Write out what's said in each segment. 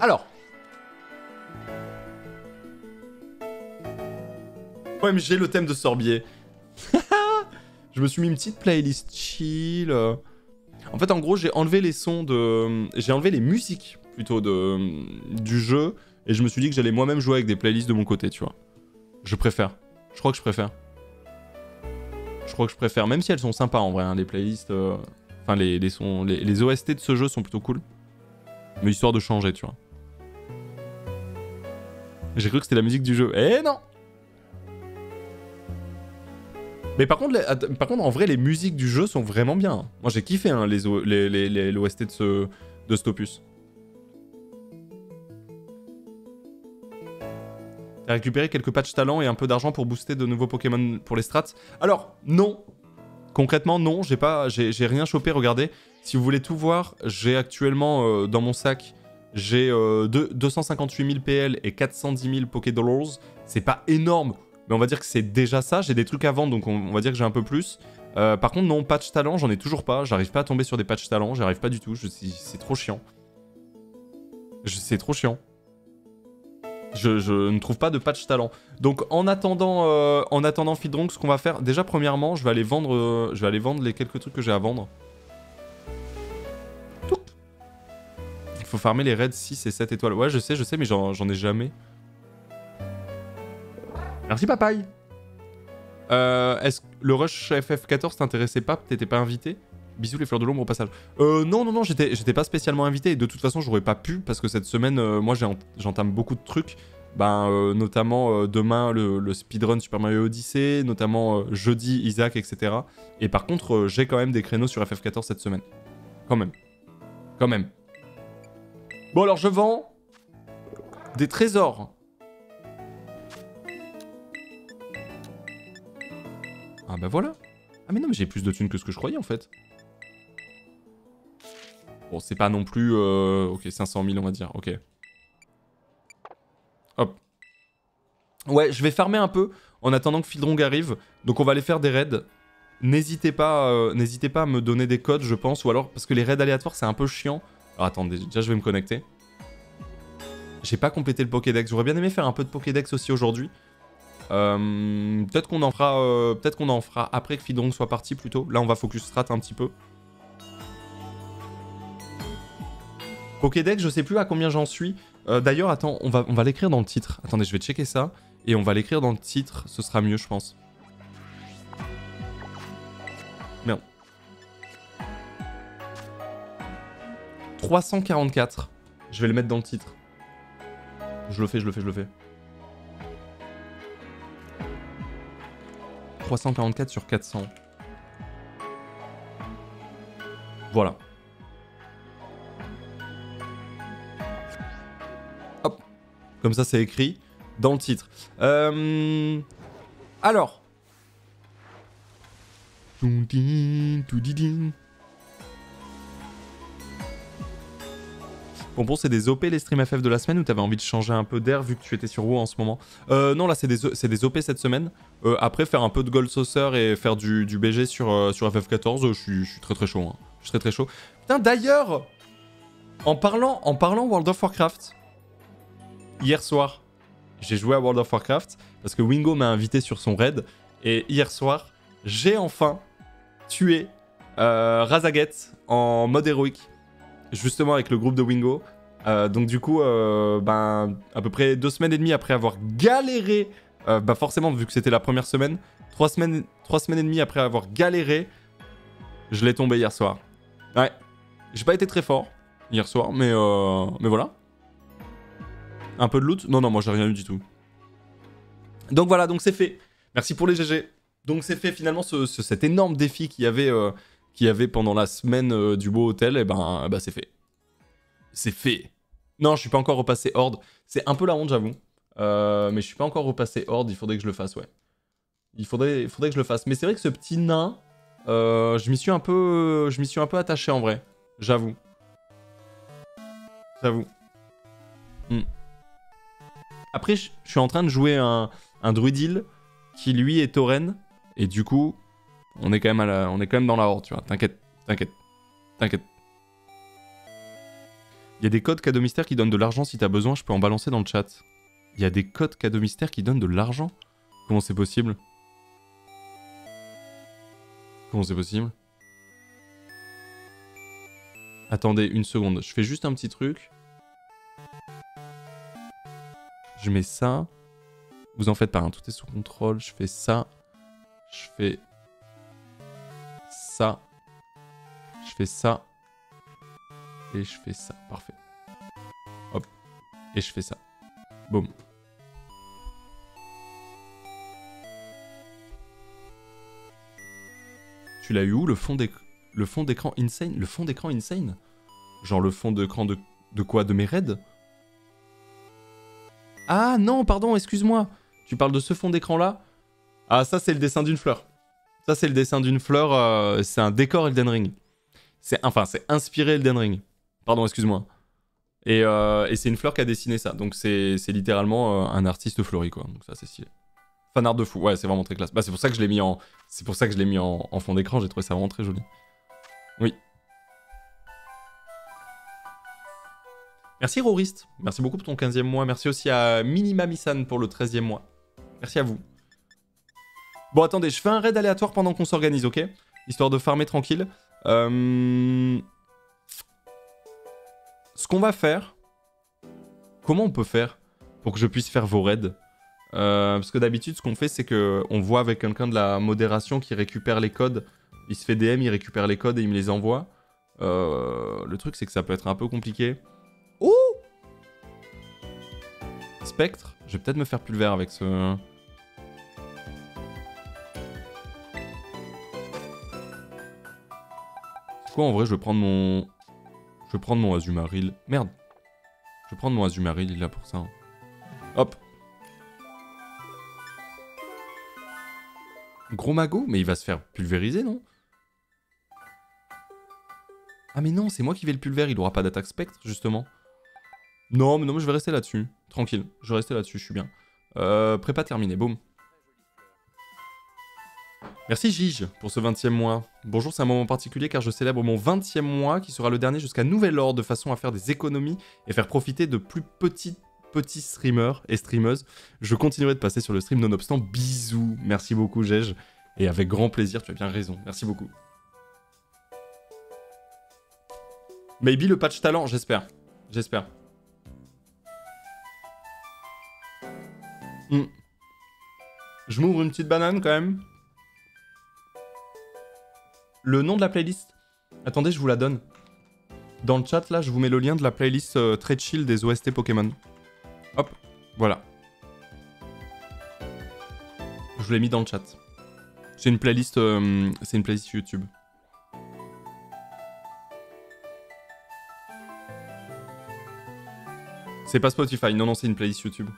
Alors. OMG, le thème de Sorbier. Je me suis mis une petite playlist chill. En fait, en gros, j'ai enlevé les sons de... J'ai enlevé les musiques, plutôt, du jeu. Et je me suis dit que j'allais moi-même jouer avec des playlists de mon côté, tu vois. Je préfère. Je crois que je préfère. Je crois que je préfère, même si elles sont sympas en vrai, hein, les playlists... Enfin, les OST de ce jeu sont plutôt cool. Mais histoire de changer, tu vois. J'ai cru que c'était la musique du jeu. Eh non! Mais par contre, en vrai, les musiques du jeu sont vraiment bien. Moi, j'ai kiffé hein, l'OST de cet opus. T'as récupéré quelques patchs talents et un peu d'argent pour booster de nouveaux Pokémon pour les strats? Alors, non. Concrètement, non. J'ai rien chopé, regardez. Si vous voulez tout voir, j'ai actuellement dans mon sac, j'ai 258 000 PL et 410 000 Pokédollars. C'est pas énorme. Mais on va dire que c'est déjà ça, j'ai des trucs à vendre, donc on va dire que j'ai un peu plus. Par contre, non, patch talent, j'en ai toujours pas. J'arrive pas à tomber sur des patch talent, j'arrive pas du tout. C'est trop chiant. C'est trop chiant. Je ne trouve pas de patch talent. Donc en attendant Fildrong, ce qu'on va faire... Déjà, premièrement, je vais aller vendre les quelques trucs que j'ai à vendre. Il faut farmer les raids 6 et 7 étoiles. Ouais, je sais, mais j'en ai jamais... Merci Papaye. Est-ce que le rush FF14 t'intéressait pas? T'étais pas invité? Bisous les fleurs de l'ombre au passage. Non, j'étais pas spécialement invité et de toute façon j'aurais pas pu parce que cette semaine, moi j'entame beaucoup de trucs. Ben, notamment demain le speedrun Super Mario Odyssey, notamment jeudi Isaac, etc. Et par contre, j'ai quand même des créneaux sur FF14 cette semaine. Quand même. Bon alors je vends des trésors. Ah bah voilà. Ah mais non mais j'ai plus de thunes que ce que je croyais en fait. Bon c'est pas non plus... Ok 500 000 on va dire, ok. Hop. Ouais je vais farmer un peu en attendant que Fildrong arrive. Donc on va aller faire des raids. N'hésitez pas à me donner des codes je pense. Ou alors parce que les raids aléatoires c'est un peu chiant. Alors attendez, déjà je vais me connecter. J'ai pas complété le Pokédex. J'aurais bien aimé faire un peu de Pokédex aussi aujourd'hui. Peut-être qu'on en fera après que Fildrong soit parti plutôt. Là on va focus strat un petit peu. Pokédex, je sais plus à combien j'en suis. D'ailleurs attends, on va l'écrire dans le titre. Attendez, je vais checker ça et on va l'écrire dans le titre, ce sera mieux je pense. Merde. 344. Je vais le mettre dans le titre. Je le fais. 344 sur 400. Voilà. Hop. Comme ça, c'est écrit dans le titre. Alors. Bon, c'est des OP les streams FF de la semaine ou t'avais envie de changer un peu d'air vu que tu étais sur WoW en ce moment? Non, là c'est des OP cette semaine. Après faire un peu de Gold Saucer et faire du BG sur FF14, je suis très chaud. Hein. Je suis très chaud. Putain d'ailleurs, en parlant World of Warcraft, hier soir, j'ai joué à World of Warcraft parce que Wingo m'a invité sur son raid et hier soir, j'ai enfin tué Razaget en mode héroïque. Justement avec le groupe de Wingo. Donc du coup, à peu près 2 semaines et demie après avoir galéré, forcément vu que c'était la première semaine, 3 semaines et demie après avoir galéré, je l'ai tombé hier soir. Ouais, j'ai pas été très fort hier soir, mais voilà. Un peu de loot? Non, moi j'ai rien eu du tout. Donc voilà, donc c'est fait. Merci pour les GG. Donc c'est fait finalement cet énorme défi qu'il y avait... qu'il y avait pendant la semaine du beau hôtel, et ben c'est fait. C'est fait. Non, je suis pas encore repassé Horde. C'est un peu la honte, j'avoue. Mais je suis pas encore repassé Horde, il faudrait que je le fasse, ouais. Il faudrait que je le fasse. Mais c'est vrai que ce petit nain, je m'y suis un peu attaché en vrai. J'avoue. Après, je suis en train de jouer un druidil qui, lui, est tauren. Et du coup... On est quand même dans la horde, tu vois. T'inquiète. Il y a des codes cadeaux mystères qui donnent de l'argent, si t'as besoin, je peux en balancer dans le chat. Il y a des codes cadeaux mystères qui donnent de l'argent? Comment c'est possible? Comment c'est possible? Attendez une seconde, je fais juste un petit truc. Je mets ça. Vous en faites pas, hein. Tout est sous contrôle. Je fais ça. Je fais ça. Je fais ça. Et je fais ça. Parfait. Hop. Et je fais ça. Boum. Tu l'as eu où, le fond d'écran? Le fond d'écran insane? Le fond d'écran insane? Genre le fond d'écran de quoi? De mes raids? Ah non, pardon, excuse-moi. Tu parles de ce fond d'écran-là? Ah, ça, c'est le dessin d'une fleur. Ça, c'est le dessin d'une fleur. C'est un décor Elden Ring. Enfin, c'est inspiré Elden Ring. Pardon, excuse-moi. Et c'est une fleur qui a dessiné ça. Donc, c'est littéralement un artiste fleuri, quoi. Donc, ça, c'est stylé. Fan art de fou. Ouais, c'est vraiment très classe. Bah, c'est pour ça que je l'ai mis en, en fond d'écran. J'ai trouvé ça vraiment très joli. Oui. Merci Rorist, merci beaucoup pour ton 15e mois. Merci aussi à Minimamisan pour le 13e mois. Merci à vous. Bon, attendez, je fais un raid aléatoire pendant qu'on s'organise, ok? Histoire de farmer tranquille. Ce qu'on va faire... Comment on peut faire pour que je puisse faire vos raids? Parce que d'habitude, ce qu'on fait, c'est qu'on voit avec quelqu'un de la modération qui récupère les codes. Il se fait DM, il récupère les codes et il me les envoie. Le truc, c'est que ça peut être un peu compliqué. Oh, Spectre, je vais peut-être me faire pulvère avec ce... C'est quoi en vrai? Je vais prendre mon... Je vais prendre mon Azumarill. Merde. Je vais prendre mon Azumarill, il est là pour ça. Hein. Hop. Gros magot? Mais il va se faire pulvériser, non? Ah mais non, c'est moi qui vais le pulvère, il aura pas d'attaque spectre, justement. Non, mais non, mais je vais rester là-dessus. Tranquille, je vais rester là-dessus, je suis bien. Prépa terminé, boum. Merci Gige pour ce 20e mois. Bonjour, c'est un moment particulier car je célèbre mon 20e mois qui sera le dernier jusqu'à nouvel ordre de façon à faire des économies et faire profiter de plus petits streamers et streameuses. Je continuerai de passer sur le stream nonobstant. Bisous, merci beaucoup Gige. Et avec grand plaisir, tu as bien raison, merci beaucoup. Maybe le patch talent, j'espère. J'espère. Mm. Je m'ouvre une petite banane quand même. Le nom de la playlist. Attendez, je vous la donne. Dans le chat, là, je vous mets le lien de la playlist très chill des OST Pokémon. Hop, voilà. Je vous l'ai mis dans le chat. C'est une playlist YouTube. C'est pas Spotify, non, non, c'est une playlist YouTube.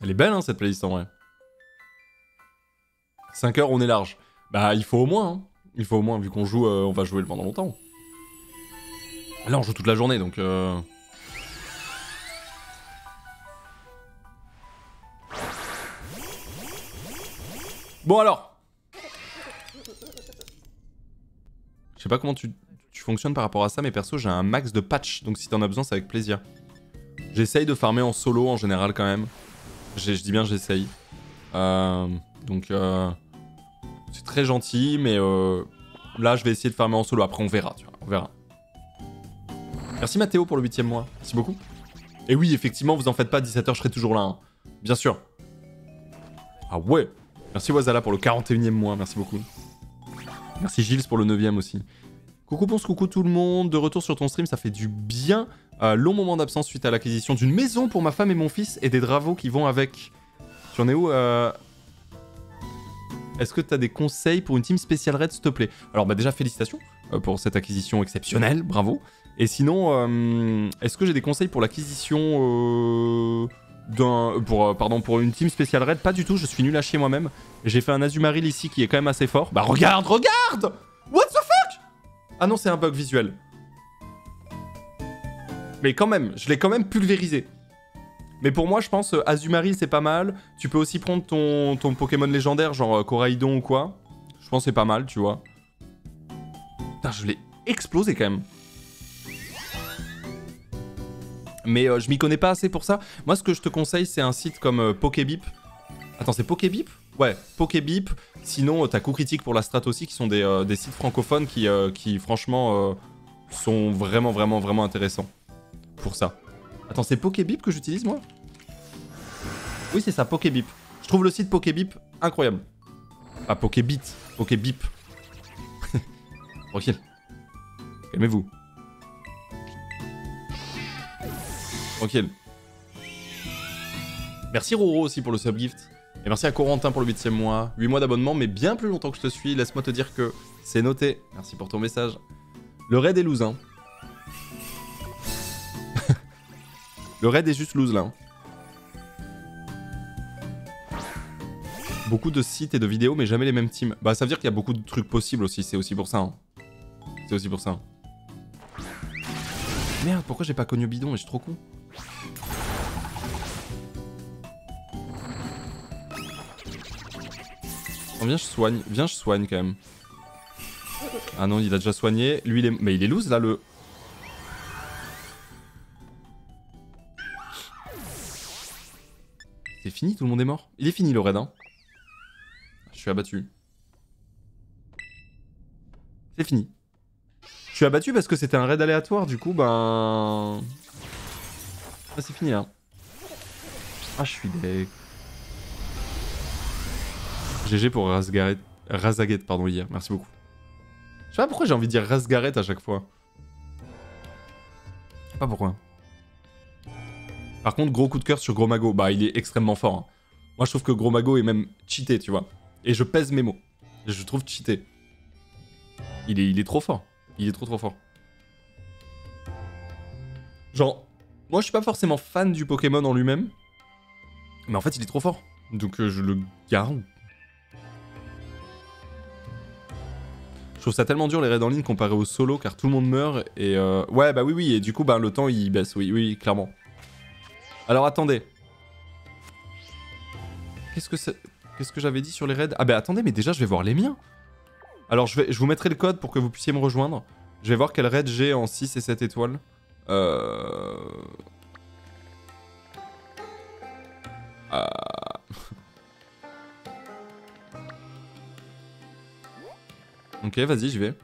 Elle est belle, hein, cette playlist, en vrai. 5 heures, on est large. Bah, il faut au moins, hein. Il faut au moins, vu qu'on joue, on va jouer pendant longtemps. Là, on joue toute la journée, donc... Bon, alors. Je sais pas comment tu fonctionnes par rapport à ça, mais perso j'ai un max de patch, donc si t'en as besoin c'est avec plaisir. J'essaye de farmer en solo en général quand même. Je dis bien j'essaye. Donc c'est très gentil, mais là je vais essayer de farmer en solo, après on verra, tu vois, on verra. Merci Mathéo pour le 8e mois, merci beaucoup. Et oui effectivement vous en faites pas, 17h je serai toujours là, hein. Bien sûr. Ah ouais, merci Wazala pour le 41e mois, merci beaucoup. Merci Gilles pour le 9e aussi. Coucou Ponce, coucou tout le monde. De retour sur ton stream, ça fait du bien. Long moment d'absence suite à l'acquisition d'une maison pour ma femme et mon fils et des travaux qui vont avec. Tu en es où Est-ce que tu as des conseils pour une team spéciale raid, s'il te plaît? Alors bah déjà, félicitations pour cette acquisition exceptionnelle, bravo. Et sinon, est-ce que j'ai des conseils pour l'acquisition pour une team spéciale raid? Pas du tout, je suis nul à chier moi-même. J'ai fait un Azumarill ici qui est quand même assez fort. Bah regarde. What the fuck? Ah non, c'est un bug visuel. Mais quand même, je l'ai quand même pulvérisé. Mais pour moi, je pense Azumarill, c'est pas mal. Tu peux aussi prendre ton Pokémon légendaire, genre Coraidon ou quoi. Je pense que c'est pas mal, tu vois. Putain, je l'ai explosé quand même. Mais je m'y connais pas assez pour ça. Moi, ce que je te conseille, c'est un site comme Pokébip. Attends, c'est Pokébip? Ouais, Pokébip. Sinon, t'as Coup Critique pour la strat aussi, qui sont des sites francophones qui franchement, sont vraiment intéressants pour ça. Attends, c'est Pokébip que j'utilise, moi? Oui, c'est ça, Pokébip. Je trouve le site Pokébip incroyable. Ah, Pokébit, Pokébip. Tranquille. Calmez-vous. Tranquille. Merci Roro aussi pour le subgift. Et merci à Corentin pour le 8e mois. 8 mois d'abonnement, mais bien plus longtemps que je te suis. Laisse-moi te dire que c'est noté. Merci pour ton message. Le raid est loose, hein. Le raid est juste loose, là. Beaucoup de sites et de vidéos, mais jamais les mêmes teams. Bah, ça veut dire qu'il y a beaucoup de trucs possibles aussi. C'est aussi pour ça, hein. C'est aussi pour ça. Merde, pourquoi j'ai pas connu Bidon? Mais je suis trop con. Oh, viens je soigne quand même. Ah non, il a déjà soigné. Lui, il est... Mais il est loose là, le... C'est fini, tout le monde est mort. Il est fini le raid, hein. Je suis abattu. C'est fini. Je suis abattu parce que c'était un raid aléatoire, du coup, ben... Ah, c'est fini là. Ah, je suis deck. GG pour Razaghet, pardon, hier. Merci beaucoup. Je sais pas pourquoi j'ai envie de dire Razaghet à chaque fois. Je sais pas pourquoi. Par contre, gros coup de cœur sur Gromago. Bah, il est extrêmement fort. Hein. Moi, je trouve que Gromago est même cheaté, tu vois. Et je pèse mes mots. Je trouve cheaté. Il est trop fort. Il est trop fort. Genre, moi, je suis pas forcément fan du Pokémon en lui-même. Mais en fait, il est trop fort. Donc, je le garde. Je trouve ça tellement dur les raids en ligne comparé au solo car tout le monde meurt et ouais bah oui et du coup bah le temps il baisse, oui clairement. Alors attendez. Qu'est-ce que j'avais dit sur les raids? Ah bah attendez, mais déjà je vais voir les miens. Alors je vous mettrai le code pour que vous puissiez me rejoindre. Je vais voir quel raid j'ai en 6 et 7 étoiles. Ah... Ok, vas-y, j'y vais.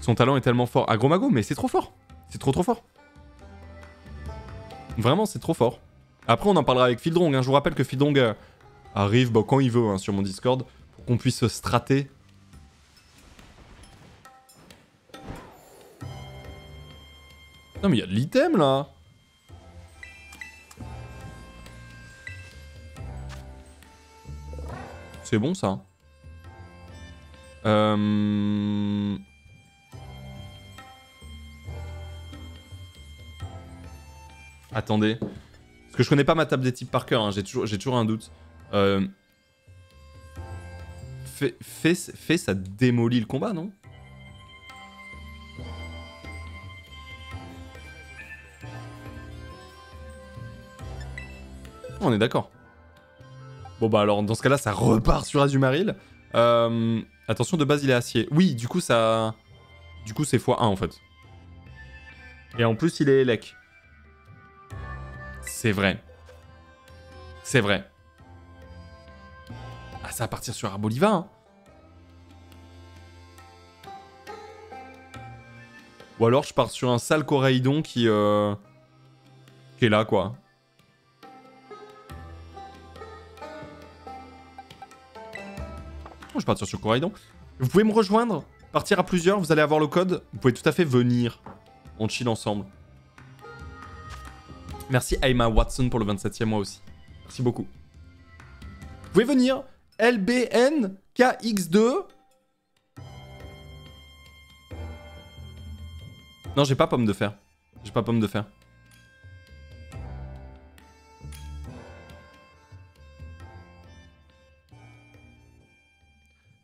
Son talent est tellement fort. Ah, Gromago, mais c'est trop fort. C'est trop fort. Vraiment, c'est trop fort. Après, on en parlera avec Fildrong. Hein. Je vous rappelle que Fildrong arrive bah, quand il veut hein, sur mon Discord pour qu'on puisse strater. Non, mais il y a de l'item, là. C'est bon ça. Attendez. Parce que je connais pas ma table des types par cœur, hein. J'ai toujours un doute. Fait ça démolit le combat, non? On est d'accord. Bon bah alors dans ce cas là ça repart sur Azumarill. Attention, de base il est acier. Oui, du coup ça... Du coup c'est x1 en fait. Et en plus il est élec. C'est vrai. C'est vrai. Ah, ça va partir sur Arboliva hein. Ou alors je pars sur un sale Coraidon qui est là quoi. Je partir sur Coraidon. Vous pouvez me rejoindre, partir à plusieurs, vous allez avoir le code. Vous pouvez tout à fait venir. On chill ensemble. Merci Aima Watson pour le 27e mois aussi. Merci beaucoup. Vous pouvez venir. LBNKX2. Non, j'ai pas pomme de fer. J'ai pas pomme de fer.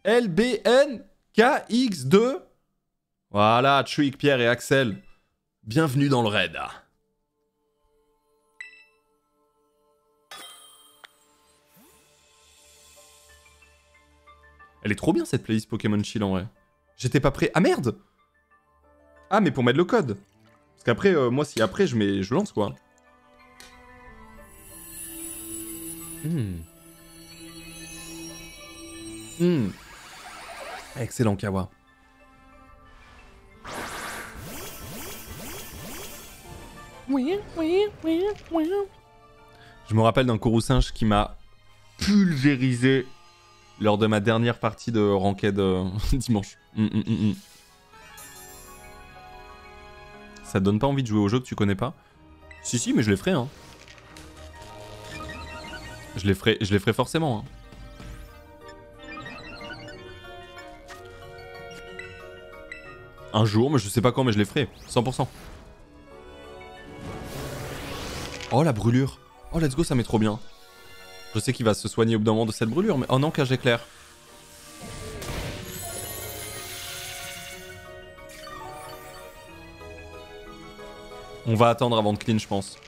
LBNKX2. Voilà, Chuik, Pierre et Axel. Bienvenue dans le raid. Elle est trop bien cette playlist Pokémon Chill en vrai. J'étais pas prêt. Ah merde! Ah mais pour mettre le code. Parce qu'après, moi si après je lance quoi. Excellent Kawa. Je me rappelle d'un Kourou-Singe qui m'a pulvérisé lors de ma dernière partie de Ranked dimanche. Ça te donne pas envie de jouer au jeu que tu connais pas? Si si mais je les ferai hein. Je les ferai forcément hein. Un jour mais je sais pas quand mais je les ferai, 100%. Oh la brûlure. Oh let's go ça met trop bien. Je sais qu'il va se soigner au bout d'un moment de cette brûlure mais... Oh non cage éclair. On va attendre avant de clean je pense.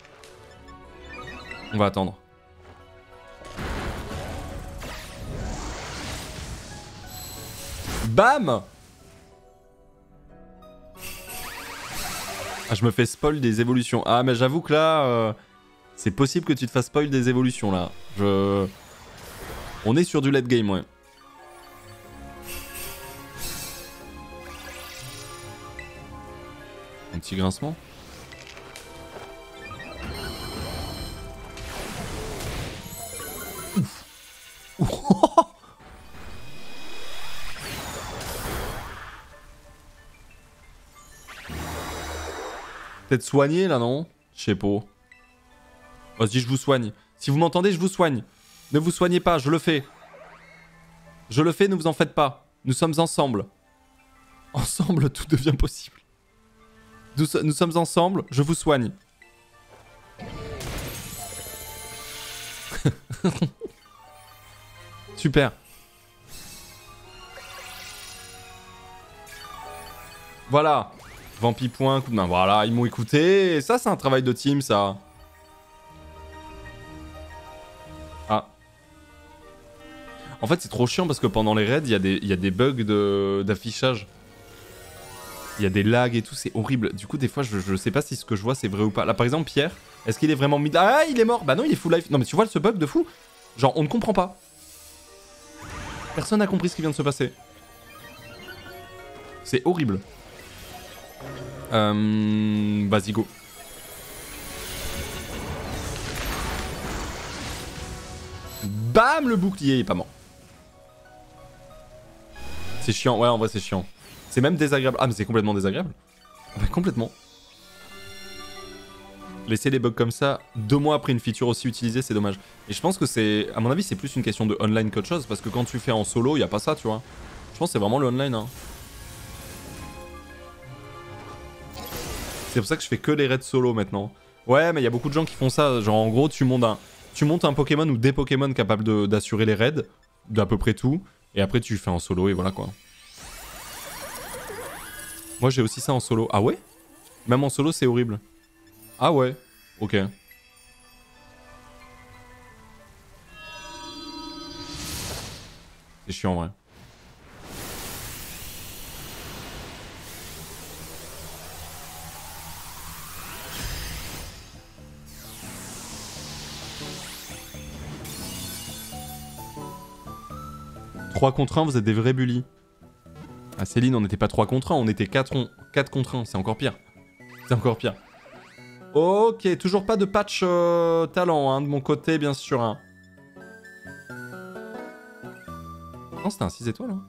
On va attendre. Bam! Ah je me fais spoil des évolutions. Ah mais j'avoue que là... C'est possible que tu te fasses spoil des évolutions là. On est sur du late game ouais. Un petit grincement. Ouf. Peut-être soigner là non? Je sais pas. Vas-y, je vous soigne. Si vous m'entendez, je vous soigne. Ne vous soignez pas, je le fais. Je le fais, ne vous en faites pas. Nous sommes ensemble. Ensemble, tout devient possible. Nous sommes ensemble, je vous soigne. Super. Voilà. Vampipoint, coup de main. Voilà, ils m'ont écouté. Et ça, c'est un travail de team, ça. En fait, c'est trop chiant parce que pendant les raids, il y a des bugs d'affichage. Il y a des lags et tout, c'est horrible. Du coup, des fois, je sais pas si ce que je vois, c'est vrai ou pas. Là, par exemple, Pierre, est-ce qu'il est vraiment mid? Ah, il est mort. Bah non, il est full life. Non, mais tu vois ce bug de fou? Genre, on ne comprend pas. Personne n'a compris ce qui vient de se passer. C'est horrible. Vas-y, go. Bam, le bouclier est pas mort. C'est chiant, ouais en vrai c'est chiant. C'est même désagréable. Ah mais c'est complètement désagréable. Bah complètement. Laisser des bugs comme ça, 2 mois après une feature aussi utilisée, c'est dommage. Et je pense que c'est, à mon avis c'est plus une question de online qu'autre chose. Parce que quand tu fais en solo, y a pas ça tu vois. Je pense que c'est vraiment le online hein. C'est pour ça que je fais que les raids solo maintenant. Ouais mais y a beaucoup de gens qui font ça. Genre en gros tu montes un Pokémon ou des Pokémon capables d'assurer les raids, d'à peu près tout, et après tu fais en solo et voilà quoi. Moi j'ai aussi ça en solo. Ah ouais? Même en solo c'est horrible. Ah ouais? Ok. C'est chiant ouais. ×1, vous êtes des vrais bullies. Ah Céline, on n'était pas 3 contre 1, on était 4 contre 1, c'est encore pire. C'est encore pire. Ok, toujours pas de patch talent hein, de mon côté, bien sûr. Hein. Non, c'était un 6 étoiles. Hein.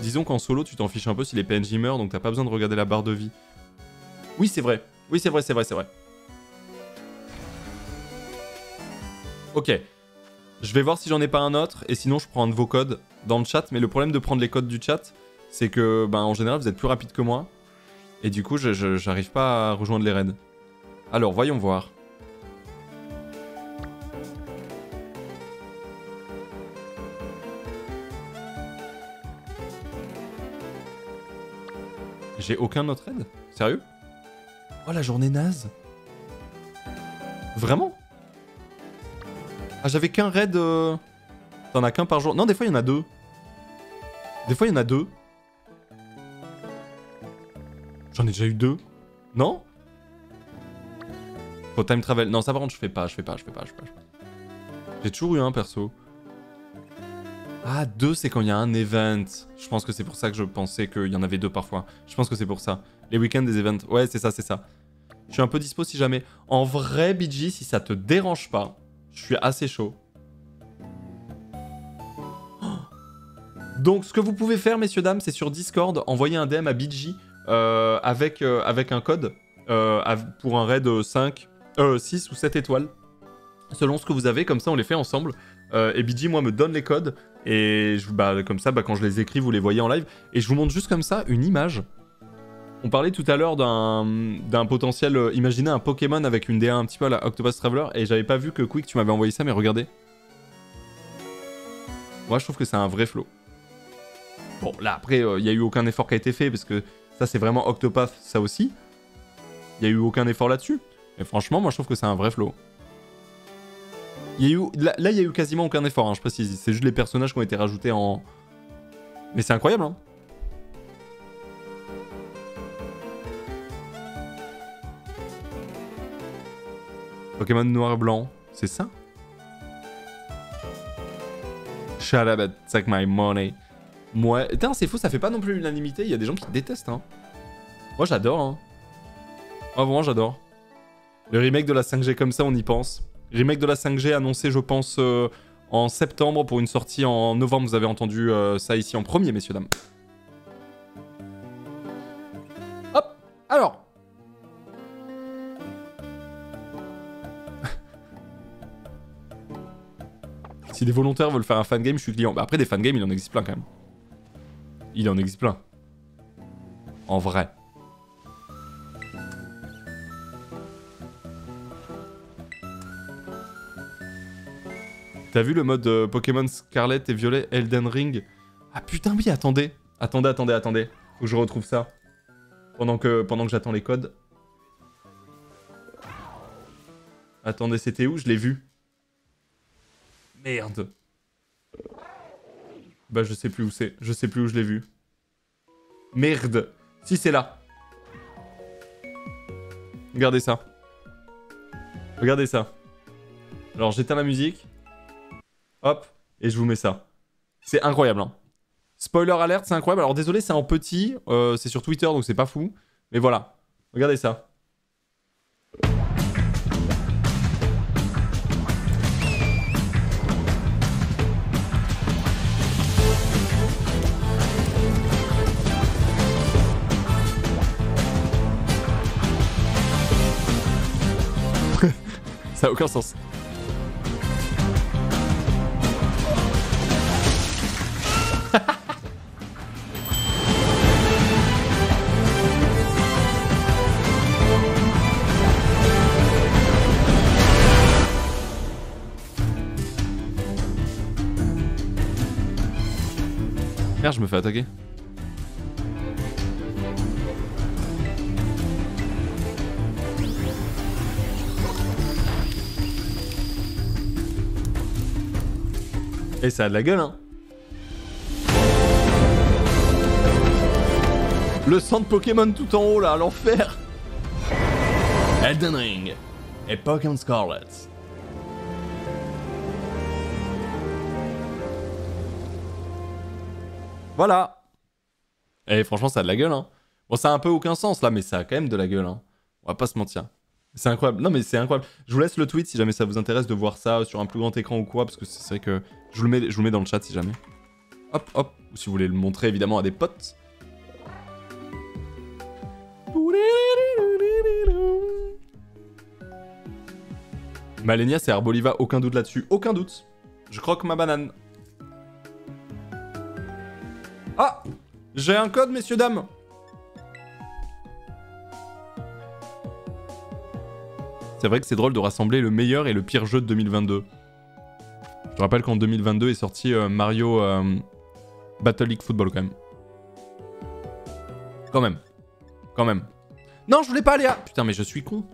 Disons qu'en solo, tu t'en fiches un peu si les PNJ meurent, donc t'as pas besoin de regarder la barre de vie. Oui, c'est vrai. Oui, c'est vrai, c'est vrai, c'est vrai. Ok, je vais voir si j'en ai pas un autre et sinon je prends un de vos codes dans le chat. Mais le problème de prendre les codes du chat, c'est que ben, en général vous êtes plus rapide que moi. Et du coup j'arrive pas à rejoindre les raids. Alors voyons voir. J'ai aucun autre raid? Sérieux? Oh, la journée naze. Vraiment? Ah, j'avais qu'un raid... T'en as qu'un par jour? Non, des fois, il y en a deux. Des fois, il y en a deux. J'en ai déjà eu deux. Non? Faut time travel. Non, ça par contre, je fais pas. J'ai toujours eu un, perso. Ah, deux, c'est quand il y a un event. Je pense que c'est pour ça que je pensais qu'il y en avait deux parfois. Je pense que c'est pour ça. Les week-ends des events. Ouais, c'est ça, c'est ça. Je suis un peu dispo si jamais. En vrai, BG, si ça te dérange pas, je suis assez chaud. Donc, ce que vous pouvez faire, messieurs, dames, c'est sur Discord, envoyer un DM à BG avec un code pour un raid 6 ou 7 étoiles. Selon ce que vous avez, comme ça on les fait ensemble. Et BG, moi, me donne les codes. Et je, comme ça, quand je les écris, vous les voyez en live. Et je vous montre juste comme ça une image. On parlait tout à l'heure d'un potentiel... imaginez un Pokémon avec une DA un petit peu à la Octopath Traveler. Et j'avais pas vu que Quick, tu m'avais envoyé ça, mais regardez. Moi, je trouve que c'est un vrai flow. Bon, là, après, il n'y a eu aucun effort qui a été fait. Parce que ça, c'est vraiment Octopath, ça aussi. Il n'y a eu aucun effort là-dessus. Et franchement, moi, je trouve que c'est un vrai flow. Y a eu... Là, il n'y a eu quasiment aucun effort, hein, je précise. C'est juste les personnages qui ont été rajoutés en... Mais c'est incroyable, hein. Pokémon noir et blanc, c'est ça? Shut up and take my money. Moi... Putain, c'est fou, ça fait pas non plus l'unanimité. Il y a des gens qui détestent, hein. Moi, j'adore, hein. Moi, vraiment, j'adore. Le remake de la 5G comme ça, on y pense. Remake de la 5G annoncé, je pense, en septembre pour une sortie en novembre. Vous avez entendu ça ici en premier, messieurs, dames. Hop. Alors. Si des volontaires veulent faire un fangame, je suis client. Bah après, des fangames, il en existe plein, quand même. Il en existe plein. En vrai. T'as vu le mode Pokémon Scarlet et Violet Elden Ring? Ah putain oui, attendez. Attendez. Faut que je retrouve ça. Pendant que j'attends les codes. Attendez, c'était où? Je l'ai vu. Merde. Bah je sais plus où c'est. Je sais plus où je l'ai vu. Merde. Si, c'est là. Regardez ça. Regardez ça. Alors j'éteins la musique. Hop, et je vous mets ça. C'est incroyable, hein. Spoiler alert, c'est incroyable. Alors désolé, c'est en petit, c'est sur Twitter, donc c'est pas fou. Mais voilà, regardez ça. Ça a aucun sens. Merde, je me fais attaquer. Et ça a de la gueule, hein. Le centre Pokémon tout en haut, là, l'enfer. Elden Ring et Pokémon Scarlet. Voilà. Et franchement, ça a de la gueule, hein. Bon, ça a un peu aucun sens, là, mais ça a quand même de la gueule, hein. On va pas se mentir. C'est incroyable. Non, mais c'est incroyable. Je vous laisse le tweet si jamais ça vous intéresse de voir ça sur un plus grand écran ou quoi, parce que c'est vrai que je vous le mets dans le chat si jamais. Hop, hop. Ou si vous voulez le montrer, évidemment, à des potes. Malenia, c'est Arboliva, aucun doute là-dessus. Aucun doute. Je croque ma banane. Ah, j'ai un code, messieurs, dames. C'est vrai que c'est drôle de rassembler le meilleur et le pire jeu de 2022. Je te rappelle qu'en 2022 est sorti Mario Battle League Football, quand même. Quand même. quand même. Non, je voulais pas aller à... Putain, mais je suis con.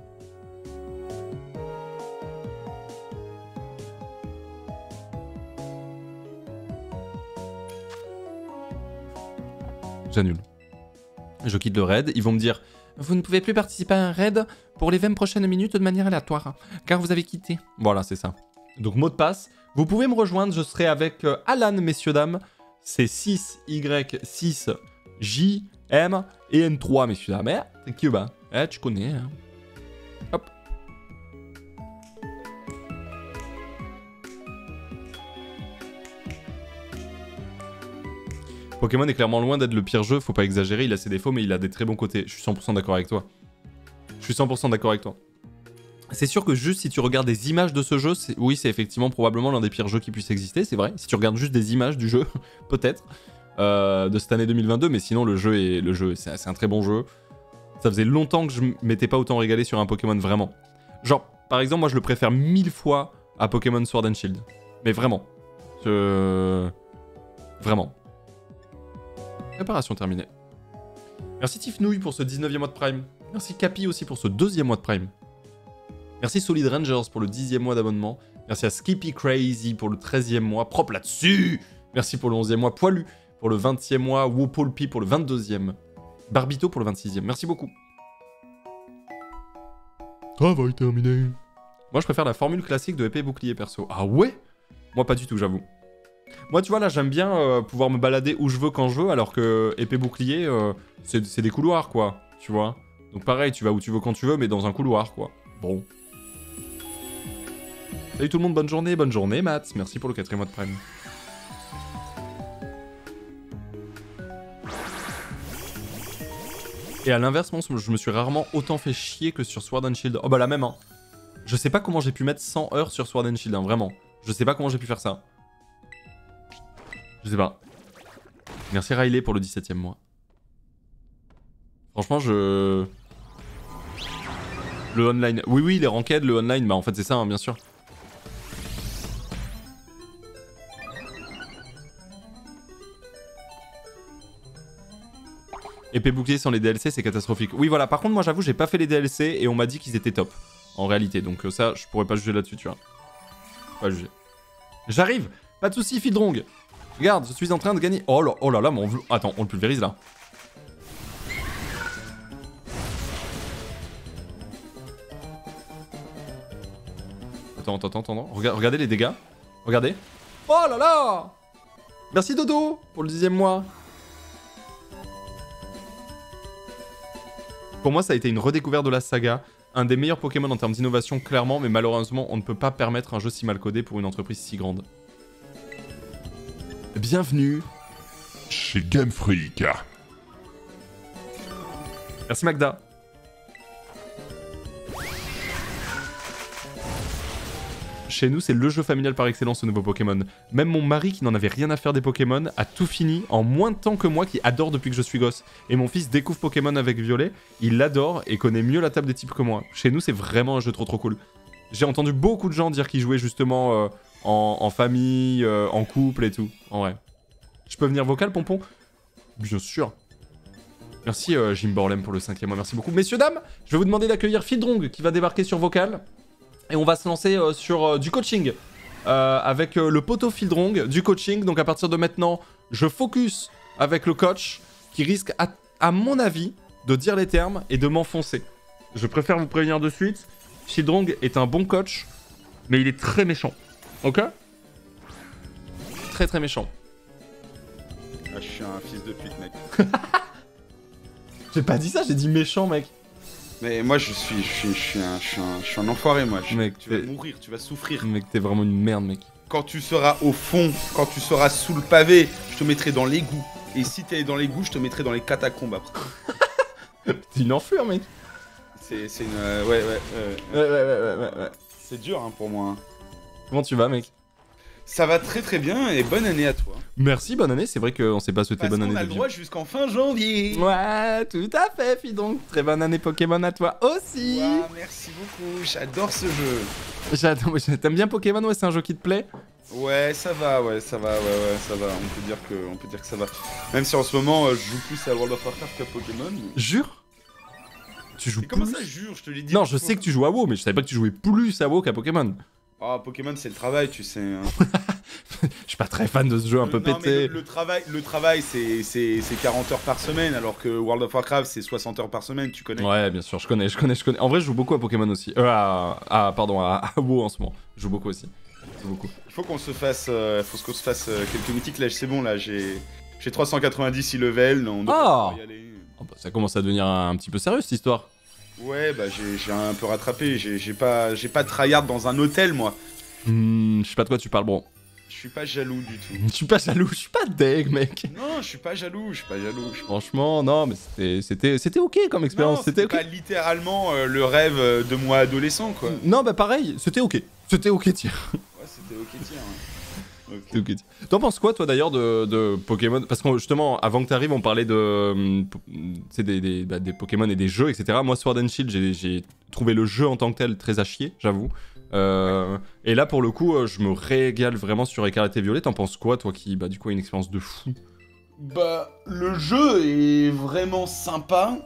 J'annule. Je quitte le raid. Ils vont me dire... Vous ne pouvez plus participer à un raid pour les 20 prochaines minutes de manière aléatoire, car vous avez quitté. Voilà, c'est ça. Donc, mot de passe. Vous pouvez me rejoindre. Je serai avec Alan, messieurs, dames. C'est 6Y6JM et N3, messieurs, dames. Eh, thank you, bah. Eh, tu connais. Hein. Hop. Pokémon est clairement loin d'être le pire jeu, faut pas exagérer, il a ses défauts mais il a des très bons côtés. Je suis 100% d'accord avec toi. Je suis 100% d'accord avec toi. C'est sûr que juste si tu regardes des images de ce jeu, oui c'est effectivement probablement l'un des pires jeux qui puisse exister, c'est vrai. Si tu regardes juste des images du jeu, peut-être, de cette année 2022, mais sinon le jeu, c'est un très bon jeu. Ça faisait longtemps que je m'étais pas autant régalé sur un Pokémon, vraiment. Genre, par exemple, moi je le préfère 1000 fois à Pokémon Sword and Shield. Mais vraiment. Vraiment. Préparation terminée. Merci Tifnouille pour ce 19e mois de Prime. Merci Capi aussi pour ce 2e mois de Prime. Merci Solid Rangers pour le 10e mois d'abonnement. Merci à Skippy Crazy pour le 13e mois. Propre là-dessus. Merci pour le 11e mois. Poilu pour le 20e mois. Wopolpi pour le 22e. Barbito pour le 26e. Merci beaucoup. Travail terminé. Moi, je préfère la formule classique de épée bouclier perso. Ah ouais? Moi, pas du tout, j'avoue. Moi, tu vois, là, j'aime bien pouvoir me balader où je veux, quand je veux, alors que épée bouclier, c'est des couloirs, quoi, tu vois. Donc, pareil, tu vas où tu veux, quand tu veux, mais dans un couloir, quoi. Bon. Salut tout le monde, bonne journée, Matt. Merci pour le 4e mois de Prime. Et à l'inverse, je me suis rarement autant fait chier que sur Sword and Shield. Oh, bah, la même, hein. Je sais pas comment j'ai pu mettre 100 heures sur Sword and Shield, hein, vraiment. Je sais pas comment j'ai pu faire ça. Je sais pas. Merci Riley pour le 17e mois. Franchement, je... Le online... Oui, oui, les ranked, le online, bah en fait c'est ça, hein, bien sûr. Épée bouclier sans les DLC, c'est catastrophique. Oui, voilà, par contre, moi j'avoue, j'ai pas fait les DLC et on m'a dit qu'ils étaient top, en réalité. Donc ça, je pourrais pas juger là-dessus, tu vois. Pas juger. J'arrive. Pas de soucis, Fildrong. Regarde, je suis en train de gagner... Oh là là, mais on... Attends, on le pulvérise, là. Attends. Regardez les dégâts. Regardez. Oh là là! Merci, Dodo, pour le 10e mois. Pour moi, ça a été une redécouverte de la saga. Un des meilleurs Pokémon en termes d'innovation, clairement, mais malheureusement, on ne peut pas permettre un jeu si mal codé pour une entreprise si grande. Bienvenue chez Game Freak. Merci Magda. Chez nous, c'est le jeu familial par excellence, ce nouveau Pokémon. Même mon mari, qui n'en avait rien à faire des Pokémon, a tout fini en moins de temps que moi, qui adore depuis que je suis gosse. Et mon fils découvre Pokémon avec Violet, il l'adore et connaît mieux la table des types que moi. Chez nous, c'est vraiment un jeu trop cool. J'ai entendu beaucoup de gens dire qu'ils jouaient justement... En famille, en couple et tout, en vrai. Je peux venir vocal, Pompon? Bien sûr. Merci Jim Borlem pour le 5e mois, merci beaucoup. Messieurs, dames, je vais vous demander d'accueillir Fildrong qui va débarquer sur vocal. Et on va se lancer sur du coaching. Avec le poteau Fildrong, du coaching. Donc à partir de maintenant, je focus avec le coach qui risque, à mon avis, de dire les termes et de m'enfoncer. Je préfère vous prévenir de suite. Fildrong est un bon coach, mais il est très méchant. Ok. Très méchant. Ah, je suis un fils de pute, mec. J'ai pas dit ça, j'ai dit méchant, mec. Mais moi, je suis un enfoiré, moi. Mec, tu vas mourir, tu vas souffrir. Mec, t'es vraiment une merde, mec. Quand tu seras au fond, quand tu seras sous le pavé, je te mettrai dans l'égout. Et si t'es dans l'égout, je te mettrai dans les catacombes après. T'es une enflure, mec. C'est une... Ouais. C'est dur, hein, pour moi. Hein. Comment tu vas, mec? Ça va très bien et bonne année à toi. Merci, bonne année, c'est vrai qu'on s'est pas souhaité bonne année. On a le droit jusqu'en fin janvier. Ouais, tout à fait, fille donc. Très bonne année Pokémon à toi aussi. Wow, merci beaucoup, j'adore ce jeu. J'adore, t'aimes bien Pokémon, ouais, c'est un jeu qui te plaît? Ouais, ça va, on peut dire que ça va. Même si en ce moment, je joue plus à World of Warcraft qu'à Pokémon. Mais... Jure? Tu joues. Mais comment ça, jure? Je te l'ai dit. Non, je sais que tu joues à WoW, mais je savais pas que tu jouais plus à WoW qu'à Pokémon. Oh, Pokémon, c'est le travail, tu sais. Hein. Je suis pas très fan de ce jeu un peu pété. Le travail, c'est 40 heures par semaine, alors que World of Warcraft, c'est 60 heures par semaine, tu connais. Ouais, bien sûr, je connais. En vrai, je joue beaucoup à Pokémon aussi. Pardon, à WoW en ce moment. Je joue beaucoup aussi. Il faut qu'on se fasse, quelques mythiques. Là, c'est bon, là, j'ai 396 level. On doit y aller. Oh, bah, ça commence à devenir un petit peu sérieux, cette histoire. Ouais, bah j'ai un peu rattrapé, j'ai pas tryhard dans un hôtel, moi. Je sais pas de quoi tu parles, bon. Je suis pas jaloux du tout. Je suis pas jaloux, je suis pas deg, mec. Non, je suis pas jaloux. Franchement, non, mais c'était ok comme expérience, c'était ok. Pas littéralement le rêve de moi adolescent, quoi. Non, bah pareil, c'était ok. C'était ok tir. Ouais, c'était ok tir, hein. Okay. Okay. T'en penses quoi toi d'ailleurs de Pokémon? Parce que justement avant que t'arrives on parlait de des Pokémon et des jeux etc. Moi Sword and Shield j'ai trouvé le jeu en tant que tel très à chier, j'avoue. Et là pour le coup je me régale vraiment sur Écarlate et Violet. T'en penses quoi toi qui bah du coup a une expérience de fou? Bah le jeu est vraiment sympa.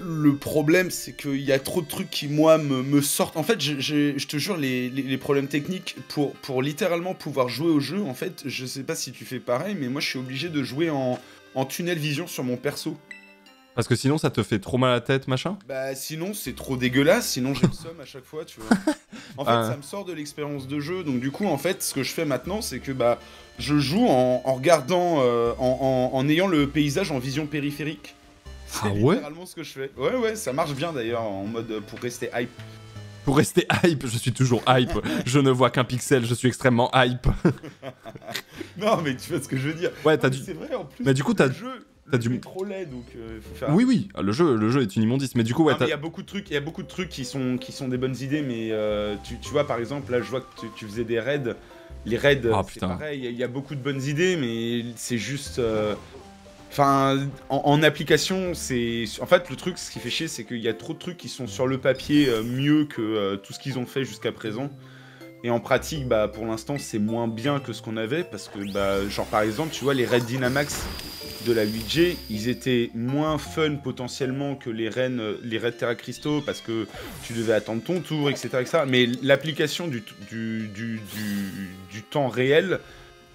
Le problème, c'est qu'il y a trop de trucs qui, moi, me sortent. En fait, je te jure, les problèmes techniques, pour littéralement pouvoir jouer au jeu, en fait, je sais pas si tu fais pareil, mais moi, je suis obligé de jouer en tunnel vision sur mon perso. Parce que sinon, ça te fait trop mal à la tête, machin? Bah, sinon, c'est trop dégueulasse, sinon j'ai le seum à chaque fois, tu vois. En fait, ça me sort de l'expérience de jeu, donc du coup, en fait, ce que je fais maintenant, c'est que, bah, je joue en regardant, en ayant le paysage en vision périphérique. C'est littéralement ce que je fais. Ouais, ça marche bien d'ailleurs, en mode pour rester hype. Pour rester hype, je suis toujours hype. Je ne vois qu'un pixel, je suis extrêmement hype. Non, mais tu vois ce que je veux dire. Ouais, t'as du... C'est vrai, en plus, mais du coup, le jeu est trop laid, donc faut faire... Oui, le jeu est une immondice, mais du coup, ouais... Il y a beaucoup de trucs, qui sont des bonnes idées, mais tu vois, par exemple, là, je vois que tu faisais des raids. Les raids, c'est pareil, il y a beaucoup de bonnes idées, mais c'est juste... Enfin, en application, c'est... En fait, le truc, ce qui fait chier, c'est qu'il y a trop de trucs qui sont sur le papier mieux que tout ce qu'ils ont fait jusqu'à présent. Et en pratique, bah, pour l'instant, c'est moins bien que ce qu'on avait, parce que, bah, genre, par exemple, tu vois, les raids Dynamax de la 8G, ils étaient moins fun, potentiellement, que les raids Terra Cristaux, parce que tu devais attendre ton tour, etc. Mais l'application du temps réel...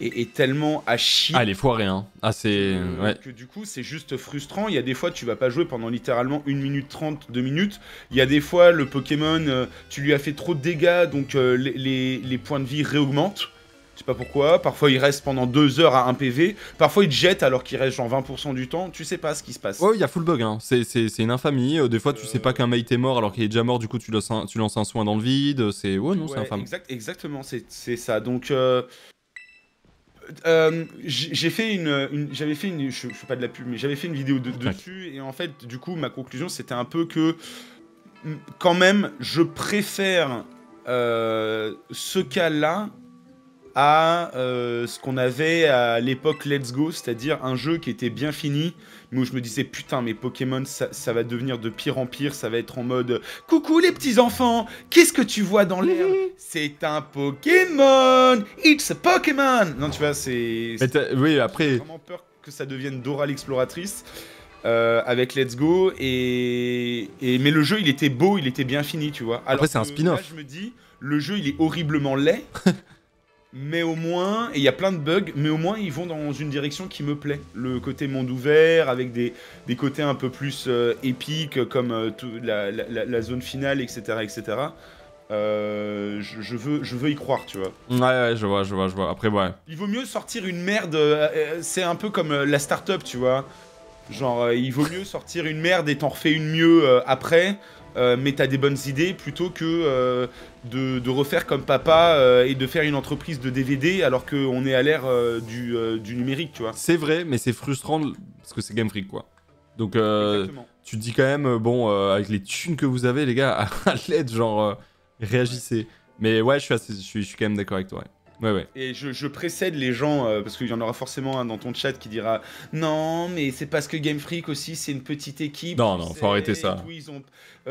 est tellement à chier. Ah, elle est foirée, hein. Ah, c'est... Ouais. Que du coup, c'est juste frustrant. Il y a des fois, tu vas pas jouer pendant littéralement 1 minute 30, 2 minutes. Il y a des fois, le Pokémon, tu lui as fait trop de dégâts, donc les points de vie réaugmentent. Je sais pas pourquoi. Parfois, il reste pendant 2 heures à 1 PV. Parfois, il te jette alors qu'il reste genre 20% du temps. Tu sais pas ce qui se passe. Ouais, il y a full bug, hein. C'est une infamie. Des fois, tu sais pas qu'un mate est mort alors qu'il est déjà mort. Du coup, tu lances un soin dans le vide. C'est... Ouais, non, ouais, c'est infâme. Exactement, c'est ça. Donc... je fais pas de la pub, mais j'avais fait une vidéo dessus, et en fait, du coup, ma conclusion, c'était un peu que, quand même, je préfère ce cas-là à ce qu'on avait à l'époque Let's Go, c'est-à-dire un jeu qui était bien fini, mais où je me disais, putain, mais Pokémon, ça va devenir de pire en pire, ça va être en mode, coucou les petits enfants, qu'est-ce que tu vois dans l'air? C'est un Pokémon! It's a Pokémon! Non, tu vois, c'est... Oui, après... J'ai vraiment peur que ça devienne Dora l'exploratrice avec Let's Go, mais le jeu, il était beau, il était bien fini, tu vois. Alors après, c'est un spin-off. Là, je me dis, le jeu, il est horriblement laid, mais au moins, et il y a plein de bugs, mais au moins ils vont dans une direction qui me plaît. Le côté monde ouvert, avec des côtés un peu plus épiques, comme la zone finale, etc. etc. Je veux y croire, tu vois. Ouais, je vois. Après, ouais. Il vaut mieux sortir une merde, c'est un peu comme la start-up, tu vois. Genre, il vaut mieux sortir une merde et t'en refais une mieux après... mais t'as des bonnes idées plutôt que de refaire comme papa et de faire une entreprise de DVD alors qu'on est à l'ère du numérique, tu vois. C'est vrai, mais c'est frustrant parce que c'est Game Freak, quoi. Donc tu te dis quand même, bon, avec les thunes que vous avez, les gars, à l'aide, genre, réagissez. Ouais. Mais ouais, je suis quand même d'accord avec toi, ouais. Ouais. Et je précède les gens, parce qu'il y en aura forcément un dans ton chat qui dira « Non, mais c'est parce que Game Freak aussi, c'est une petite équipe. » Non, faut arrêter ça.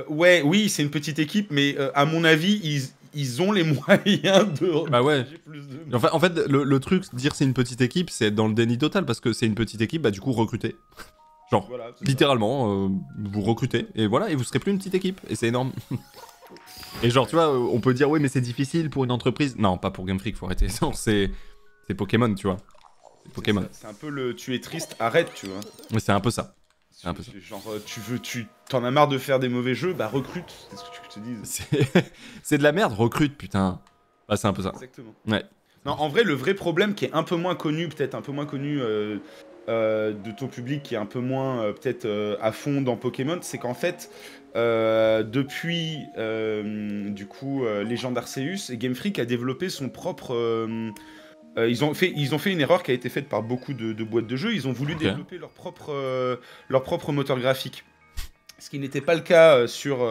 Oui, c'est une petite équipe, mais à mon avis, ils ont les moyens de... Bah ouais. En fait, le truc, dire c'est une petite équipe, c'est être dans le déni total, parce que c'est une petite équipe, bah du coup, recruter. Genre, voilà, littéralement, vous recrutez, et voilà, et vous serez plus une petite équipe, et c'est énorme. Et genre, tu vois, on peut dire, oui, mais c'est difficile pour une entreprise. Non, pas pour Game Freak, faut arrêter. C'est Pokémon, tu vois. C'est Pokémon. C'est un peu le tu es triste, arrête, tu vois. Mais c'est un peu ça. Un peu ça. Genre, tu t'en as marre de faire des mauvais jeux, bah recrute, c'est ce que tu te dis. C'est de la merde, recrute, putain. Bah, c'est un peu ça. Exactement. Ouais. Non, en vrai, le vrai problème qui est un peu moins connu, peut-être un peu moins connu de ton public, qui est un peu moins peut-être à fond dans Pokémon, c'est qu'en fait, depuis du coup Legend Arceus, Game Freak a développé son propre... ils ont fait une erreur qui a été faite par beaucoup de boîtes de jeux. Ils ont voulu développer leur propre moteur graphique. Ce qui n'était pas le cas sur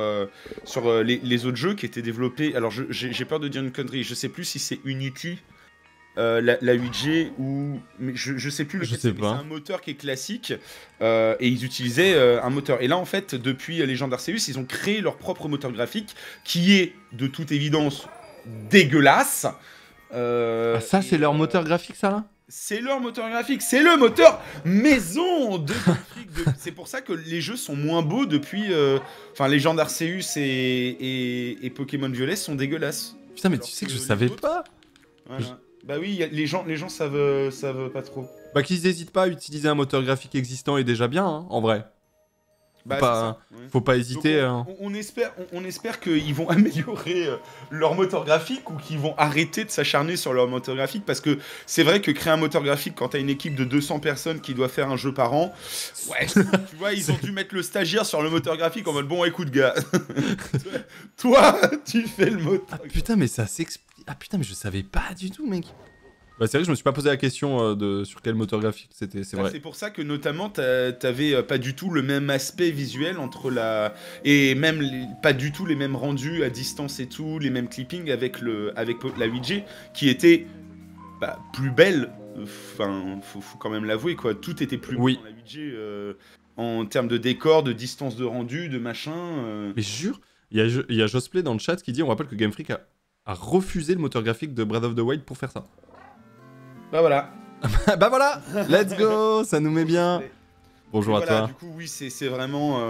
les autres jeux qui étaient développés. Alors j'ai peur de dire une connerie. Je sais plus si c'est Unity, la 8G ou... Mais je sais plus. C'est un moteur qui est classique et ils utilisaient un moteur. Et là en fait, depuis Legend Arceus, ils ont créé leur propre moteur graphique qui est de toute évidence dégueulasse. Ah, ça c'est leur moteur graphique, ça là. C'est leur moteur graphique, c'est le moteur maison de Game Freak. C'est pour ça que les jeux sont moins beaux depuis... Enfin, Legend Arceus et Pokémon Violet sont dégueulasses. Putain, mais alors tu sais que je savais pas. Voilà. Bah oui, les gens savent pas trop. Bah qu'ils n'hésitent pas à utiliser un moteur graphique existant est déjà bien, hein, en vrai. Bah, faut pas hésiter. Donc, on espère qu'ils vont améliorer leur moteur graphique ou qu'ils vont arrêter de s'acharner sur leur moteur graphique, parce que c'est vrai que créer un moteur graphique quand t'as une équipe de 200 personnes qui doit faire un jeu par an, ouais, tu vois, ils ont dû mettre le stagiaire sur le moteur graphique en mode bon écoute gars, toi tu fais le moteur. Ah putain mais ça s'explique. Ah putain mais je savais pas du tout mec. Bah c'est vrai que je me suis pas posé la question sur quel moteur graphique c'était, c'est vrai. C'est pour ça que notamment t'avais pas du tout le même aspect visuel entre la... Et même pas du tout les mêmes rendus à distance et tout, les mêmes clippings avec la 8G qui était bah, plus belle. Enfin, faut quand même l'avouer quoi, tout était plus beau dans la 8G en termes de décor, de distance de rendu, de machin. Mais jure, il y a Josplay dans le chat qui dit on rappelle que Game Freak a refusé le moteur graphique de Breath of the Wild pour faire ça. Bah voilà. Bah voilà. Let's go. Ça nous met bien. Bonjour à toi. Du coup, oui, c'est vraiment...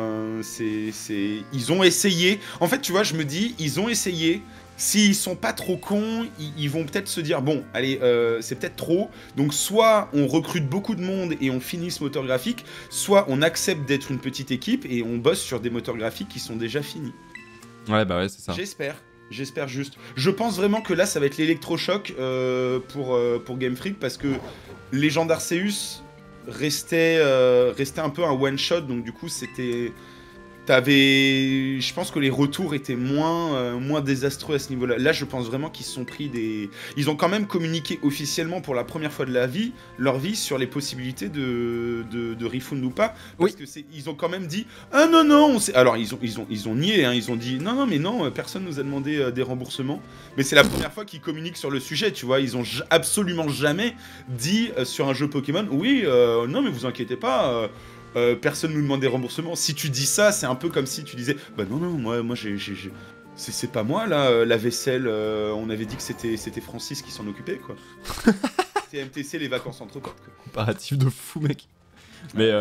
Ils ont essayé. En fait, tu vois, je me dis, ils ont essayé. S'ils sont pas trop cons, ils vont peut-être se dire, bon, allez, c'est peut-être trop. Donc, soit on recrute beaucoup de monde et on finit ce moteur graphique, soit on accepte d'être une petite équipe et on bosse sur des moteurs graphiques qui sont déjà finis. Ouais, bah ouais, c'est ça. J'espère juste. Je pense vraiment que là, ça va être l'électrochoc pour Game Freak, parce que Legend Arceus restait un peu un one-shot, donc du coup, c'était... Je pense que les retours étaient moins désastreux à ce niveau-là. Là, je pense vraiment qu'ils se sont pris des... Ils ont quand même communiqué officiellement pour la première fois de leur vie sur les possibilités de refund ou pas. Parce que ils ont quand même dit « Ah non, non !» Alors, ils ont nié, hein, ils ont dit « Non, non, mais non, personne nous a demandé des remboursements. » Mais c'est la première fois qu'ils communiquent sur le sujet, tu vois. Ils ont absolument jamais dit sur un jeu Pokémon « Oui, non, mais vous inquiétez pas. Personne ne nous demande des remboursements. » Si tu dis ça, c'est un peu comme si tu disais « Bah non, non, moi c'est pas moi, là, la vaisselle, on avait dit que c'était Francis qui s'en occupait, quoi. » C'est MTC, les vacances entre potes, quoi. Comparatif de fou, mec. Mais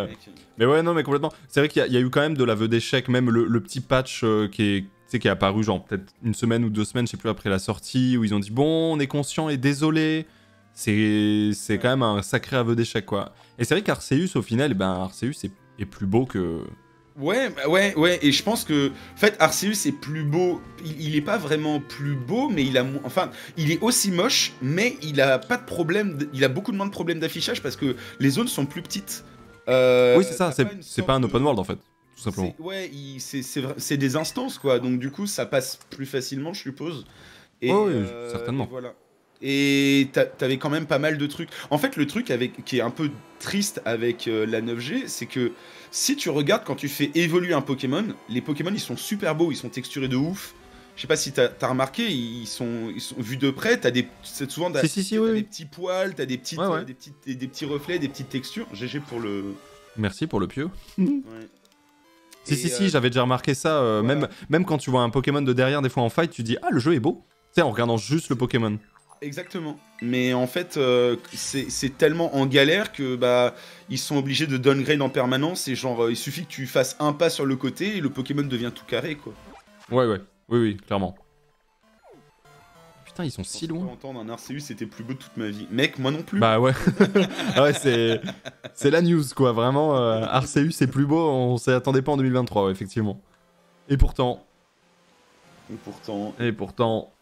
ouais, non, mais complètement. C'est vrai qu'il y a eu quand même de l'aveu d'échec, même le petit patch qui est apparu, genre, peut-être une semaine ou 2 semaines, je sais plus, après la sortie, où ils ont dit « Bon, on est conscient et désolé. » C'est quand même un sacré aveu d'échec, quoi. Et c'est vrai qu'Arceus, au final, ben, Arceus est plus beau que... Ouais, ouais, ouais. Et je pense que... En fait, Arceus est plus beau. Il est pas vraiment plus beau, mais il a... Enfin, il est aussi moche, mais il a pas de problème... Il a beaucoup de moins de problèmes d'affichage parce que les zones sont plus petites. Oui, c'est ça. C'est pas un open world, en fait. Tout simplement. Ouais, c'est des instances, quoi. Donc, du coup, ça passe plus facilement, je suppose. Et, oui, certainement. Et voilà. Et t'avais quand même pas mal de trucs. En fait, le truc qui est un peu triste avec la 9G, c'est que si tu regardes quand tu fais évoluer un Pokémon, les Pokémon, ils sont super beaux, ils sont texturés de ouf. Je sais pas si t'as remarqué, ils sont vus de près, t'as souvent des petits poils, t'as des petits reflets, des petites textures. GG pour le... Merci pour le pieu. Ouais. Si, j'avais déjà remarqué ça. Voilà. Même quand tu vois un Pokémon de derrière, des fois en fight, tu dis « Ah, le jeu est beau !» Tu sais, en regardant juste le Pokémon. Exactement. Mais en fait, c'est tellement en galère que bah ils sont obligés de downgrade en permanence. Et genre, il suffit que tu fasses un pas sur le côté et le Pokémon devient tout carré, quoi. Ouais, ouais. Oui, oui, clairement. Putain, ils sont si loin. Entendre un Arceus, c'était plus beau de toute ma vie. Mec, moi non plus. Bah ouais. Ouais, c'est la news, quoi. Vraiment, Arceus, c'est plus beau. On s'y attendait pas en 2023, ouais, effectivement. Et pourtant. Et pourtant. Et pourtant.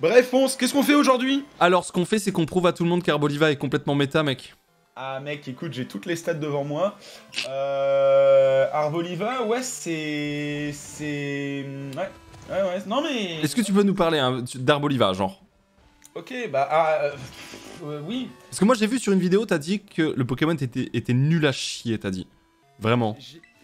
Bref, Ponce, qu'est-ce qu'on fait aujourd'hui? Alors, ce qu'on fait, c'est qu'on prouve à tout le monde qu'Arboliva est complètement méta, mec. Ah, mec, écoute, j'ai toutes les stats devant moi. Arboliva, ouais, c'est... Ouais. Ouais, ouais, non mais... Est-ce que tu peux nous parler hein, d'Arboliva, genre? Ok, bah... oui. Parce que moi, j'ai vu sur une vidéo, t'as dit que le Pokémon était nul à chier, t'as dit. Vraiment.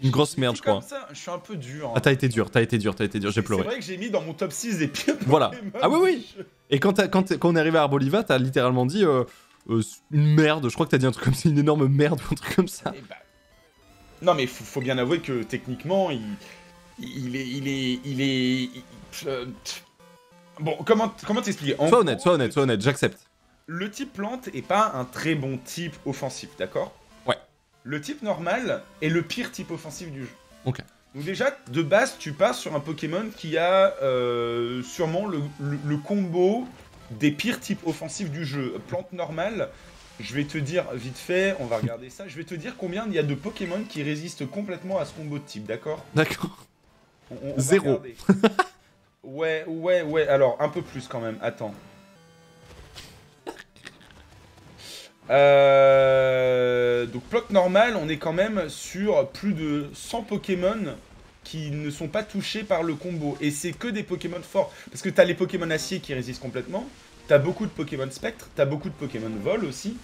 Une grosse merde, je crois. Je suis un peu dur. Hein. Ah, t'as été dur, j'ai pleuré. C'est vrai que j'ai mis dans mon top 6 des pires. Voilà. Ah oui, oui. Et quand on est arrivé à Arboliva, t'as littéralement dit une merde. Je crois que t'as dit un truc comme ça, une énorme merde ou un truc comme ça. Bah... Non, mais faut bien avouer que techniquement, il est... Bon, comment t'expliquer? Sois honnête, j'accepte. Le type plante est pas un très bon type offensif, d'accord? Le type normal est le pire type offensif du jeu. Ok. Donc déjà, de base, tu passes sur un Pokémon qui a sûrement le combo des pires types offensifs du jeu. Plante normale, je vais te dire vite fait, on va regarder ça, je vais te dire combien il y a de Pokémon qui résistent complètement à ce combo de type, d'accord? D'accord. Zéro. ouais, alors un peu plus quand même, attends. Donc plot normal, on est quand même sur plus de 100 Pokémon qui ne sont pas touchés par le combo. Et c'est que des Pokémon forts. Parce que t'as les Pokémon acier qui résistent complètement. T'as beaucoup de Pokémon spectre. T'as beaucoup de Pokémon vol aussi.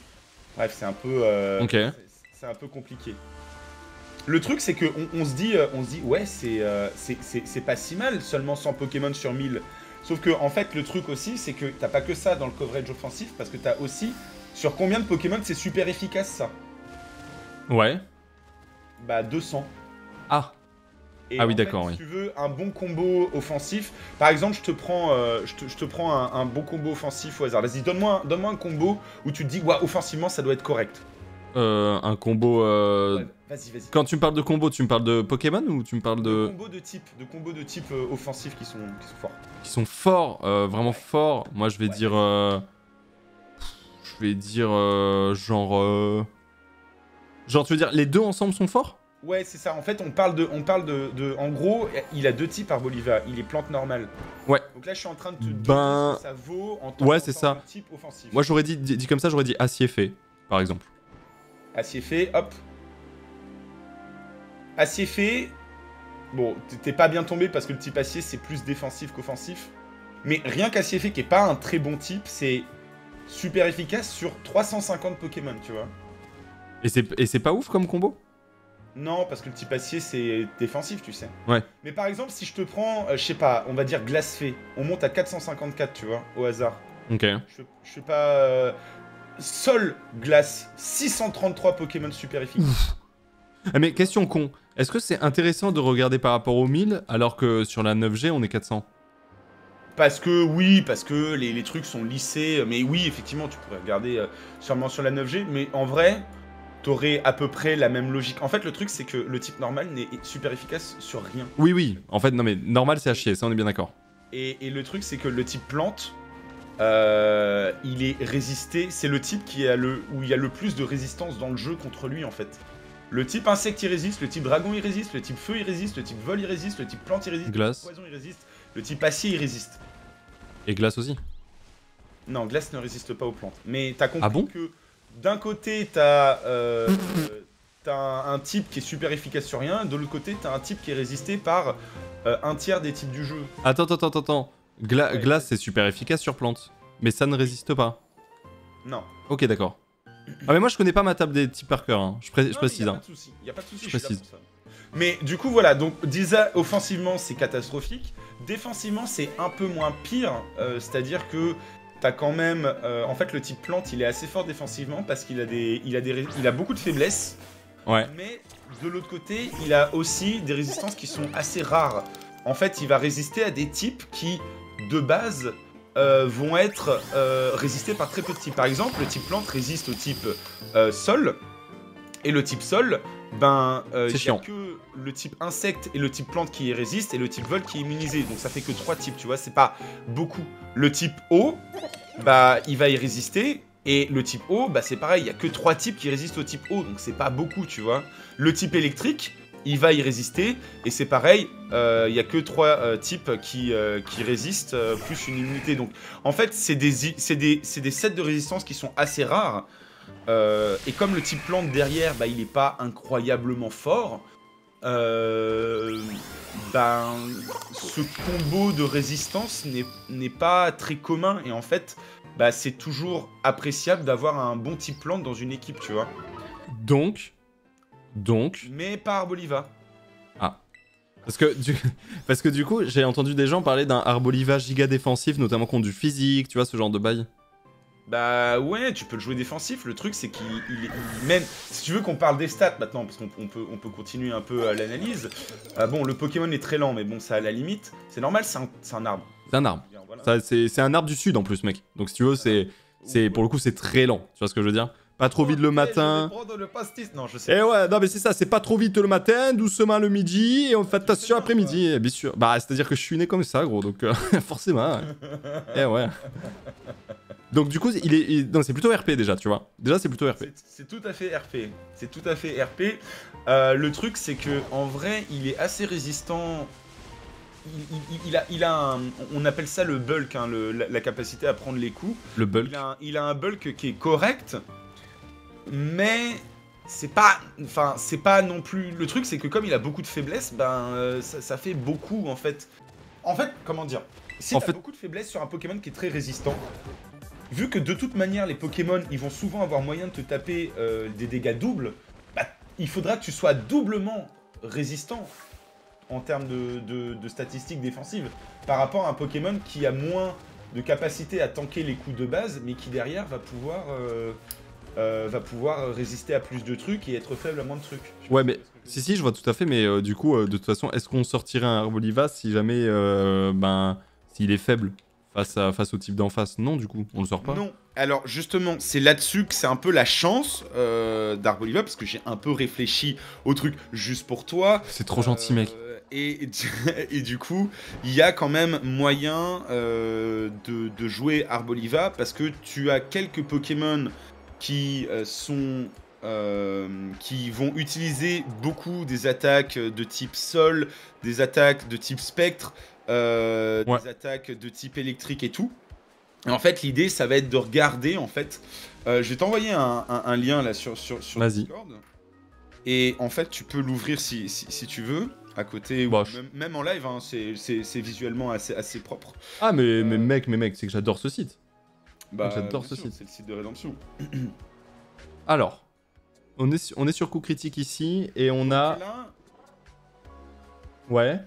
Bref, c'est un peu... okay. C'est un peu compliqué. Le truc, c'est que on se dit ouais, c'est pas si mal, seulement 100 Pokémon sur 1000. Sauf que, en fait, le truc aussi, c'est que t'as pas que ça dans le coverage offensif, parce que t'as aussi... Sur combien de Pokémon c'est super efficace, ça? Ouais. Bah, 200. Ah. Et ah oui, d'accord, oui. Si tu veux un bon combo offensif, par exemple, je te prends un bon combo offensif au hasard. Vas-y, donne-moi un combo où tu te dis, ouais, offensivement, ça doit être correct. Un combo... Ouais, vas-y. Quand tu me parles de combo, tu me parles de Pokémon ou tu me parles de... De combos de type offensif qui sont forts. Qui sont forts, vraiment forts. Moi, je vais dire... Je vais dire genre tu veux dire les deux ensemble sont forts? Ouais, c'est ça. En fait, on parle de en gros, il a deux types Arboliva, il est plante normale. Ouais. Donc là, je suis en train de te dire ce que ça vaut en tant que type offensif. Moi, j'aurais dit comme ça, j'aurais dit acier fée par exemple. Acier fée, hop. Acier fée. Bon, t'es pas bien tombé parce que le type acier, c'est plus défensif qu'offensif. Mais rien qu'acier fée qui est pas un très bon type, c'est super efficace sur 350 Pokémon, tu vois. Et c'est pas ouf comme combo? Non, parce que le type acier, c'est défensif, tu sais. Ouais. Mais par exemple, si je te prends, je sais pas, on va dire glace fée, on monte à 454, tu vois, au hasard. Ok. Je sais pas... Sol glace, 633 Pokémon super efficaces. Ah, mais question con, est-ce que c'est intéressant de regarder par rapport aux 1000, alors que sur la 9G, on est 400? Parce que oui, parce que les trucs sont lissés, mais oui, effectivement, tu pourrais regarder sûrement sur la 9G, mais en vrai, t'aurais à peu près la même logique. En fait, le truc, c'est que le type normal n'est super efficace sur rien. Oui, oui, en fait, non mais normal, c'est à chier, ça, on est bien d'accord. Et le truc, c'est que le type plante, il est résisté, c'est le type où il y a le plus de résistance dans le jeu contre lui, en fait. Le type insecte, il résiste, le type dragon, il résiste, le type feu, il résiste, le type vol, il résiste, le type plante, il résiste, glace. Le type poison, il résiste. Le type acier, il résiste. Et glace aussi? Non, glace ne résiste pas aux plantes. Mais t'as compris que d'un côté, t'as un type qui est super efficace sur rien, de l'autre côté, t'as un type qui est résisté par un tiers des types du jeu. Attends. Glace, c'est super efficace sur plantes, mais ça ne résiste pas. Non. Ok, d'accord. Ah mais moi, je connais pas ma table des types par cœur, hein. Je précise. Y'a pas de soucis, je suis là pour ça. Mais du coup, voilà, donc déjà, offensivement, c'est catastrophique. Défensivement, c'est un peu moins pire, c'est-à-dire que t'as quand même... en fait, le type plante, il est assez fort défensivement parce qu'il a il a beaucoup de faiblesses. Ouais. Mais de l'autre côté, il a aussi des résistances qui sont assez rares. En fait, il va résister à des types qui, de base, vont être résistés par très peu de types. Par exemple, le type plante résiste au type sol, et le type sol, ben, il n'y a que le type insecte et le type plante qui y résiste, et le type vol qui est immunisé. Donc ça fait que 3 types, tu vois, c'est pas beaucoup. Le type eau, bah, il va y résister, et le type eau, bah, c'est pareil, il n'y a que 3 types qui résistent au type eau, donc c'est pas beaucoup, tu vois. Le type électrique, il va y résister, et c'est pareil, il n'y a que 3 types qui résistent, plus une immunité. Donc en fait, c'est des sets de résistance qui sont assez rares, et comme le type plante derrière, bah, il n'est pas incroyablement fort, ben, ce combo de résistance n'est pas très commun, et en fait, bah, c'est toujours appréciable d'avoir un bon type plante dans une équipe, tu vois. Donc... Mais pas Arboliva. Ah. Parce que du coup, j'ai entendu des gens parler d'un Arboliva giga défensif, notamment contre du physique, tu vois, ce genre de bail. Bah ouais, tu peux le jouer défensif. Le truc, c'est qu'il... Même... Si tu veux qu'on parle des stats maintenant, parce qu'on peut continuer un peu l'analyse. Bon, le Pokémon est très lent, mais bon, ça à la limite. C'est normal, c'est un arbre. C'est un arbre. Voilà. C'est un arbre du sud, en plus, mec. Donc, si tu veux, c'est pour le coup, c'est très lent. Tu vois ce que je veux dire? Pas trop vite le matin. Le pastis. Non, je sais. Et ouais, non, mais c'est ça, c'est pas trop vite le matin, doucement le midi, et on fait attention après-midi, bien sûr. Bah, c'est-à-dire que je suis né comme ça, gros, donc forcément. Ouais. Et ouais. Donc, du coup, c'est plutôt RP déjà, tu vois. Déjà, c'est plutôt RP. C'est tout à fait RP. C'est tout à fait RP. Le truc, c'est que en vrai, il est assez résistant. On appelle ça le bulk, hein, la capacité à prendre les coups. Le bulk. Il a un bulk qui est correct. Mais c'est pas, enfin c'est pas non plus. Le truc, c'est que comme il a beaucoup de faiblesses, ben ça fait beaucoup en fait. En fait, comment dire? Si t'as beaucoup de faiblesses sur un Pokémon qui est très résistant, vu que de toute manière les Pokémon, ils vont souvent avoir moyen de te taper des dégâts doubles, bah, il faudra que tu sois doublement résistant en termes de statistiques défensives par rapport à un Pokémon qui a moins de capacité à tanker les coups de base, mais qui derrière va pouvoir résister à plus de trucs et être faible à moins de trucs. Ouais, mais si, je vois tout à fait, mais du coup, de toute façon, est-ce qu'on sortirait un Arboliva si jamais, ben, s'il est faible face au type d'en face? Non, du coup, on le sort pas. Non, alors justement, c'est là-dessus que c'est un peu la chance d'Arboliva, parce que j'ai un peu réfléchi au truc juste pour toi. C'est trop gentil, mec. Et du coup, il y a quand même moyen de jouer Arboliva, parce que tu as quelques Pokémon qui vont utiliser beaucoup des attaques de type sol, des attaques de type spectre, ouais, des attaques de type électrique et tout. Et en fait, l'idée, ça va être de regarder, en fait... je vais t'envoyer un lien là sur Discord. Et en fait, tu peux l'ouvrir si tu veux, à côté, bah, ou même en live, hein, c'est visuellement assez propre. Ah, mais mec, c'est que j'adore ce site. Bah, j'adore ce site. C'est le site de rédemption. Alors, on est sur Coup Critique ici, et on a... Là... Ouais.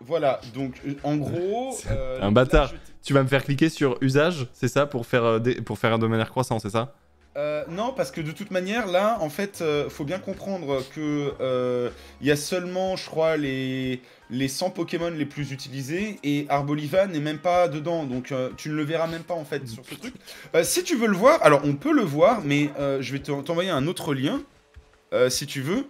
Voilà, donc en gros... un bâtard. Là, tu vas me faire cliquer sur usage, c'est ça, pour faire de manière croissante, c'est ça? Non, parce que de toute manière, là, en fait, faut bien comprendre que y a seulement, je crois, les 100 Pokémon les plus utilisés, et Arboliva n'est même pas dedans, donc tu ne le verras même pas, en fait, sur ce truc. Si tu veux le voir, alors on peut le voir, mais je vais t'envoyer un autre lien, si tu veux.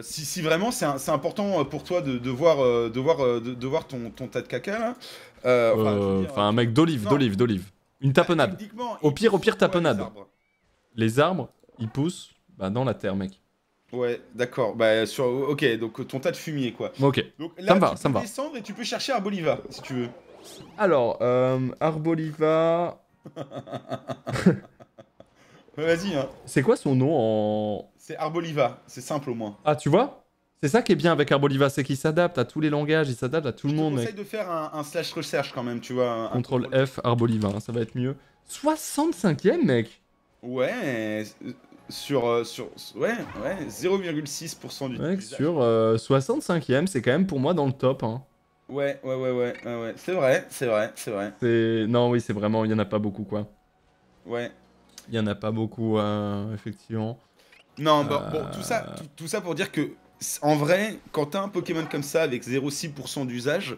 Si vraiment c'est important pour toi de voir ton tas de caca, là. Enfin, un mec d'olive. Une tapenade. Bah, au pire, tapenade. Les arbres, ils poussent bah, dans la terre, mec. Ouais, d'accord. Bah, ok, donc ton tas de fumier, quoi. Ok, donc, là, ça me va. Tu peux descendre et tu peux chercher Arboliva, si tu veux. Alors, Arboliva... Vas-y, hein. C'est quoi son nom en... C'est Arboliva, c'est simple au moins. Ah, tu vois ? C'est ça qui est bien avec Arboliva, c'est qu'il s'adapte à tous les langages, il s'adapte à tout le monde. J'essaie de faire un slash recherche quand même, tu vois. Contrôle F, Arboliva, hein, ça va être mieux. 65ème, mec. Ouais, sur 0,6% du... Mec, sur 65ème, c'est quand même pour moi dans le top, hein. Ouais, c'est vrai. Non, oui, c'est vraiment, il n'y en a pas beaucoup, quoi. Ouais. Il n'y en a pas beaucoup, effectivement. Non, bon, tout ça pour dire que, en vrai, quand t'as un Pokémon comme ça avec 0,6% d'usage,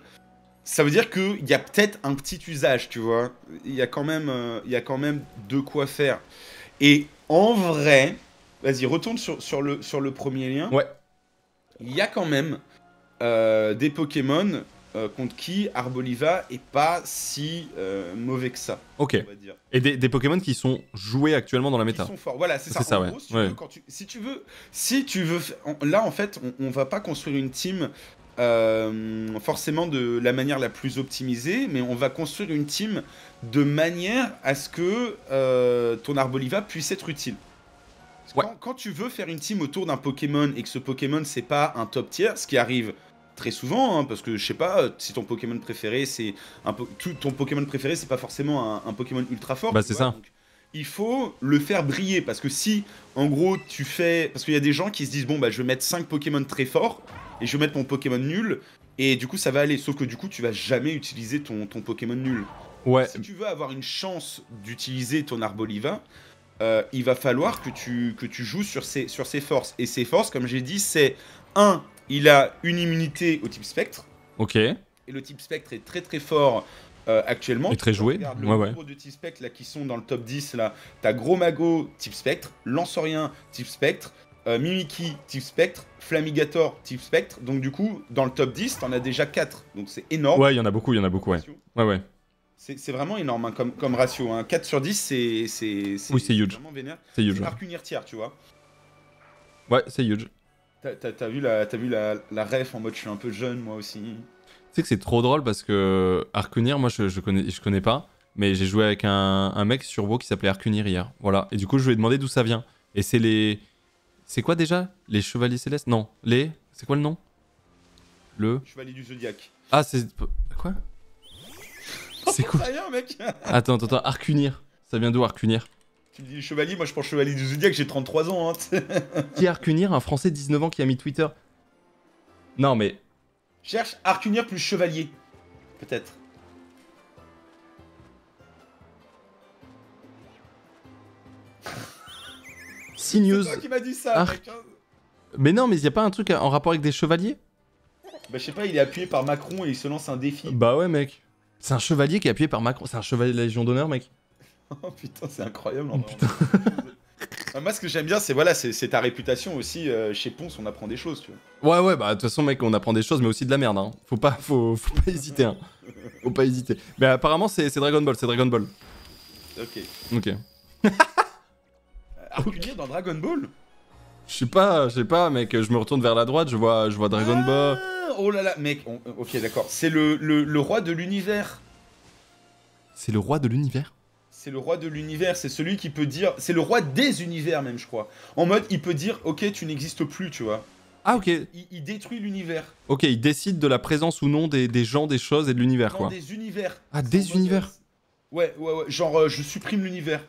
ça veut dire qu'il y a peut-être un petit usage, tu vois. Il y a quand même, de quoi faire. Et en vrai, vas-y, retourne sur le premier lien. Ouais. Il y a quand même des Pokémon contre qui Arboliva est pas si mauvais que ça. Ok. On va dire. Et des Pokémon qui sont joués actuellement dans la méta. Qui sont forts. Voilà, c'est ça. En gros, ouais. Si tu veux, là en fait, on va pas construire une team forcément de la manière la plus optimisée, mais on va construire une team de manière à ce que ton Arboliva puisse être utile. Ouais. Quand tu veux faire une team autour d'un Pokémon et que ce Pokémon c'est pas un top tier, ce qui arrive très souvent, hein, parce que je sais pas si ton Pokémon préféré c'est un pas forcément un Pokémon ultra fort. Bah c'est ça. Donc, il faut le faire briller, parce que si en gros tu fais, parce qu'il y a des gens qui se disent bon bah je vais mettre 5 Pokémon très forts et je vais mettre mon Pokémon nul et du coup ça va aller, sauf que du coup tu vas jamais utiliser ton Pokémon nul. Ouais. Si tu veux avoir une chance d'utiliser ton Arboliva, il va falloir que tu joues sur ses forces. Et ses forces, comme j'ai dit, c'est 1, il a une immunité au type spectre. Ok. Et le type spectre est très très fort actuellement. Et très joué. Regarde le nombre de type spectre là, qui sont dans le top 10. T'as Gros Mago, type spectre. Lansaurien, type spectre. Mimikyu, type spectre. Flamigator, type spectre. Donc du coup, dans le top 10, t'en as déjà 4. Donc c'est énorme. Ouais, il y en a beaucoup, ouais. Ouais, ouais. C'est vraiment énorme hein, comme ratio. Hein. 4 sur 10, c'est huge. C'est huge. Arc-unir tiers, tu vois. Ouais, c'est huge. T'as vu la ref en mode je suis un peu jeune, moi aussi. Tu sais que c'est trop drôle parce que Arc-unir, moi je connais pas, mais j'ai joué avec un mec sur WoW qui s'appelait Arc-unir hier. Voilà. Et du coup, je lui ai demandé d'où ça vient. Et c'est les. C'est quoi déjà? Les Chevaliers Célestes? Non. Les. C'est quoi le nom? Le. Chevalier du Zodiaque. Ah, c'est. Quoi? C'est cool. Rien, mec. Attends, Arc-unir. Ça vient d'où Arc-unir? Tu me dis chevalier, moi je pense chevalier du Zodiaque, j'ai 33 ans. Hein, qui est Arc-unir? Un français de 19 ans qui a mis Twitter. Non mais. Cherche Arc-unir plus chevalier. Peut-être. CNews. C'est toi qui m'a dit ça, mec. Mais non, mais il n'y a pas un truc en rapport avec des chevaliers? Bah je sais pas, il est appuyé par Macron et il se lance un défi. Bah ouais, mec. C'est un chevalier qui est appuyé par Macron. C'est un chevalier de la Légion d'honneur, mec. Oh putain, c'est incroyable. Oh, putain. Moi, ce que j'aime bien, c'est voilà, c'est ta réputation aussi. Chez Ponce, on apprend des choses, tu vois. Ouais, ouais, bah de toute façon, mec, on apprend des choses, mais aussi de la merde. Hein. Faut pas hésiter. Hein. Faut pas hésiter. Mais apparemment, c'est Dragon Ball. Ok. Ok. Arc-unir dans Dragon Ball. Je sais pas, mec. Je me retourne vers la droite, je vois Dragon Ball. Oh là là, mec, ok, d'accord. C'est le roi de l'univers. C'est le roi de l'univers? C'est le roi de l'univers, c'est celui qui peut dire... C'est le roi des univers même, je crois. En mode, il peut dire, ok, tu n'existes plus, tu vois. Ah, ok. Il détruit l'univers. Ok, il décide de la présence ou non des gens, des choses et de l'univers, quoi. Des univers. Ah, des univers? Ouais, genre, je supprime l'univers.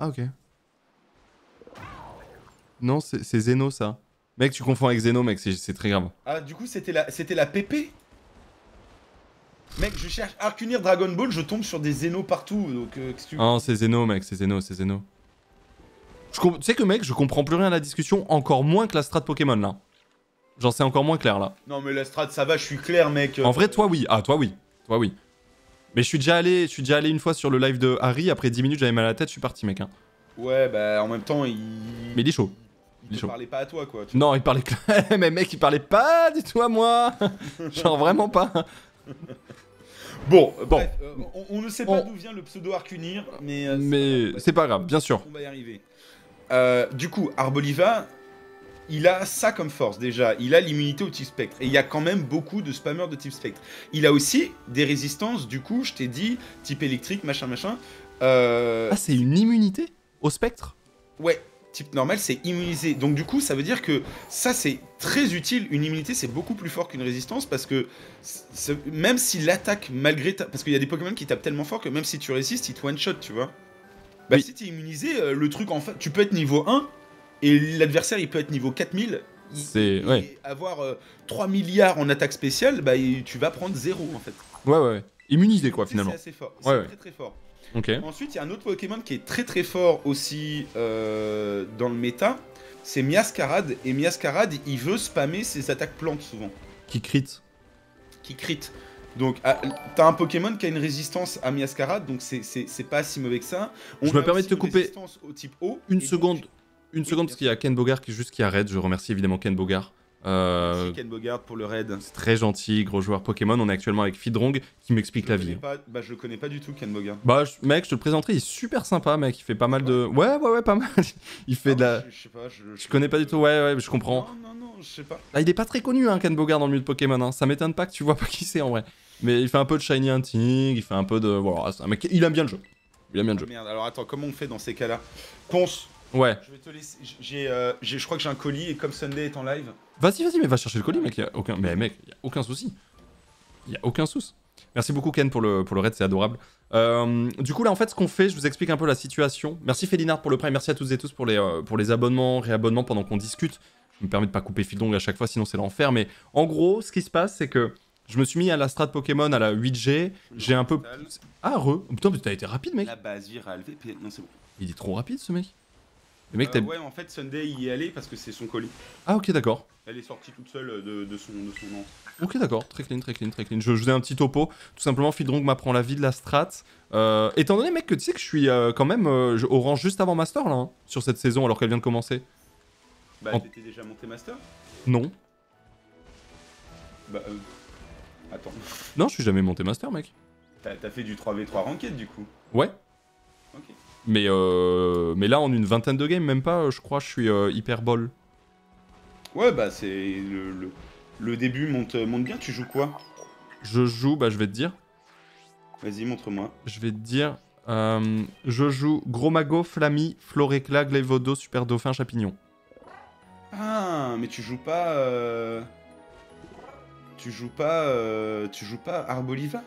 Ah, ok. Non, c'est Zeno, ça. Mec, tu confonds avec Zeno, mec, c'est très grave. Ah, du coup, c'était la PP? Mec, je cherche Arc-unir Dragon Ball, je tombe sur des Zeno partout, donc... Non, c'est Zeno, mec, c'est Zeno. Tu sais que, mec, je comprends plus rien à la discussion, encore moins que la strat Pokémon, là. Genre, c'est encore moins clair, là. Non, mais la strat, ça va, je suis clair, mec. En vrai, toi, oui. Ah, toi, oui. Mais je suis déjà allé une fois sur le live de Harry, après 10 minutes, j'avais mal à la tête, je suis parti, mec. Hein. Ouais, bah, en même temps, il... Mais il est chaud. Il parlait pas à toi, quoi. Non, il parlait... Mais mec, il parlait pas du tout à moi. Genre vraiment pas. Bon. Bref, on ne sait pas d'où vient le pseudo Arc-unir, mais... mais c'est pas grave, bien sûr. On va y arriver. Du coup, Arboliva, il a ça comme force, déjà. Il a l'immunité au type spectre. Et il y a quand même beaucoup de spammers de type spectre. Il a aussi des résistances, du coup, je t'ai dit, type électrique, machin. Ah, c'est une immunité au spectre? Ouais. Type normal, c'est immunisé. Donc du coup, ça veut dire que ça, c'est très utile. Une immunité, c'est beaucoup plus fort qu'une résistance parce que même si l'attaque, malgré ta... Parce qu'il y a des Pokémon qui tapent tellement fort que même si tu résistes, ils te one-shot, tu vois. Bah oui. Si t'es immunisé, le truc en fait... Tu peux être niveau 1 et l'adversaire, il peut être niveau 4000. C'est... Ouais. Et avoir 3 milliards en attaque spéciale, bah tu vas prendre 0, en fait. Ouais. Immunisé, quoi, finalement. C'est assez fort. Ouais, c'est très fort. Okay. Ensuite, il y a un autre Pokémon qui est très très fort aussi dans le méta, c'est Miascarade. Et Miascarade, il veut spammer ses attaques plantes souvent. Qui crit. Donc, t'as un Pokémon qui a une résistance à Miascarade, donc c'est pas si mauvais que ça. Je me permets de te couper au type O, une seconde, parce qu'il y a Ken Bogard qui a raid. Je remercie évidemment Ken Bogard. Merci Ken Bogard pour le raid. C'est très gentil, gros joueur Pokémon. On est actuellement avec Fildrong qui m'explique la vie. Bah, je le connais pas du tout, Ken Bogard. Bah, mec, je te le présenterai, il est super sympa, mec. Il fait pas mal de. Ouais, pas mal. Il fait de la. Je sais pas, je connais pas du tout, ouais, je comprends. Non, je sais pas. Ah, il est pas très connu, hein, Ken Bogard, dans le milieu de Pokémon. Hein. Ça m'étonne pas que tu vois pas qui c'est en vrai. Mais il fait un peu de Shiny Hunting, il fait un peu de. Voilà, un mec. Il aime bien le jeu. Merde, alors attends, comment on fait dans ces cas-là? Ponce. Ouais. Je vais te laisser. Je crois que j'ai un colis et comme Sunday est en live. Vas-y, mais va chercher le colis, mec. Y a aucun souci. Y a aucun souci. Merci beaucoup Ken pour le raid, c'est adorable. Du coup là en fait ce qu'on fait, je vous explique un peu la situation. Merci Félinard pour le prime, merci à toutes et tous pour les abonnements, réabonnements pendant qu'on discute. Je me permets de pas couper fil d'ongle à chaque fois, sinon c'est l'enfer. Mais en gros, ce qui se passe, c'est que je me suis mis à la strat Pokémon à la 8G. J'ai un peu. Putain, mais t'as été rapide, mec. La base virale VP. Non, c'est bon. Il est trop rapide ce mec. Le mec ouais, en fait, Sunday y est allé parce que c'est son colis. Ah, ok, d'accord. Elle est sortie toute seule de son nom. Ok, d'accord. Très clean. Je faisais un petit topo. Tout simplement, Fildrong m'apprend la vie de la strat. Étant donné, mec, que tu sais que je suis quand même au rang juste avant Master, là, hein, sur cette saison, alors qu'elle vient de commencer. Bah, t'étais déjà monté Master? Non. Bah, attends. Non, je suis jamais monté Master, mec. T'as fait du 3v3 ranked, du coup? Ouais. Ok. Mais là, en une vingtaine de games, même pas, je crois, je suis hyper ball. Ouais, bah c'est le début monte bien. Tu joues quoi? Je joue, bah je vais te dire. Vas-y, montre-moi. Je vais te dire, je joue Gromago, Flammy, Florecla, Glévodo, Super Dauphin, Chapignon. Ah, mais tu joues pas... Tu joues pas Arboliva?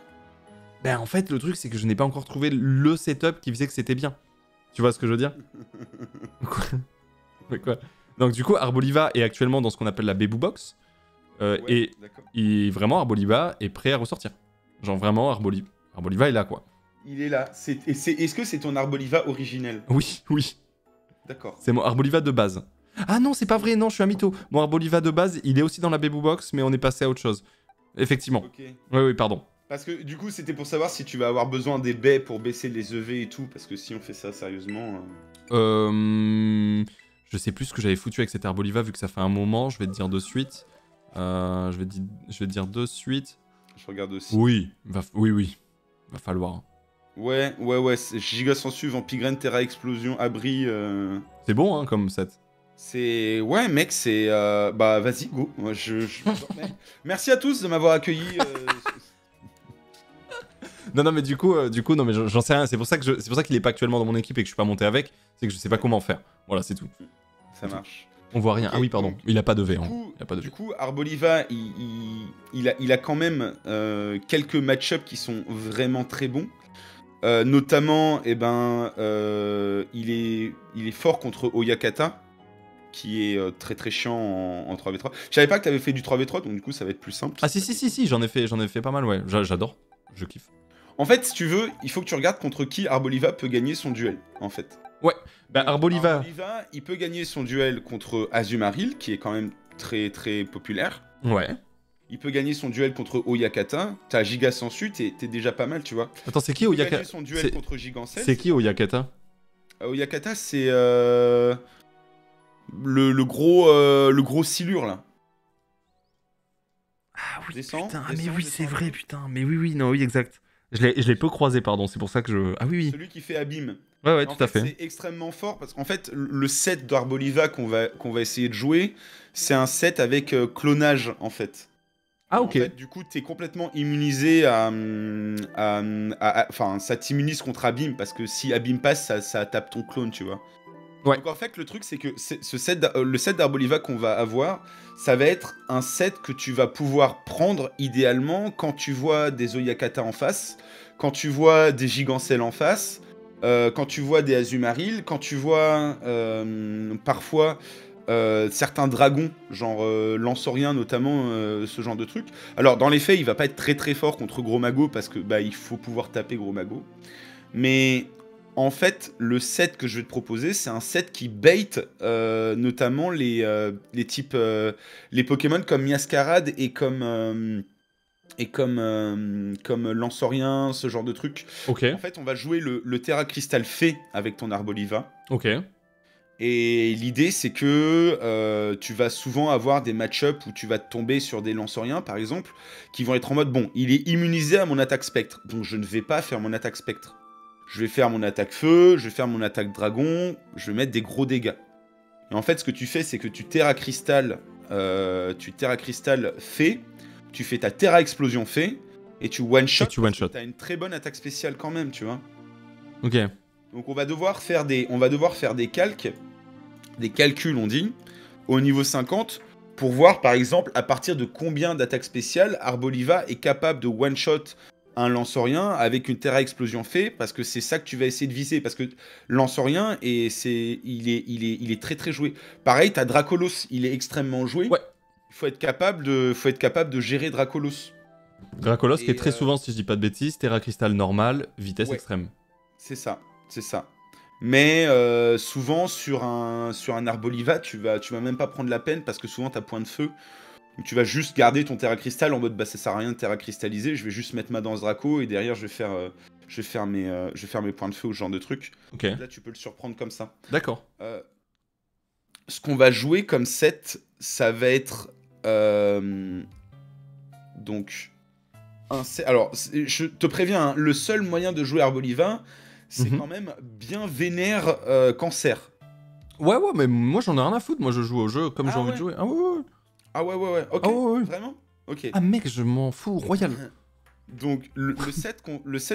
Ben en fait le truc c'est que je n'ai pas encore trouvé le setup qui faisait que c'était bien. Tu vois ce que je veux dire? Quoi? Donc du coup Arboliva est actuellement dans ce qu'on appelle la Bébou Box. Et vraiment Arboliva est prêt à ressortir. Genre vraiment Arboliva est là quoi. Il est là. Est-ce que c'est ton Arboliva originel? Oui. D'accord. C'est mon Arboliva de base. Ah non c'est pas vrai, non je suis un mytho. Mon Arboliva de base il est aussi dans la Bébou Box mais on est passé à autre chose. Effectivement. Okay. Oui pardon. Parce que du coup, c'était pour savoir si tu vas avoir besoin des baies pour baisser les EV et tout, parce que si on fait ça sérieusement... Je sais plus ce que j'avais foutu avec cette Arboliva, vu que ça fait un moment, je vais te dire de suite. Je regarde aussi. Oui, va falloir. Ouais, Giga Sensu, Vampigraine, Terra Explosion, Abri... C'est bon, hein, comme set. C'est... Ouais, mec, c'est... Bah, vas-y, go. Moi, Merci à tous de m'avoir accueilli... Non mais du coup non mais j'en sais rien, c'est pour ça que qu'il est pas actuellement dans mon équipe et que je suis pas monté avec, c'est que je sais pas comment faire. Voilà, c'est tout. Ça marche. On voit rien. Okay. Ah oui, pardon. Il a pas de V. Du coup, Arboliva, il a quand même quelques match-ups qui sont vraiment très bons. Notamment, il est fort contre Oyakata qui est très chiant en 3v3. Je savais pas que tu avais fait du 3v3 donc du coup, ça va être plus simple. Ah si, j'en ai fait pas mal, ouais. J'adore. Je kiffe. En fait, si tu veux, il faut que tu regardes contre qui Arboliva peut gagner son duel, en fait. Ouais, bah Arboliva, il peut gagner son duel contre Azumarill, qui est quand même très populaire. Ouais. Il peut gagner son duel contre Oyakata. T'as Giga Sensu, t'es déjà pas mal, tu vois. Attends, c'est qui Oyakata? Il peut gagner son duel contre Gigancelle. C'est qui Oyakata? Oyakata, c'est le gros silure, là. Ah oui, descend, putain, descend, mais oui, c'est vrai, putain, mais oui, exact. Je l'ai peu croisé, pardon, c'est pour ça que je... Ah oui. Celui qui fait abîme. Ouais, tout à fait. C'est extrêmement fort, parce qu'en fait, le set d'Arboliva qu'on va essayer de jouer, c'est un set avec clonage, en fait. Ah, ok. En fait, du coup, t'es complètement immunisé Enfin, ça t'immunise contre abîme, parce que si abîme passe, ça tape ton clone, tu vois. Ouais. Donc en fait le truc c'est que le set d'Arboliva qu'on va avoir, ça va être un set que tu vas pouvoir prendre idéalement quand tu vois des Oyakata en face, quand tu vois des Gigancelles en face, quand tu vois des Azumarill, quand tu vois parfois certains dragons, genre Lansaurien notamment, ce genre de truc. Alors dans les faits il va pas être très fort contre Gromago parce que bah il faut pouvoir taper Gromago, mais... En fait, le set que je vais te proposer, c'est un set qui bait notamment les Pokémon comme Miascarade et comme et comme, comme l'Ansorien, ce genre de truc. Okay. En fait, on va jouer le Terra Cristal Fée avec ton Arboliva. Ok. Et l'idée, c'est que tu vas souvent avoir des match-ups où tu vas tomber sur des Lanceriens, par exemple, qui vont être en mode, bon, il est immunisé à mon attaque spectre, donc je ne vais pas faire mon attaque spectre. Je vais faire mon attaque feu, je vais faire mon attaque dragon, je vais mettre des gros dégâts. Et en fait, ce que tu fais, c'est que tu Terra Cristal Fée, tu fais ta Terra Explosion Fée, et tu one-shot, tu as une très bonne attaque spéciale quand même, tu vois. Ok. Donc on va devoir faire des, calques, des calculs on dit, au niveau 50, pour voir par exemple à partir de combien d'attaques spéciales Arboliva est capable de one-shot un Lançorien avec une Terra Explosion Fée, parce que c'est ça que tu vas essayer de viser, parce que Lançorien, il est très très joué. Pareil, t'as Dracolos, il est extrêmement joué, ouais. Faut être capable de gérer Dracolos. Dracolos qui est très souvent, si je dis pas de bêtises, Terra Cristal normal, vitesse extrême. C'est ça. C'est ça. Mais souvent, sur un Arboliva, tu vas même pas prendre la peine parce que souvent, tu as point de feu. Donc, tu vas juste garder ton Terra Cristal en mode, bah, ça sert à rien de Terra Cristalliser, je vais juste mettre ma danse Draco et derrière, je vais faire mes points de feu ou ce genre de truc. Okay. Donc, là, tu peux le surprendre comme ça. D'accord. Ce qu'on va jouer comme set, ça va être... donc... Alors, je te préviens, hein, le seul moyen de jouer Arboliva... c'est quand même bien vénère cancer. Ouais, ouais, mais moi j'en ai rien à foutre. Moi je joue au jeu comme j'ai envie de jouer. Ah ouais, ouais. Ah ouais, ouais, ouais. Ok. Ah ouais, ouais. Vraiment ? Ok. Ah mec, je m'en fous, royal. Donc le set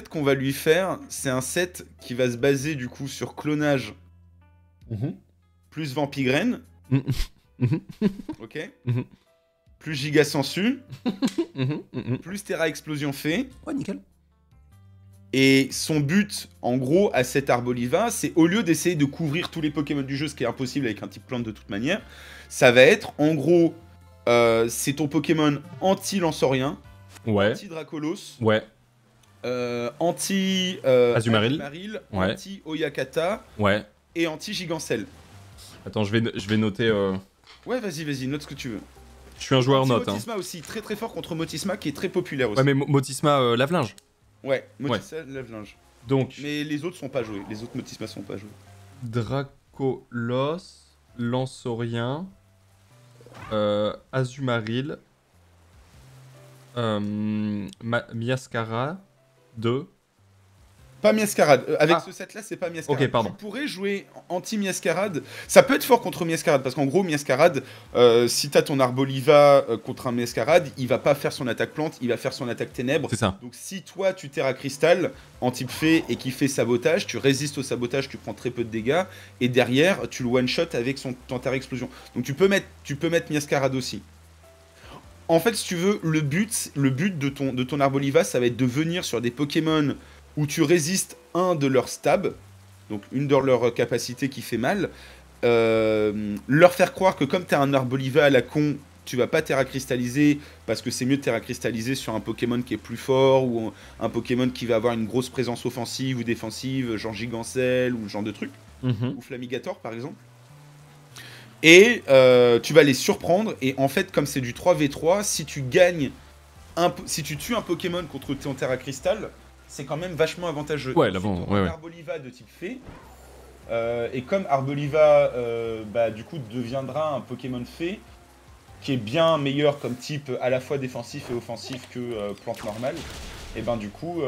qu'on va lui faire, c'est un set qui va se baser du coup sur clonage plus vampigraine. Ok. Plus giga sensu. Plus terra explosion fée. Ouais, nickel. Et son but, en gros, à cet Arboliva, c'est au lieu d'essayer de couvrir tous les Pokémon du jeu, ce qui est impossible avec un type plante de toute manière, ça va être, en gros, c'est ton Pokémon anti-Lançorien, ouais. Anti-Dracolos, ouais. Anti-Azumarill, ouais. Anti-Oyakata, ouais. Et anti-Gigancelle. Attends, je vais noter... Ouais, vas-y, note ce que tu veux. Je suis un joueur note. Motisma aussi, très très fort contre Motisma, qui est très populaire aussi. Ouais, mais Motisma lave-linge. Ouais, Motisma, lave-linge. Donc... mais les autres sont pas joués, les autres Motisma sont pas joués. Dracolos, Lançorien, Azumarill, Miascara 2. Pas Miascarade, avec ce set là c'est pas Miascarade. Ok, pardon. Tu pourrais jouer anti-Miascarade, ça peut être fort contre Miascarade, parce qu'en gros Miascarade, si t'as ton Arboliva contre un Miascarade, il va pas faire son attaque plante, il va faire son attaque ténèbres. C'est ça. Donc si toi tu Terra Cristal, en type fée, et qui fait sabotage, tu résistes au sabotage, tu prends très peu de dégâts, et derrière tu le one-shot avec ton Terra Explosion. Donc tu peux mettre Miascarade aussi. En fait si tu veux, le but de ton Arboliva, ça va être de venir sur des Pokémon... où tu résistes un de leurs stabs, donc une de leurs capacités qui fait mal, leur faire croire que comme tu as un Arboliva à la con, tu vas pas Terra Cristalliser, parce que c'est mieux de Terra Cristalliser sur un Pokémon qui est plus fort, ou un Pokémon qui va avoir une grosse présence offensive ou défensive, genre Gigancelle, ou ce genre de truc, ou Flamigator par exemple. Et tu vas les surprendre, et en fait comme c'est du 3v3, si tu tues un Pokémon contre ton Terra Cristal, c'est quand même vachement avantageux. Ouais, là bon, ouais, Arboliva de type fée. Et comme Arboliva, bah, du coup, deviendra un Pokémon fée, qui est bien meilleur comme type à la fois défensif et offensif que plante normale, et ben du coup,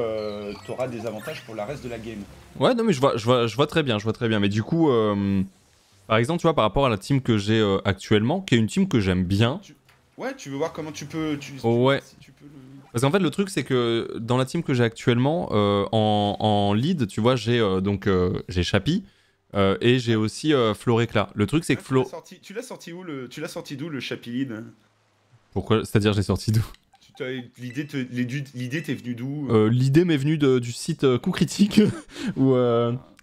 t'auras des avantages pour la reste de la game. Ouais, non mais je vois très bien, Mais du coup, par exemple, tu vois, par rapport à la team que j'ai actuellement, qui est une team que j'aime bien... Ouais, tu veux voir comment tu peux... ouais. Si tu peux le... Parce qu'en fait, le truc, c'est que dans la team que j'ai actuellement, en lead, tu vois, j'ai j'ai Chappie et j'ai aussi Florécla. Le truc, c'est que Flo... Tu l'as sorti d'où, le Chappie lead? Pourquoi? C'est-à-dire, j'ai sorti d'où? L'idée t'est venue d'où? L'idée m'est venue du site Coup Critique, où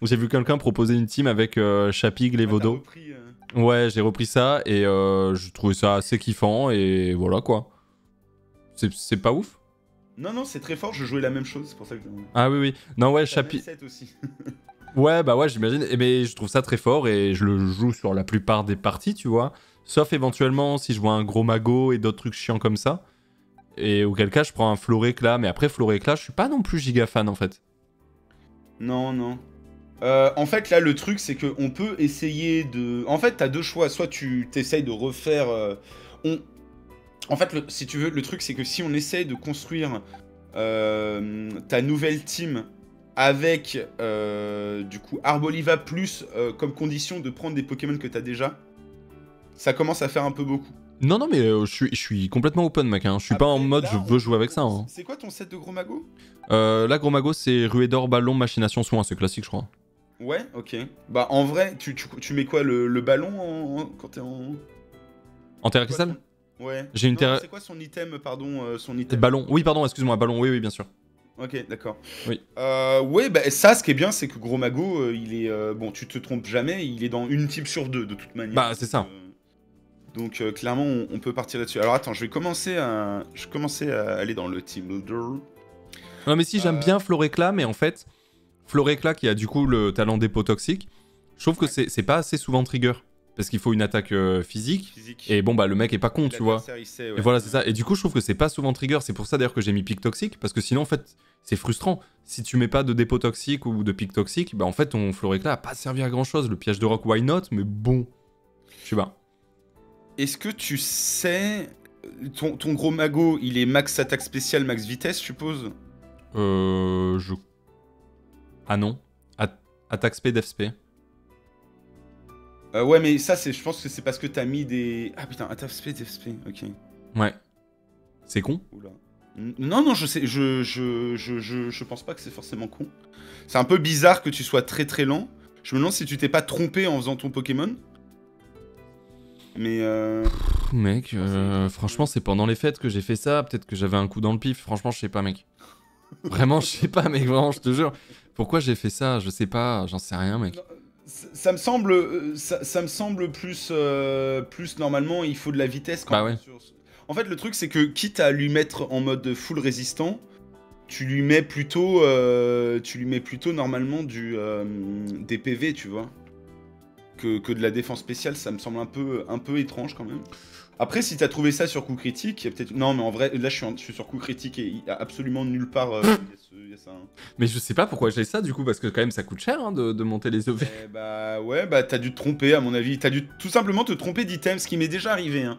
j'ai vu quelqu'un proposer une team avec Chappie, Glévodo. Ouais, j'ai repris ça, et je trouvais ça assez kiffant, et voilà, quoi. C'est pas ouf? Non, non, c'est très fort, je jouais la même chose, c'est pour ça que... Ah oui, oui. Non, ouais, Chappie... aussi. Ouais, bah ouais, j'imagine. Mais je trouve ça très fort et je le joue sur la plupart des parties, tu vois. Sauf éventuellement si je vois un gros magot et d'autres trucs chiants comme ça. Et auquel cas, je prends un Floréclat. Mais après, Floréclat, je suis pas non plus giga fan en fait. Non, non. En fait, là, le truc, c'est qu'on peut essayer de... En fait, t'as deux choix. Soit tu t'essayes de refaire... En fait, si tu veux, le truc, c'est que si on essaye de construire ta nouvelle team avec, du coup, Arboliva plus comme condition de prendre des Pokémon que t'as déjà, ça commence à faire un peu beaucoup. Non, non, mais je suis complètement open, mec. Hein. Je suis pas en mode, là, je veux jouer avec ça. Hein. C'est quoi ton set de gros mago? Là, gros mago, c'est ruée d'or, ballon, machination, soin. C'est classique, je crois. Ouais, ok. Bah, en vrai, tu mets quoi, le ballon quand t'es en... En terre cristale? Ouais. J'ai une terre... C'est quoi son item, pardon, son item? Ballon. Oui, pardon, excuse-moi, ballon. Oui, oui, bien sûr. Ok, d'accord. Oui. Ouais, bah, ça, ce qui est bien, c'est que gros mago, il est... bon, tu te trompes jamais. Il est dans une type sur deux, de toute manière. Bah, c'est ça. Donc clairement, on peut partir là-dessus. Alors attends, je vais commencer à aller dans le team builder. Non mais si, j'aime bien Floréclat, mais en fait, Floréclat qui a du coup le talent dépôt toxique, je trouve que c'est pas assez souvent trigger. Parce qu'il faut une attaque physique. Et bon, bah le mec est pas con, tu vois. Serissée, ouais. Et voilà, c'est ça. Et du coup, je trouve que c'est pas souvent trigger. C'est pour ça d'ailleurs que j'ai mis pic toxique. Parce que sinon, en fait, c'est frustrant. Si tu mets pas de dépôt toxique ou de pic toxique, bah en fait, ton Floréclat a pas servi à grand chose. Le piège de rock, why not? Mais bon, je sais pas. Est-ce que tu sais... Ton gros mago, il est max attaque spéciale, max vitesse, je suppose? Ah non. Attaque SP, def SP. Ouais, mais ça, je pense que c'est parce que t'as mis des... Ah putain, attaque SP, def SP, ok. Ouais. C'est con? Oula. Non, non, je sais, je pense pas que c'est forcément con. C'est un peu bizarre que tu sois très très lent. Je me demande si tu t'es pas trompé en faisant ton Pokémon. Mais mec, franchement, c'est pendant les fêtes que j'ai fait ça. Peut-être que j'avais un coup dans le pif. Franchement, je sais pas, mec. Vraiment, je sais pas, mec. Vraiment, je te jure. Pourquoi j'ai fait ça? Je sais pas. J'en sais rien, mec. Ça me semble plus normalement. Il faut de la vitesse. Quand même. Ouais. En fait, le truc, c'est que quitte à lui mettre en mode full résistant, tu lui mets plutôt normalement des PV, tu vois. Que de la défense spéciale, ça me semble un peu étrange quand même. Après, si t'as trouvé ça sur Coup Critique, il y a peut-être... Non, mais en vrai, là, je suis sur Coup Critique et il y a absolument nulle part... y a ça, hein. Mais je sais pas pourquoi j'ai ça, du coup, parce que quand même, ça coûte cher hein, de monter les OV. Bah ouais, bah t'as dû te tromper, à mon avis. T'as dû tout simplement te tromper d'item, ce qui m'est déjà arrivé. Hein.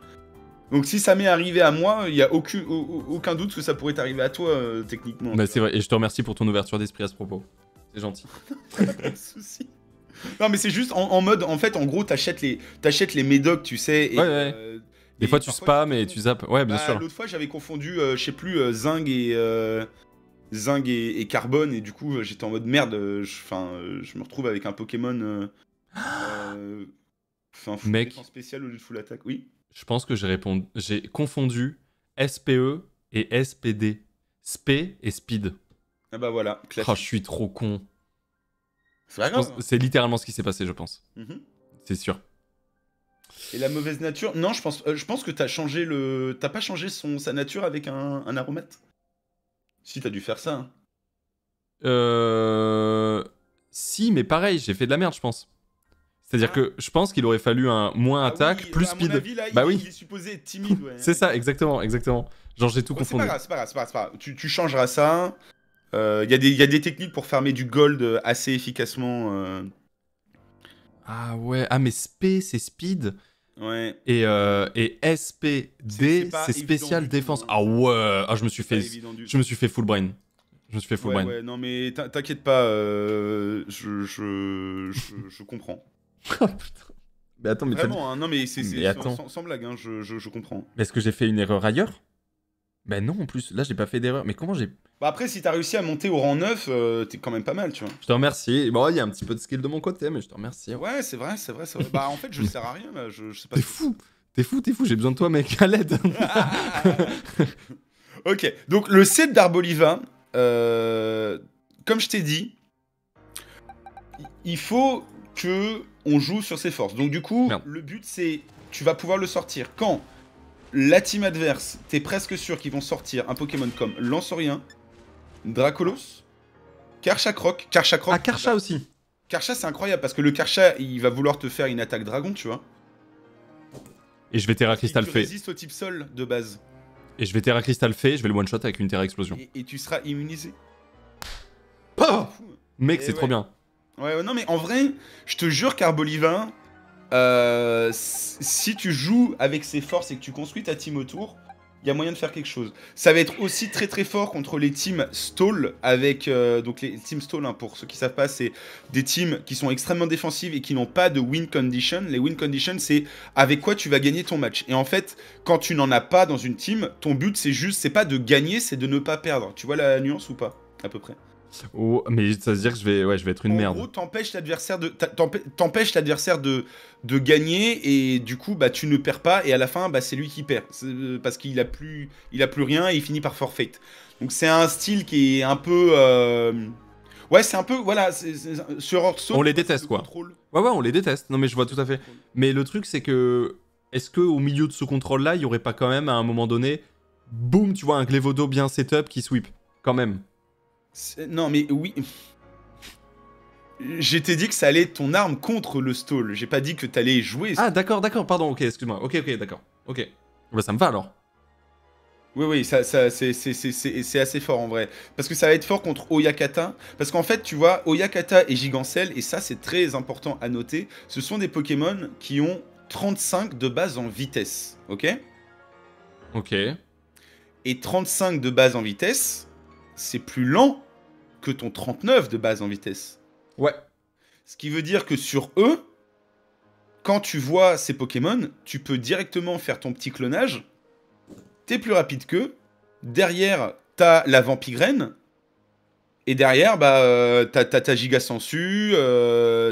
Donc si ça m'est arrivé à moi, il n'y a aucun doute que ça pourrait t'arriver à toi, techniquement. Bah c'est vrai, et je te remercie pour ton ouverture d'esprit à ce propos. C'est gentil. Pas de soucis. Non mais c'est juste en mode, en fait, en gros, t'achètes les médocs, tu sais. Et, ouais, ouais. Des fois, tu spams et tu zappes. Ouais, bien sûr. L'autre fois, j'avais confondu, je sais plus, zinc et carbone, et du coup, j'étais en mode merde. Enfin, je me retrouve avec un Pokémon. Mec. Spécial au lieu de full attaque. Oui. Je pense que j'ai confondu SPE et SPD, SP et speed. Ah bah voilà. Oh, je suis trop con. C'est littéralement ce qui s'est passé, je pense. C'est sûr. Et la mauvaise nature? Non, je pense que t'as changé le... T'as pas changé sa nature avec un aromate? Si, t'as dû faire ça. Hein. Si, mais pareil, j'ai fait de la merde, je pense. C'est-à-dire que je pense qu'il aurait fallu un moins attaque, oui, plus à speed. Mon avis, là, il est supposé être timide. Ouais. C'est ça, exactement, exactement. Genre, j'ai tout confondu. C'est pas grave, tu changeras ça. Il y a des techniques pour farmer du gold assez efficacement. Ah ouais, ah mais SP c'est speed. Ouais. Et SPD c'est spécial défense. Ah ouais, ah je me suis fait full brain. Je me suis fait full brain. Ouais, non mais t'inquiète pas, je comprends. Oh putain. Mais attends, mais vraiment, hein, non mais c'est sans blague, hein, je comprends. Mais est-ce que j'ai fait une erreur ailleurs? Ben non, en plus, là j'ai pas fait d'erreur. Mais comment j'ai... Bah après, si t'as réussi à monter au rang 9, t'es quand même pas mal, tu vois. Je te remercie. Bon, il y a un petit peu de skill de mon côté, mais je te remercie. Ouais, c'est vrai, c'est vrai, c'est vrai. Bah en fait, je sers à rien, là. Je sais pas. T'es fou, j'ai besoin de toi, mec, à l'aide. Ok, donc le set d'Arboliva, comme je t'ai dit, il faut que on joue sur ses forces. Donc du coup, le but c'est, tu vas pouvoir le sortir quand la team adverse, t'es presque sûr qu'ils vont sortir un Pokémon comme Lansaurien, Dracolos, Karchakroc. Karchakroc. Ah, Karcha aussi. Karcha, c'est incroyable parce que le Karcha, il va vouloir te faire une attaque dragon, tu vois. Et je vais Terra Crystal Fée. Il résiste au type sol de base. Et je vais Terra Cristal Fée, je vais le one shot avec une Terra Explosion. Et tu seras immunisé. Oh mec, c'est ouais. Trop bien. Ouais, non mais en vrai, je te jure qu'Arboliva, si tu joues avec ses forces et que tu construis ta team autour, il y a moyen de faire quelque chose. Ça va être aussi très très fort contre les teams stall avec donc les teams stall hein, pour ceux qui savent pas, c'est des teams qui sont extrêmement défensives et qui n'ont pas de win condition. Les win condition, c'est avec quoi tu vas gagner ton match. Et en fait, quand tu n'en as pas dans une team, ton but c'est juste, c'est pas de gagner, c'est de ne pas perdre. Tu vois la nuance ou pas, à peu près? Oh, mais ça veut dire que je vais, ouais, je vais être une merde. En gros, t'empêches l'adversaire de gagner et du coup, bah, tu ne perds pas et à la fin, bah, c'est lui qui perd parce qu'il a plus rien et il finit par forfait. Donc c'est un style qui est un peu, ouais, c'est un peu, voilà, sur Orso. On les déteste quoi. Contrôle. Ouais, on les déteste. Non mais je vois tout à fait. Mais le truc c'est que, est-ce que au milieu de ce contrôle là, il y aurait pas quand même à un moment donné, boum, tu vois un Glévodo bien setup qui sweep quand même. Non mais oui, je t'ai dit que ça allait être ton arme contre le stall, j'ai pas dit que t'allais jouer. Ah d'accord, pardon, ok, excuse-moi, ok, d'accord, ok. Bah ça me va alors. Oui, ça c'est assez fort en vrai, parce que ça va être fort contre Oyakata, parce qu'en fait tu vois, Oyakata et Gigancelle, et ça c'est très important à noter, ce sont des Pokémon qui ont 35 de base en vitesse, ok. Et 35 de base en vitesse... c'est plus lent que ton 39 de base en vitesse. Ouais. Ce qui veut dire que sur eux, quand tu vois ces Pokémon, tu peux directement faire ton petit clonage, t'es plus rapide qu'eux, derrière, t'as la Vampigraine, et derrière, bah, t'as ta Giga Sensu,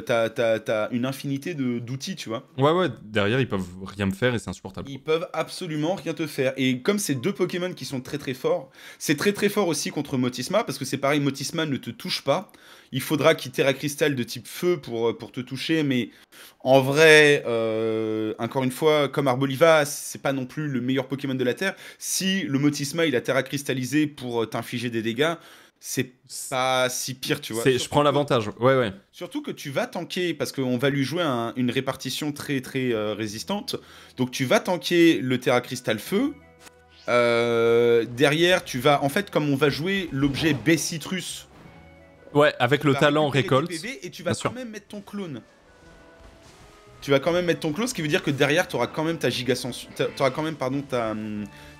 t'as une infinité d'outils, tu vois. Ouais, derrière, ils peuvent rien me faire et c'est insupportable. Ils peuvent absolument rien te faire. Et comme c'est deux Pokémon qui sont très très forts, c'est très très fort aussi contre Motisma, parce que c'est pareil, Motisma ne te touche pas. Il faudra qu'il Terra Cristal de type feu pour te toucher, mais en vrai, encore une fois, comme Arboliva, c'est pas non plus le meilleur Pokémon de la Terre. Si le Motisma, il a Terra Cristallisé pour t'infliger des dégâts... c'est pas si pire, tu vois. Je prends l'avantage, ouais. Surtout que tu vas tanker, parce qu'on va lui jouer une répartition très très résistante. Donc tu vas tanker le Terra Cristal Feu. Derrière, tu vas... En fait, comme on va jouer l'objet B-Citrus... Ouais, avec le talent récolte. Et tu vas quand même mettre ton clone. Ce qui veut dire que derrière, tu auras quand même ta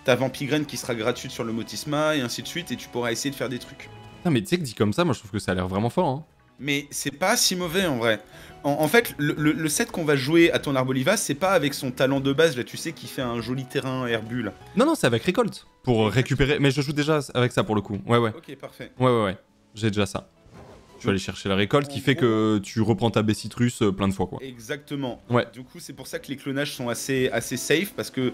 ta Vampigraine qui sera gratuite sur le Motisma et ainsi de suite, et tu pourras essayer de faire des trucs. Putain, mais tu sais que dit comme ça, moi je trouve que ça a l'air vraiment fort. Hein. Mais c'est pas si mauvais en vrai. En fait, le set qu'on va jouer à ton Arboliva, c'est pas avec son talent de base, là tu sais qu'il fait un joli terrain herbu là. Non, c'est avec récolte, pour récupérer, mais je joue déjà avec ça pour le coup, ouais. Ok, parfait. Ouais, j'ai déjà ça. Tu vas aller chercher la récolte qui fait que tu reprends ta baie citrus plein de fois quoi. Exactement. Ouais. Du coup, c'est pour ça que les clonages sont assez safe, parce que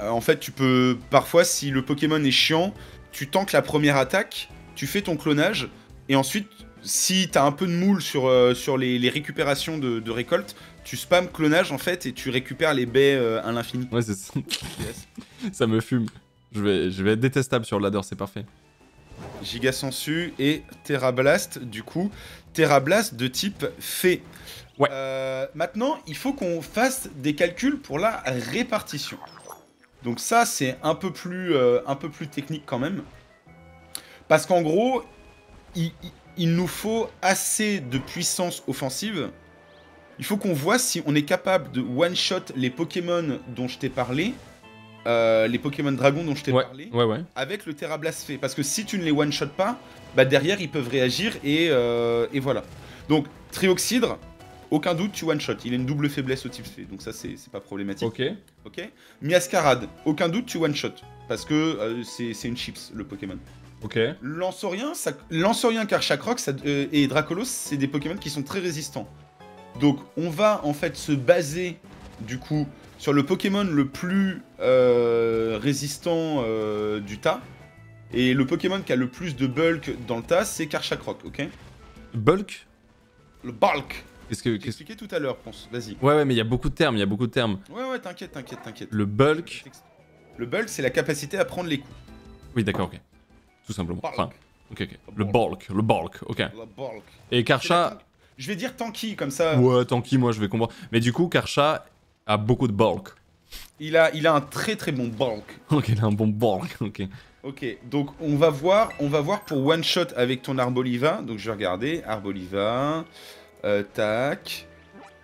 en fait, tu peux parfois, si le Pokémon est chiant, tu tankes la première attaque, tu fais ton clonage, et ensuite, si t'as un peu de moule sur les récupérations de récolte, tu spams clonage en fait et tu récupères les baies à l'infini. Ouais, c'est ça. Ça me fume. Je vais être détestable sur le ladder, c'est parfait. Giga Sensu et Terra Blast, du coup, Terra Blast de type fée. Ouais. Maintenant, il faut qu'on fasse des calculs pour la répartition. Donc ça, c'est un peu plus technique quand même. Parce qu'en gros, il nous faut assez de puissance offensive. Il faut qu'on voit si on est capable de one-shot les Pokémon dont je t'ai parlé, les Pokémon Dragon dont je t'ai parlé, avec le Terra Blast Fée. Parce que si tu ne les one-shot pas, bah derrière, ils peuvent réagir et voilà. Donc, Trioxydre... aucun doute, tu one-shot. Il a une double faiblesse au type fée, donc ça, c'est pas problématique. Ok. Miascarade, aucun doute, tu one-shot. Parce que c'est une chips, le Pokémon. Ok. Lansaurien Karchakroc et Dracolos, c'est des Pokémon qui sont très résistants. Donc, on va, en fait, se baser, du coup, sur le Pokémon le plus résistant du tas. Et le Pokémon qui a le plus de bulk dans le tas, c'est Karchakroc, ok. Bulk? Le bulk. J'ai expliqué tout à l'heure, pense. Vas-y. Ouais, mais il y a beaucoup de termes, Ouais, t'inquiète. Le bulk... Le bulk, c'est la capacité à prendre les coups. Oui, d'accord, ok. Tout simplement. Bulk. Enfin, ok. Le bulk, ok. Le bulk. Et Karcha... Je vais dire tanky, comme ça. Ouais, tanky, moi, je vais comprendre. Mais du coup, Karcha a beaucoup de bulk. Il a un très très bon bank. Ok, il a un bon bank, ok. Ok, donc on va voir pour one shot avec ton Arboliva. Donc je vais regarder, Arboliva, tac.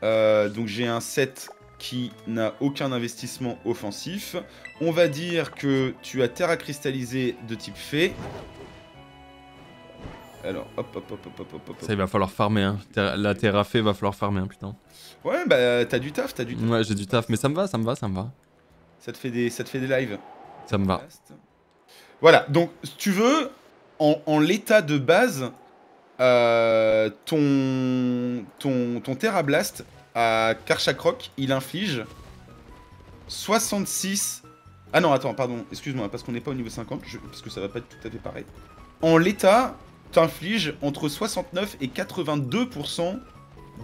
Donc j'ai un 7 qui n'a aucun investissement offensif. On va dire que tu as Terra cristallisée de type fée. Alors, hop. Ça, il va falloir farmer, hein. La Terra fée va falloir farmer, hein, putain. Ouais, bah, t'as du taf. Ouais, j'ai du taf, mais ça me va. Ça te fait des lives. Ça me va. Voilà, donc, si tu veux, en l'état de base, ton Terra Blast à Karchakrok, il inflige 66... Ah non, attends, pardon, excuse-moi, parce qu'on n'est pas au niveau 50, parce que ça va pas être tout à fait pareil. En l'état... t'infliges entre 69 et 82%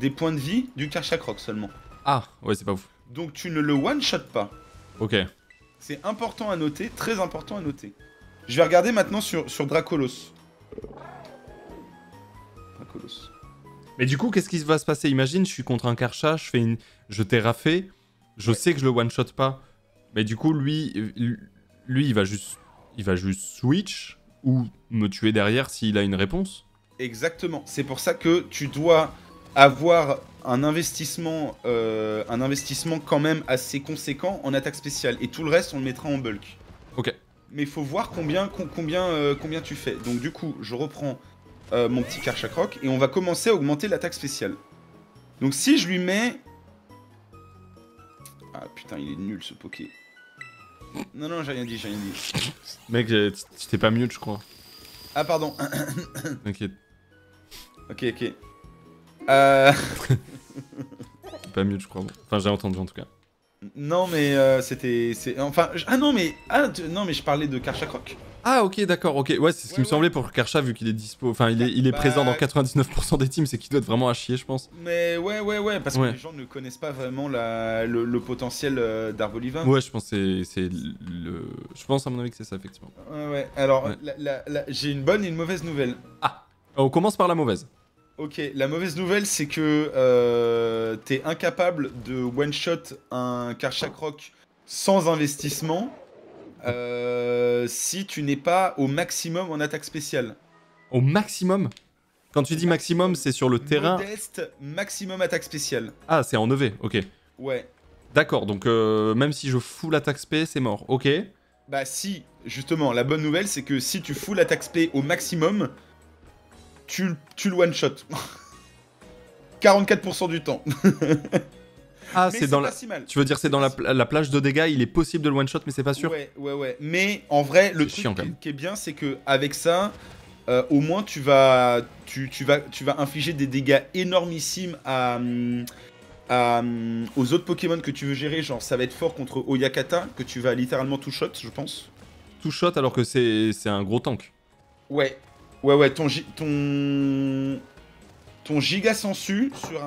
des points de vie du Karchakrok seulement. Ah, ouais, c'est pas ouf. Donc tu ne le one-shot pas. Ok. C'est important à noter, très important à noter. Je vais regarder maintenant sur Dracolos. Mais du coup, qu'est-ce qui va se passer? Imagine, je suis contre un Karcha, je t'ai raffé, je sais que je le one-shot pas. Mais du coup, lui il va juste switch... ou me tuer derrière s'il a une réponse. Exactement. C'est pour ça que tu dois avoir un investissement quand même assez conséquent en attaque spéciale. Et tout le reste, on le mettra en bulk. Ok. Mais il faut voir combien tu fais. Donc du coup, je reprends mon petit Karchakrok et on va commencer à augmenter l'attaque spéciale. Donc si je lui mets... Ah putain, il est nul ce Poké. Non, j'ai rien dit. Mec, tu t'es pas mute, je crois. Ah, pardon. T'inquiète. Ok. Pas mute, je crois. Enfin, j'ai entendu en tout cas. Non, mais c'était... Enfin, non, mais je parlais de Karchakrok. Ah, ok, d'accord, ok. Ouais, c'est ce qui me semblait pour Karcha, vu qu'il est dispo. Enfin, il est présent dans 99% des teams, c'est qu'il doit être vraiment à chier, je pense. Mais ouais, parce que les gens ne connaissent pas vraiment le potentiel d'Arboliva. Ouais, je pense que c'est le... Je pense, à mon avis, que c'est ça, effectivement. Ouais, alors, ouais. J'ai une bonne et une mauvaise nouvelle. Ah, on commence par la mauvaise. Ok, la mauvaise nouvelle, c'est que t'es incapable de one-shot un Karchakrok sans investissement. Si tu n'es pas au maximum en attaque spéciale. Au maximum? Quand tu dis maximum, c'est sur le terrain... Modeste, maximum attaque spéciale. Ah, c'est en EV, ok. Ouais. D'accord, donc même si je fous l'attaque spé, c'est mort, ok. Bah si, justement, la bonne nouvelle, c'est que si tu fous l'attaque spé au maximum, tu le one-shot. 44% du temps. Ah, c'est dans la... Tu veux dire c'est dans la plage de dégâts, il est possible de le one shot mais c'est pas sûr. Ouais. Mais en vrai le truc qui est bien c'est que avec ça au moins tu vas infliger des dégâts énormissimes aux autres Pokémon que tu veux gérer, genre ça va être fort contre Oyakata que tu vas littéralement tout shot, je pense. Tout shot alors que c'est un gros tank. Ouais, ton giga sensu sur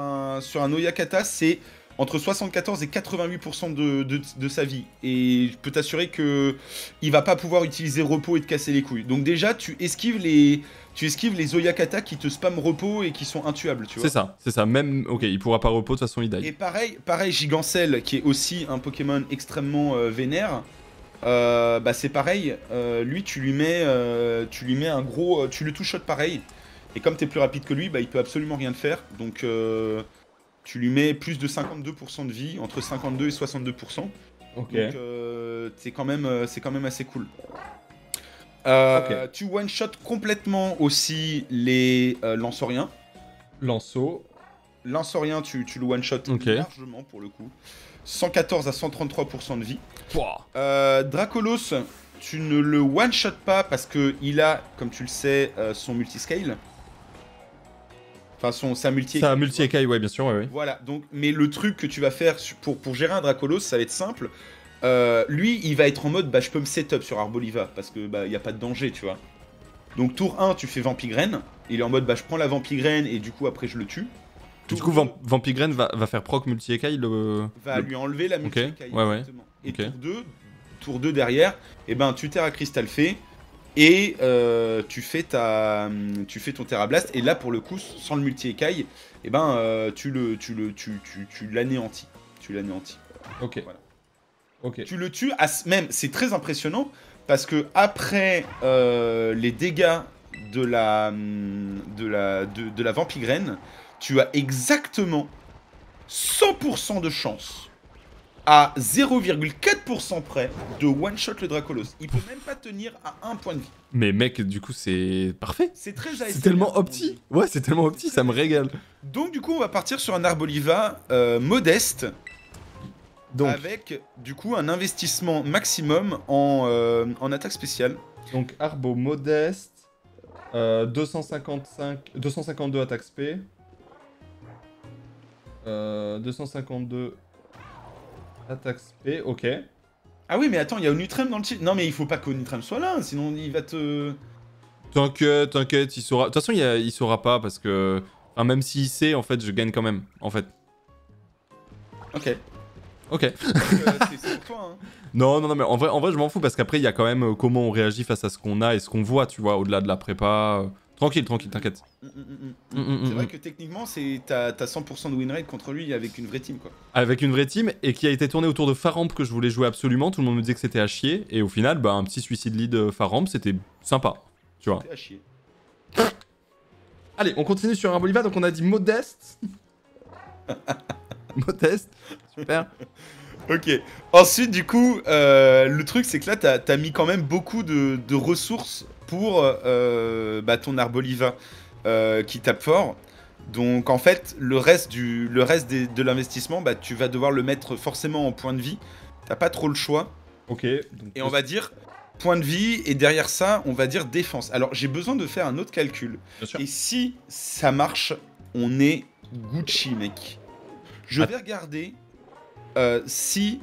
un Oyakata, c'est entre 74 et 88% de sa vie. Et je peux t'assurer que il va pas pouvoir utiliser repos et te casser les couilles. Donc déjà, tu esquives les Oyakata qui te spamment repos et qui sont intuables, tu vois. C'est ça. Même, ok, il pourra pas repos, de toute façon, il die. Et pareil, Gigancelle, qui est aussi un Pokémon extrêmement vénère, bah c'est pareil. Lui, tu lui mets un gros... tu le touches pareil. Et comme t'es plus rapide que lui, bah il peut absolument rien faire. Donc... tu lui mets plus de 52% de vie, entre 52 et 62%. Ok. Donc, c'est quand même assez cool. Okay. Tu one-shot complètement aussi les Lanceriens. Lancerien, tu le one-shot largement, pour le coup. 114 à 133% de vie. Wow. Dracolos, tu ne le one-shot pas parce qu'il a, comme tu le sais, son multiscale. Enfin, sa multi-écaille. Sa multi-écaille, ouais, bien sûr, ouais. Voilà, donc, mais le truc que tu vas faire pour gérer un Dracolos, ça va être simple. Lui, il va être en mode, bah, je peux me set-up sur Arboliva, parce que, bah, il n'y a pas de danger, tu vois. Donc, tour 1, tu fais Vampigraine. Il est en mode, bah, je prends la Vampigraine, et du coup, après, je le tue. Du coup, Vampigraine va faire proc multi-écaille, lui enlever la multi-écaille, ouais. Et okay. tour 2 derrière, et ben, tu terres à Crystal Fée. Et tu fais ton Terra Blast et là pour le coup sans le multi-écaille eh ben tu l'anéantis. Ok. Voilà. Okay. Tu le tues, même, c'est très impressionnant, parce que après les dégâts de la vampigraine, tu as exactement 100% de chance, à 0,4% près, de one-shot le Dracolos. Il peut même pas tenir à 1 point de vie. Mais mec, du coup, c'est parfait. C'est très ASMR. C'est tellement opti. Ouais, c'est tellement opti, ça me régale. Donc du coup, on va partir sur un Arboliva modeste. Donc. Avec, du coup, un investissement maximum en attaque spéciale. Donc, Arbo modeste, 252 attaque spé, 252 attaque spé, ok. Ah oui, mais attends, il y a Onitrem dans le titre. Non, mais il faut pas qu'Onitrem soit là, sinon il va te... T'inquiète, t'inquiète, il saura... De toute façon, il saura pas, parce que... Enfin, même s'il sait, en fait, je gagne quand même, en fait. Ok. Ok. C'est pour toi, hein. Non, non, non, mais en vrai je m'en fous parce qu'après il y a quand même comment on réagit face à ce qu'on a et ce qu'on voit, tu vois, au-delà de la prépa. Tranquille, tranquille, t'inquiète. C'est vrai que techniquement, t'as 100% de winrate contre lui avec une vraie team, quoi. Avec une vraie team et qui a été tournée autour de Faramp que je voulais jouer absolument. Tout le monde me disait que c'était à chier et au final, bah, un petit suicide lead Faramp, c'était sympa, tu vois. C'était à chier. Allez, on continue sur Arboliva, donc on a dit modeste. Modeste, super. Ok. Ensuite, du coup, le truc, c'est que là, t'as mis quand même beaucoup de ressources pour ton Arboliva qui tape fort. Donc, en fait, le reste de l'investissement, bah, tu vas devoir le mettre forcément en point de vie. T'as pas trop le choix. Ok. Donc et on va dire point de vie, et derrière ça, on va dire défense. Alors, j'ai besoin de faire un autre calcul. Bien sûr. Et si ça marche, on est Gucci, mec. Je vais regarder si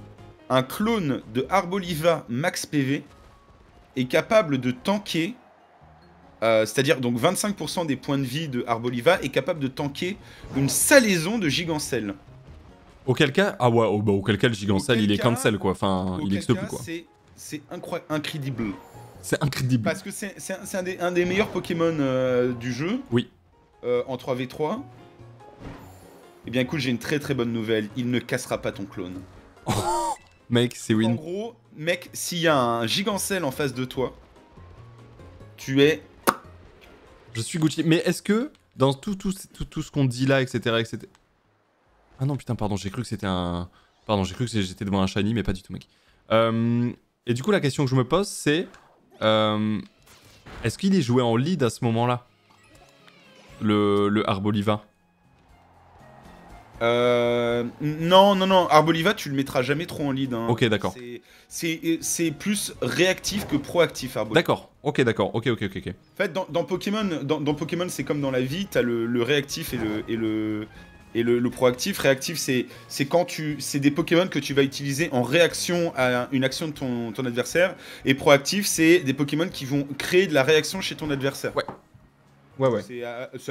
un clone de Arboliva max PV est capable de tanker, c'est-à-dire donc 25% des points de vie de Arboliva est capable de tanker une salaison de Gigancelle. Auquel cas, ah ouais, oh, bah, auquel cas le Gigancelle il est cancel quoi, enfin il existe plus quoi. C'est incroyable. C'est incroyable. Parce que c'est un des meilleurs Pokémon du jeu. Oui. En 3v3. Eh bien écoute, j'ai une très bonne nouvelle, il ne cassera pas ton clone. Oh, mec, c'est win. En gros, mec, s'il y a un Gigancelle en face de toi, tu es... Je suis Gucci, mais est-ce que dans tout ce qu'on dit là, etc. Ah non, putain, pardon, j'ai cru que c'était un... Pardon, j'ai cru que j'étais devant un shiny, mais pas du tout, mec. Et du coup, la question que je me pose, c'est... Est-ce qu'il est joué en lead à ce moment-là, le Arboliva? Non, non, non, Arboliva, tu le mettras jamais trop en lead. Hein. Ok, d'accord. C'est plus réactif que proactif, Arboliva. D'accord, ok, d'accord, ok. En fait, dans Pokémon c'est comme dans la vie, t'as le réactif et le proactif. Réactif, c'est quand c'est des Pokémon que tu vas utiliser en réaction à une action de ton adversaire. Et proactif, c'est des Pokémon qui vont créer de la réaction chez ton adversaire. Ouais. Ouais. C'est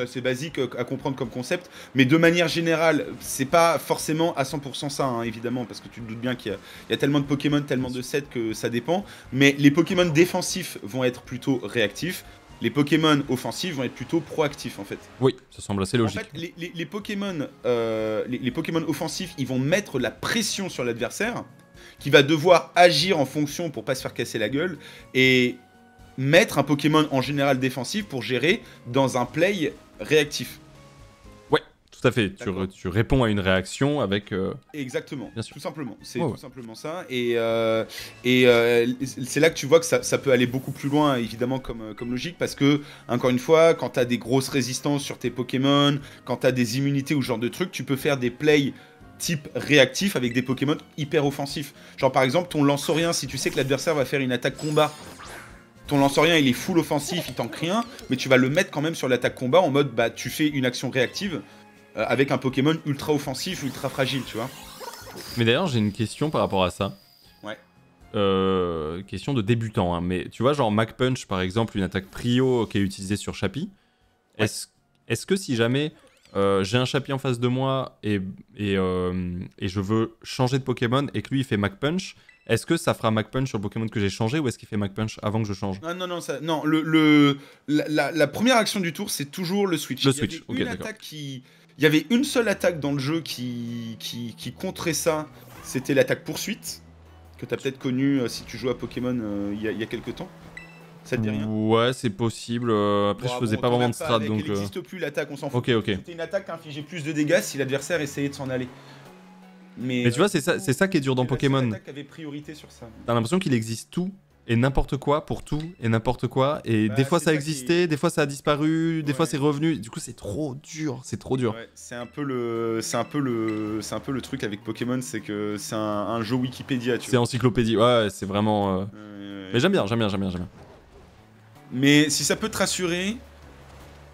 assez basique à comprendre comme concept, mais de manière générale, c'est pas forcément à 100% ça, hein, évidemment, parce que tu te doutes bien qu'il y a tellement de Pokémon, tellement de sets que ça dépend, mais les Pokémon défensifs vont être plutôt réactifs, les Pokémon offensifs vont être plutôt proactifs, en fait. Oui, ça semble assez logique. En fait, les Pokémon offensifs, ils vont mettre la pression sur l'adversaire, qui va devoir agir en fonction pour pas se faire casser la gueule, et... mettre un Pokémon en général défensif pour gérer dans un play réactif. Ouais, tout à fait. Tu réponds à une réaction avec... Exactement, bien sûr. Tout simplement. C'est tout simplement ça. Et c'est là que tu vois que ça peut aller beaucoup plus loin, évidemment, comme logique, parce que, encore une fois, quand tu as des grosses résistances sur tes Pokémon, quand tu as des immunités ou ce genre de trucs, tu peux faire des plays type réactif avec des Pokémon hyper offensifs. Genre, par exemple, ton Lansaurien, si tu sais que l'adversaire va faire une attaque combat, ton Lansaurien il est full offensif, il tank rien, mais tu vas le mettre quand même sur l'attaque combat en mode bah tu fais une action réactive avec un Pokémon ultra offensif, ultra fragile, tu vois. Mais d'ailleurs j'ai une question par rapport à ça. Ouais. Question de débutant, hein, mais tu vois genre Mac Punch par exemple, une attaque prio qui est utilisée sur Chapi. Ouais. Est-ce que si jamais j'ai un Chapi en face de moi et je veux changer de Pokémon et que lui il fait Mac Punch, est-ce que ça fera Mac Punch sur le Pokémon que j'ai changé ou est-ce qu'il fait Mac Punch avant que je change? Ah non, non, ça, non la première action du tour, c'est toujours le switch. Le switch, ok, d'accord. Il y avait une seule attaque dans le jeu qui contrait ça, c'était l'attaque poursuite, que tu as peut-être connu si tu joues à Pokémon il y a quelques temps. Ça te dit rien? Ouais, c'est possible. Après, je faisais pas vraiment de strat, donc... Elle n'existe plus, l'attaque, on s'en fout. Okay. C'était une attaque qui infligeait plus de dégâts si l'adversaire essayait de s'en aller. Mais tu vois, c'est ça qui est dur dans Pokémon. L'attaque avait priorité sur ça. T'as l'impression qu'il existe tout et n'importe quoi pour tout et n'importe quoi. Et bah, des fois, ça a existé, des fois, ça a disparu, des fois, c'est revenu. Du coup, c'est trop dur, c'est trop dur. Ouais, c'est un peu le truc avec Pokémon, c'est que c'est un jeu Wikipédia. C'est encyclopédie, ouais, c'est vraiment... Mais j'aime bien. Mais si ça peut te rassurer,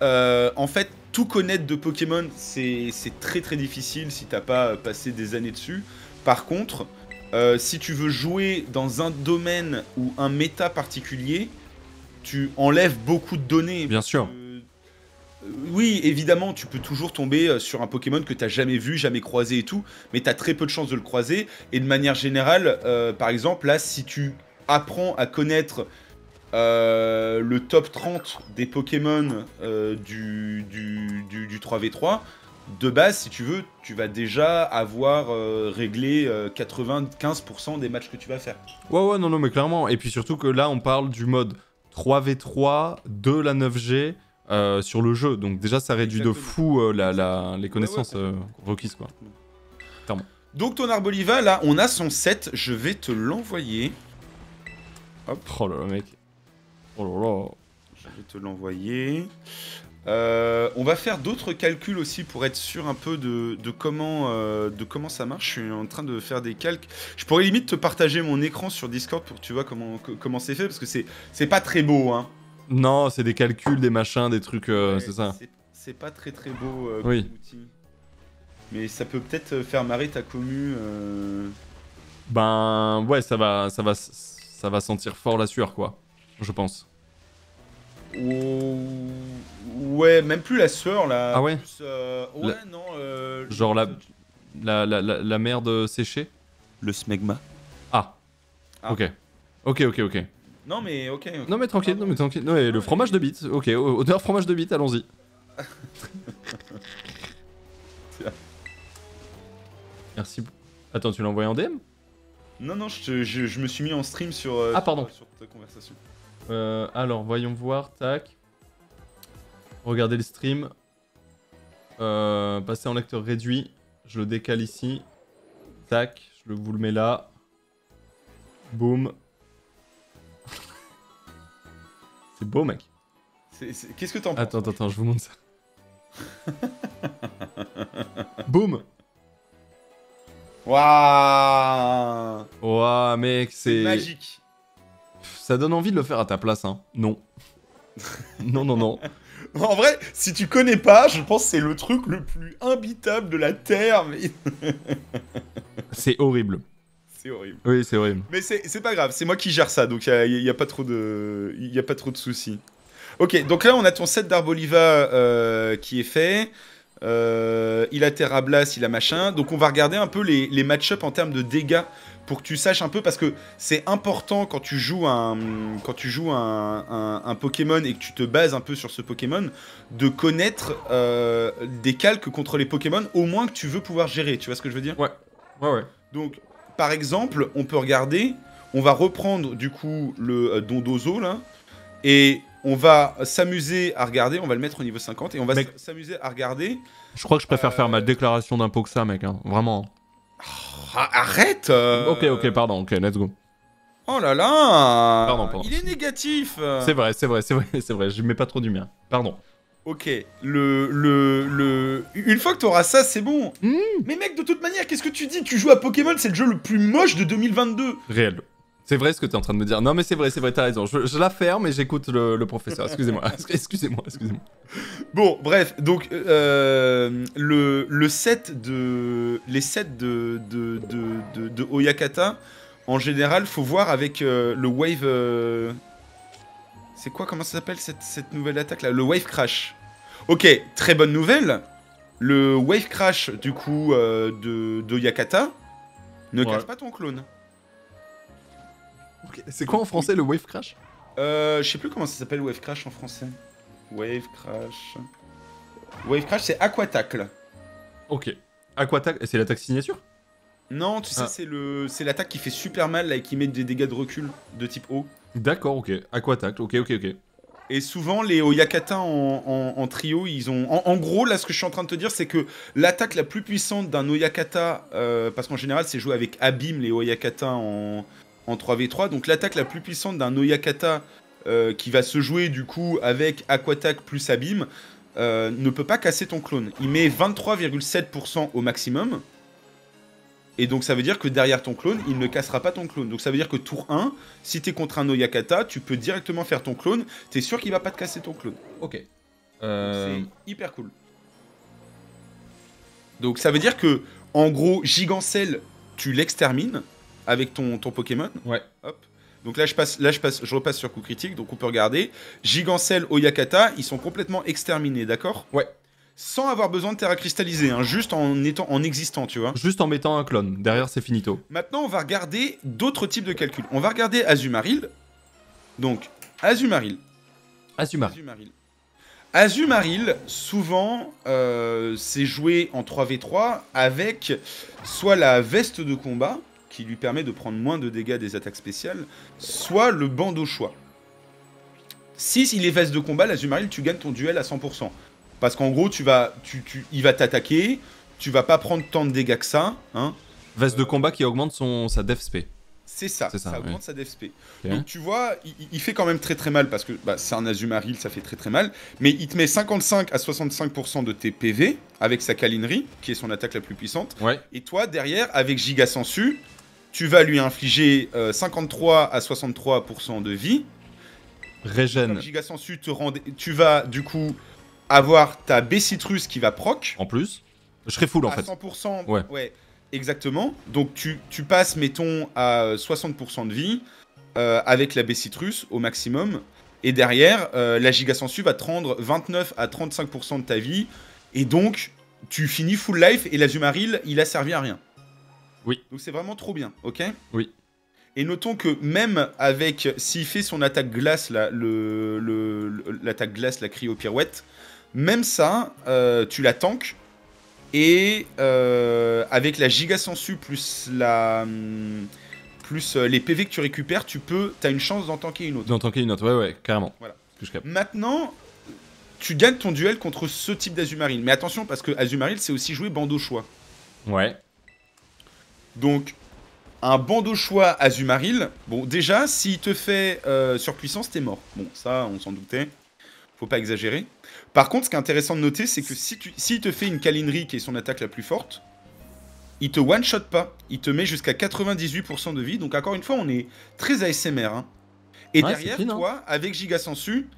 en fait, tout connaître de Pokémon, c'est très difficile si t'as pas passé des années dessus. Par contre, si tu veux jouer dans un domaine ou un méta particulier, tu enlèves beaucoup de données. Bien sûr. Oui, évidemment, tu peux toujours tomber sur un Pokémon que t'as jamais vu, jamais croisé et tout, mais t'as très peu de chances de le croiser. Et de manière générale, par exemple, là, si tu apprends à connaître... le top 30 des Pokémon du 3v3, de base, si tu veux, tu vas déjà avoir réglé 95% des matchs que tu vas faire. Ouais, non, mais clairement. Et puis surtout que là, on parle du mode 3v3 de la 9G sur le jeu. Donc déjà, ça réduit de fou les connaissances requises, quoi. Clairement. Donc ton Arboliva, là, on a son set. Je vais te l'envoyer. Hop. Oh là là, mec. Oh là là. Je vais te l'envoyer. On va faire d'autres calculs aussi pour être sûr un peu de comment ça marche. Je suis en train de faire des calques. Je pourrais limite te partager mon écran sur Discord pour que tu vois comment c'est fait. Parce que c'est pas très beau, hein. Non, c'est des calculs, des machins, des trucs, ouais, c'est ça. C'est pas très beau, oui. Outil. Mais ça peut peut-être faire marrer ta commu. Ben, ouais, ça va sentir fort la sueur, quoi, je pense. Ouais, même plus la sueur, là. Ah ouais, plus, ouais, la... non. Genre la merde séchée. Le smegma. Ah. Ok. Non, mais ok. Non, mais tranquille, non, mais tranquille. Non, mais le fromage de bite, ok, odeur fromage de bite, allons-y. Merci. Attends, tu l'as envoyé en DM? Non, je me suis mis en stream sur, pardon. Sur ta conversation. Alors, voyons voir, tac. Regardez le stream. Passer en lecteur réduit. Je le décale ici. Tac, vous le mets là. Boum. C'est beau, mec. Qu'est-ce que t'en penses? Attends, je vous montre ça. Boum. Waouh! Waouh, mec, c'est magique. Ça donne envie de le faire à ta place, hein. Non. non. En vrai, si tu connais pas, je pense que c'est le truc le plus imbitable de la Terre. Mais... c'est horrible. C'est horrible. Oui, c'est horrible. Mais c'est pas grave, c'est moi qui gère ça, donc il n'y a pas trop de soucis. Ok, donc là, on a ton set d'Arboliva qui est fait. Il a Terra Blast, il a machin. Donc on va regarder un peu les match-up en termes de dégâts pour que tu saches un peu, parce que c'est important quand tu joues un Pokémon et que tu te bases un peu sur ce Pokémon, de connaître des calques contre les Pokémon au moins que tu veux pouvoir gérer. Tu vois ce que je veux dire? Ouais. Donc par exemple, on peut regarder, on va reprendre du coup le Dondozo là, et on va s'amuser à regarder, on va le mettre au niveau 50 et on va s'amuser à regarder. Je crois que je préfère faire ma déclaration d'impôt que ça, mec, hein. Vraiment. Arrête Ok, pardon, ok, let's go. Oh là là, pardon. Il est négatif. C'est vrai, je mets pas trop du mien, pardon. Ok, une fois que t'auras ça, c'est bon. Mais mec, de toute manière, qu'est-ce que tu dis? Tu joues à Pokémon, c'est le jeu le plus moche de 2022. Réel. C'est vrai ce que tu es en train de me dire. Non, mais c'est vrai, t'as raison. Je la ferme et j'écoute le professeur. Excusez-moi. Bon, bref, donc les sets de Oyakata, en général, faut voir avec le wave... C'est quoi? Comment ça s'appelle cette nouvelle attaque-là? Le wave crash. Ok, très bonne nouvelle. Le wave crash, du coup, de Oyakata ne cache pas ton clone. Okay. C'est quoi en français le wave crash? Je sais plus comment ça s'appelle wave crash en français. Wave crash, c'est aquatacle. Ok. Aquatacle, c'est l'attaque signature? Non, tu sais, c'est l'attaque qui fait super mal là, et qui met des dégâts de recul de type eau. D'accord, ok. Aquatac, ok. Et souvent, les Oyakata en trio, ils ont... En gros, là, ce que je suis en train de te dire, c'est que l'attaque la plus puissante d'un Oyakata... parce qu'en général, c'est joué avec Abîme, les Oyakata en 3v3. Donc, l'attaque la plus puissante d'un Oyakata qui va se jouer, du coup, avec Aquatac plus Abîme, ne peut pas casser ton clone. Il met 23,7% au maximum. Et donc, ça veut dire que derrière ton clone, il ne cassera pas ton clone. Donc, ça veut dire que tour 1, si t'es contre un Oyakata, tu peux directement faire ton clone. T'es sûr qu'il va pas te casser ton clone. Ok. C'est hyper cool. Donc, ça veut dire que, en gros, Gigancelle, tu l'extermines avec ton Pokémon. Ouais. Hop. Donc là, je repasse sur Coup Critique, donc on peut regarder. Gigancelle, Oyakata, ils sont complètement exterminés, d'accord? Ouais. Sans avoir besoin de terra cristallisée, hein, juste en existant, tu vois. Juste en mettant un clone, derrière c'est finito. Maintenant, on va regarder d'autres types de calculs. On va regarder Azumarill. Donc, Azumarill, souvent, c'est joué en 3v3 avec soit la veste de combat, qui lui permet de prendre moins de dégâts des attaques spéciales, soit le bandeau choix. Si il est veste de combat, l'Azumarill, tu gagnes ton duel à 100%. Parce qu'en gros, il va t'attaquer, tu vas pas prendre tant de dégâts que ça. Hein. Veste de combat qui augmente sa def spé. C'est ça, ça augmente sa def spé. Okay. Donc tu vois, il fait quand même très très mal, parce que bah, c'est un Azumarill, ça fait très très mal. Mais il te met 55 à 65% de tes PV, avec sa câlinerie, qui est son attaque la plus puissante. Ouais. Et toi, derrière, avec Giga Sensu, tu vas lui infliger 53 à 63% de vie. Régène. Giga Sensu te rend... Tu vas, du coup... avoir ta B-Citrus qui va proc. En plus, je serai full en fait. À 100%, ouais, exactement. Donc tu passes, mettons, à 60% de vie avec la B-Citrus au maximum. Et derrière, la Giga Sensu va te rendre 29 à 35% de ta vie. Et donc, tu finis full life et l'Azumarill, il a servi à rien. Oui. Donc c'est vraiment trop bien, ok? Oui. Et notons que même avec... S'il fait son attaque glace, l'attaque glace, la cryo-pirouette, même ça, tu la tank, et avec la Giga Sensu plus les PV que tu récupères, t'as une chance d'en tanker une autre. D'en tanker une autre, ouais, carrément. Voilà. Maintenant, tu gagnes ton duel contre ce type d'Azumarill. Mais attention, parce que Azumarill, c'est aussi joué bandeau choix. Ouais. Donc, un bandeau choix Azumarill, bon, déjà, s'il te fait surpuissance, t'es mort. Bon, ça, on s'en doutait. Faut pas exagérer. Par contre, ce qui est intéressant de noter, c'est que s'il te fait une câlinerie qui est son attaque la plus forte, il te one-shot pas. Il te met jusqu'à 98% de vie. Donc, encore une fois, on est très ASMR. Hein. Et ouais, derrière, toi, avec Giga Sensu,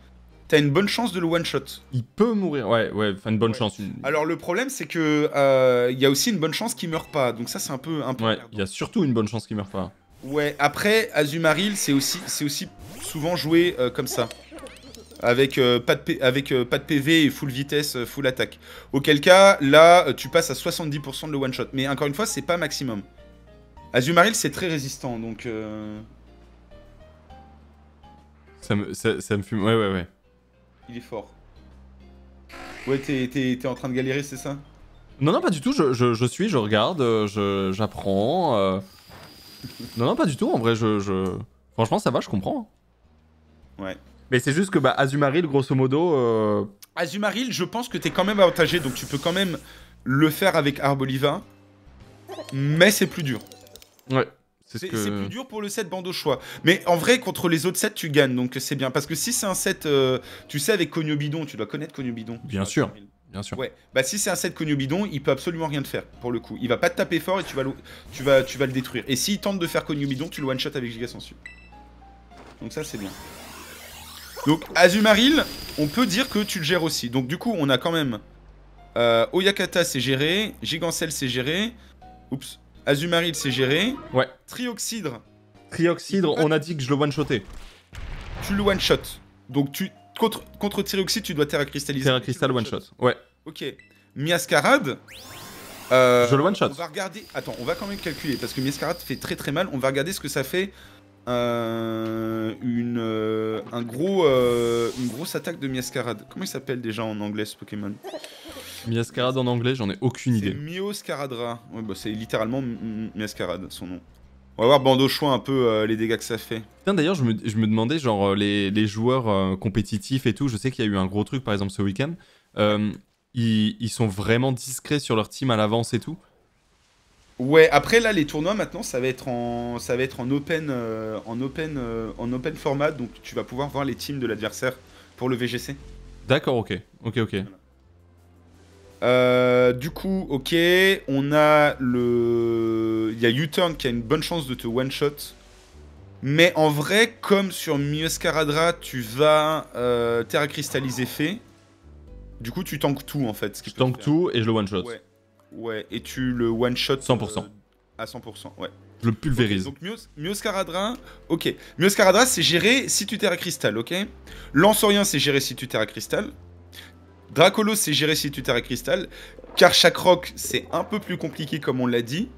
t'as une bonne chance de le one-shot. Il peut mourir, ouais, enfin une bonne chance. Alors, le problème, c'est que il y a aussi une bonne chance qu'il meure pas. Donc, ça, c'est un peu ouais, il y a surtout une bonne chance qu'il meure pas. Ouais, après, Azumarill, c'est aussi souvent joué comme ça. Avec, pas de PV et full vitesse, full attaque. Auquel cas, là, tu passes à 70% de le one-shot. Mais encore une fois, c'est pas maximum. Azumarill, c'est très résistant, donc... Ça me fume, ouais. Il est fort. Ouais, t'es en train de galérer, c'est ça? Non, pas du tout, je regarde, j'apprends... Non, pas du tout, en vrai, Franchement, ça va, je comprends. Ouais. Mais c'est juste que bah, Azumarill, grosso modo... Azumarill, je pense que t'es quand même avantagé, donc tu peux quand même le faire avec Arboliva. Mais c'est plus dur. Ouais. C'est plus dur pour le set bandeau choix. Mais en vrai, contre les autres sets, tu gagnes, donc c'est bien. Parce que si c'est un set... tu sais, avec Cognobidon, tu dois connaître Cognobidon. Bien sûr, bien sûr. Ouais. Bah si c'est un set Cognobidon, il peut absolument rien te faire, pour le coup. Il va pas te taper fort et tu vas le détruire. Et s'il tente de faire Cognobidon, tu le one-shot avec Giga Sensu. Donc ça, c'est bien. Donc Azumarill, on peut dire que tu le gères aussi. Donc du coup, on a quand même Oyakata c'est géré, Gigancelle c'est géré, oups, Azumarill c'est géré. Ouais. Trioxydre, on a dit que je le one-shotais. Tu le one-shot. Donc contre Trioxydre, tu dois terra cristalliser. Terra cristal one-shot. Ouais. OK. Miascarade je le one-shot. On va regarder. Attends, on va quand même calculer parce que Miascarade fait très très mal, on va regarder ce que ça fait. Une grosse attaque de Miascarade. Comment il s'appelle déjà en anglais ce Pokémon? Miascarade en anglais, j'en ai aucune idée. Mioscaradra. Ouais, bah, c'est littéralement Miascarade, son nom. On va voir Bandochoin un peu les dégâts que ça fait. D'ailleurs, je me demandais, genre, les joueurs compétitifs et tout, je sais qu'il y a eu un gros truc, par exemple, ce week-end. Ils sont vraiment discrets sur leur team à l'avance et tout. Ouais, après là les tournois maintenant ça va être en open en open format, donc tu vas pouvoir voir les teams de l'adversaire pour le VGC. D'accord, ok. Voilà. Du coup, ok, on a il y a U-Turn qui a une bonne chance de te one shot, mais en vrai comme sur Mioscaradra tu vas Terra cristalliser Fée. Du coup tu tankes tout en fait. Je tank tout et je le one shot. Ouais. Ouais, et tu le one-shot 100%. À 100%, ouais. Je le pulvérise. Okay, donc Mioscaradra, ok. Mioscaradra, c'est géré si tu Terra Cristal, ok. Lansaurien, c'est géré si tu Terra Cristal. Dracolos, c'est géré si tu Terra Cristal. Karchakroc, c'est un peu plus compliqué comme on l'a dit.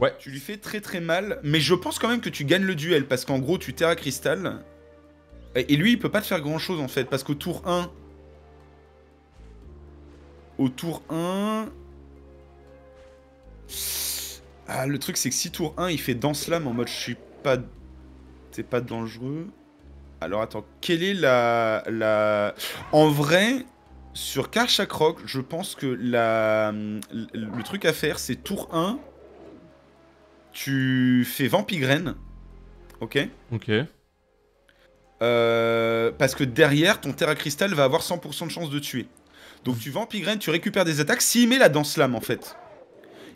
Ouais. Tu lui fais très très mal, mais je pense quand même que tu gagnes le duel, parce qu'en gros, tu Terra Cristal. Et lui, il peut pas te faire grand-chose, en fait, parce qu'au tour 1... Ah, le truc c'est que si tour 1 il fait dans slam en mode je suis pas. C'est pas dangereux. Alors attends, quelle est la... En vrai, sur Karchakroc, je pense que le truc à faire c'est tour 1. Tu fais Vampigraine. Ok. Ok. Parce que derrière ton Terra Cristal va avoir 100% de chance de tuer. Donc tu Vampigraine, tu récupères des attaques. S'il met la dans slam en fait.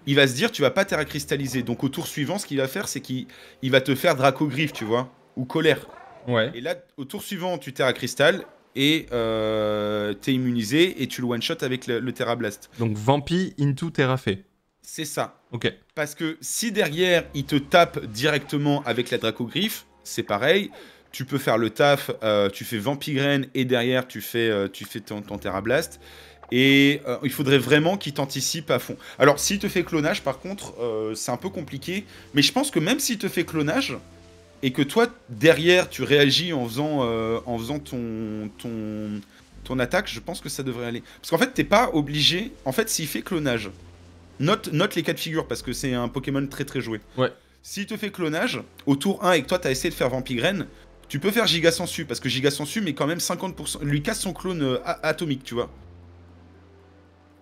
Il va se dire, tu vas pas Terra Cristalliser. Donc au tour suivant, ce qu'il va faire, c'est qu'il va te faire Dracogriffe, tu vois, ou Colère. Ouais. Et là, au tour suivant, tu Terra Cristal et t'es immunisé et tu le one-shot avec le Terra Blast. Donc Vampi into Terra Fée. C'est ça. Ok. Parce que si derrière, il te tape directement avec la Dracogriffe, c'est pareil. Tu peux faire le taf, tu fais Vampigraine et derrière, tu fais ton Terra Blast. Et il faudrait vraiment qu'il t'anticipe à fond. Alors s'il te fait clonage par contre c'est un peu compliqué. Mais je pense que même s'il te fait clonage et que toi derrière tu réagis en faisant ton attaque, je pense que ça devrait aller. Parce qu'en fait t'es pas obligé. En fait s'il fait clonage, note les cas de figure parce que c'est un Pokémon très très joué. Ouais. S'il te fait clonage au tour 1 et que toi t'as essayé de faire Vampigraine, tu peux faire Giga Sensu parce que Giga Sensu met quand même 50%, lui casse son clone atomique tu vois.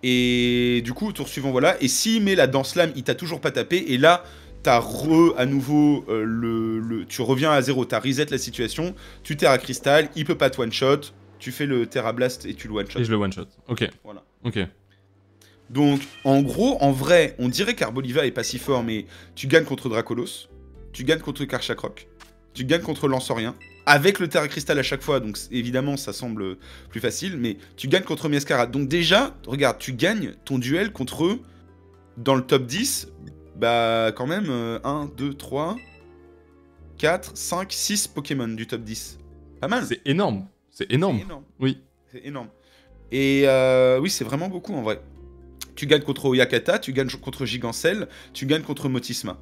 Et du coup, au tour suivant, voilà. Et s'il met la danse lame, il t'a toujours pas tapé. Et là, t'as à nouveau tu reviens à zéro. T'as reset la situation. Tu Terra Cristal, il peut pas te one-shot. Tu fais le Terra Blast et tu le one-shot. Et je le one-shot. Ok. Voilà. Ok. Donc, en gros, en vrai, on dirait qu'Arboliva est pas si fort, mais tu gagnes contre Dracolos. Tu gagnes contre Karchakroc. Tu gagnes contre Lansaurien. Avec le Terra Cristal à chaque fois, donc évidemment ça semble plus facile, mais tu gagnes contre Miascarade. Donc déjà, regarde, tu gagnes ton duel contre eux dans le top 10, bah quand même 1, 2, 3, 4, 5, 6 Pokémon du top 10. Pas mal. C'est énorme, c'est énorme. Oui. C'est énorme. Et oui, c'est vraiment beaucoup en vrai. Tu gagnes contre Oyakata, tu gagnes contre Gigancelle, tu gagnes contre Motisma.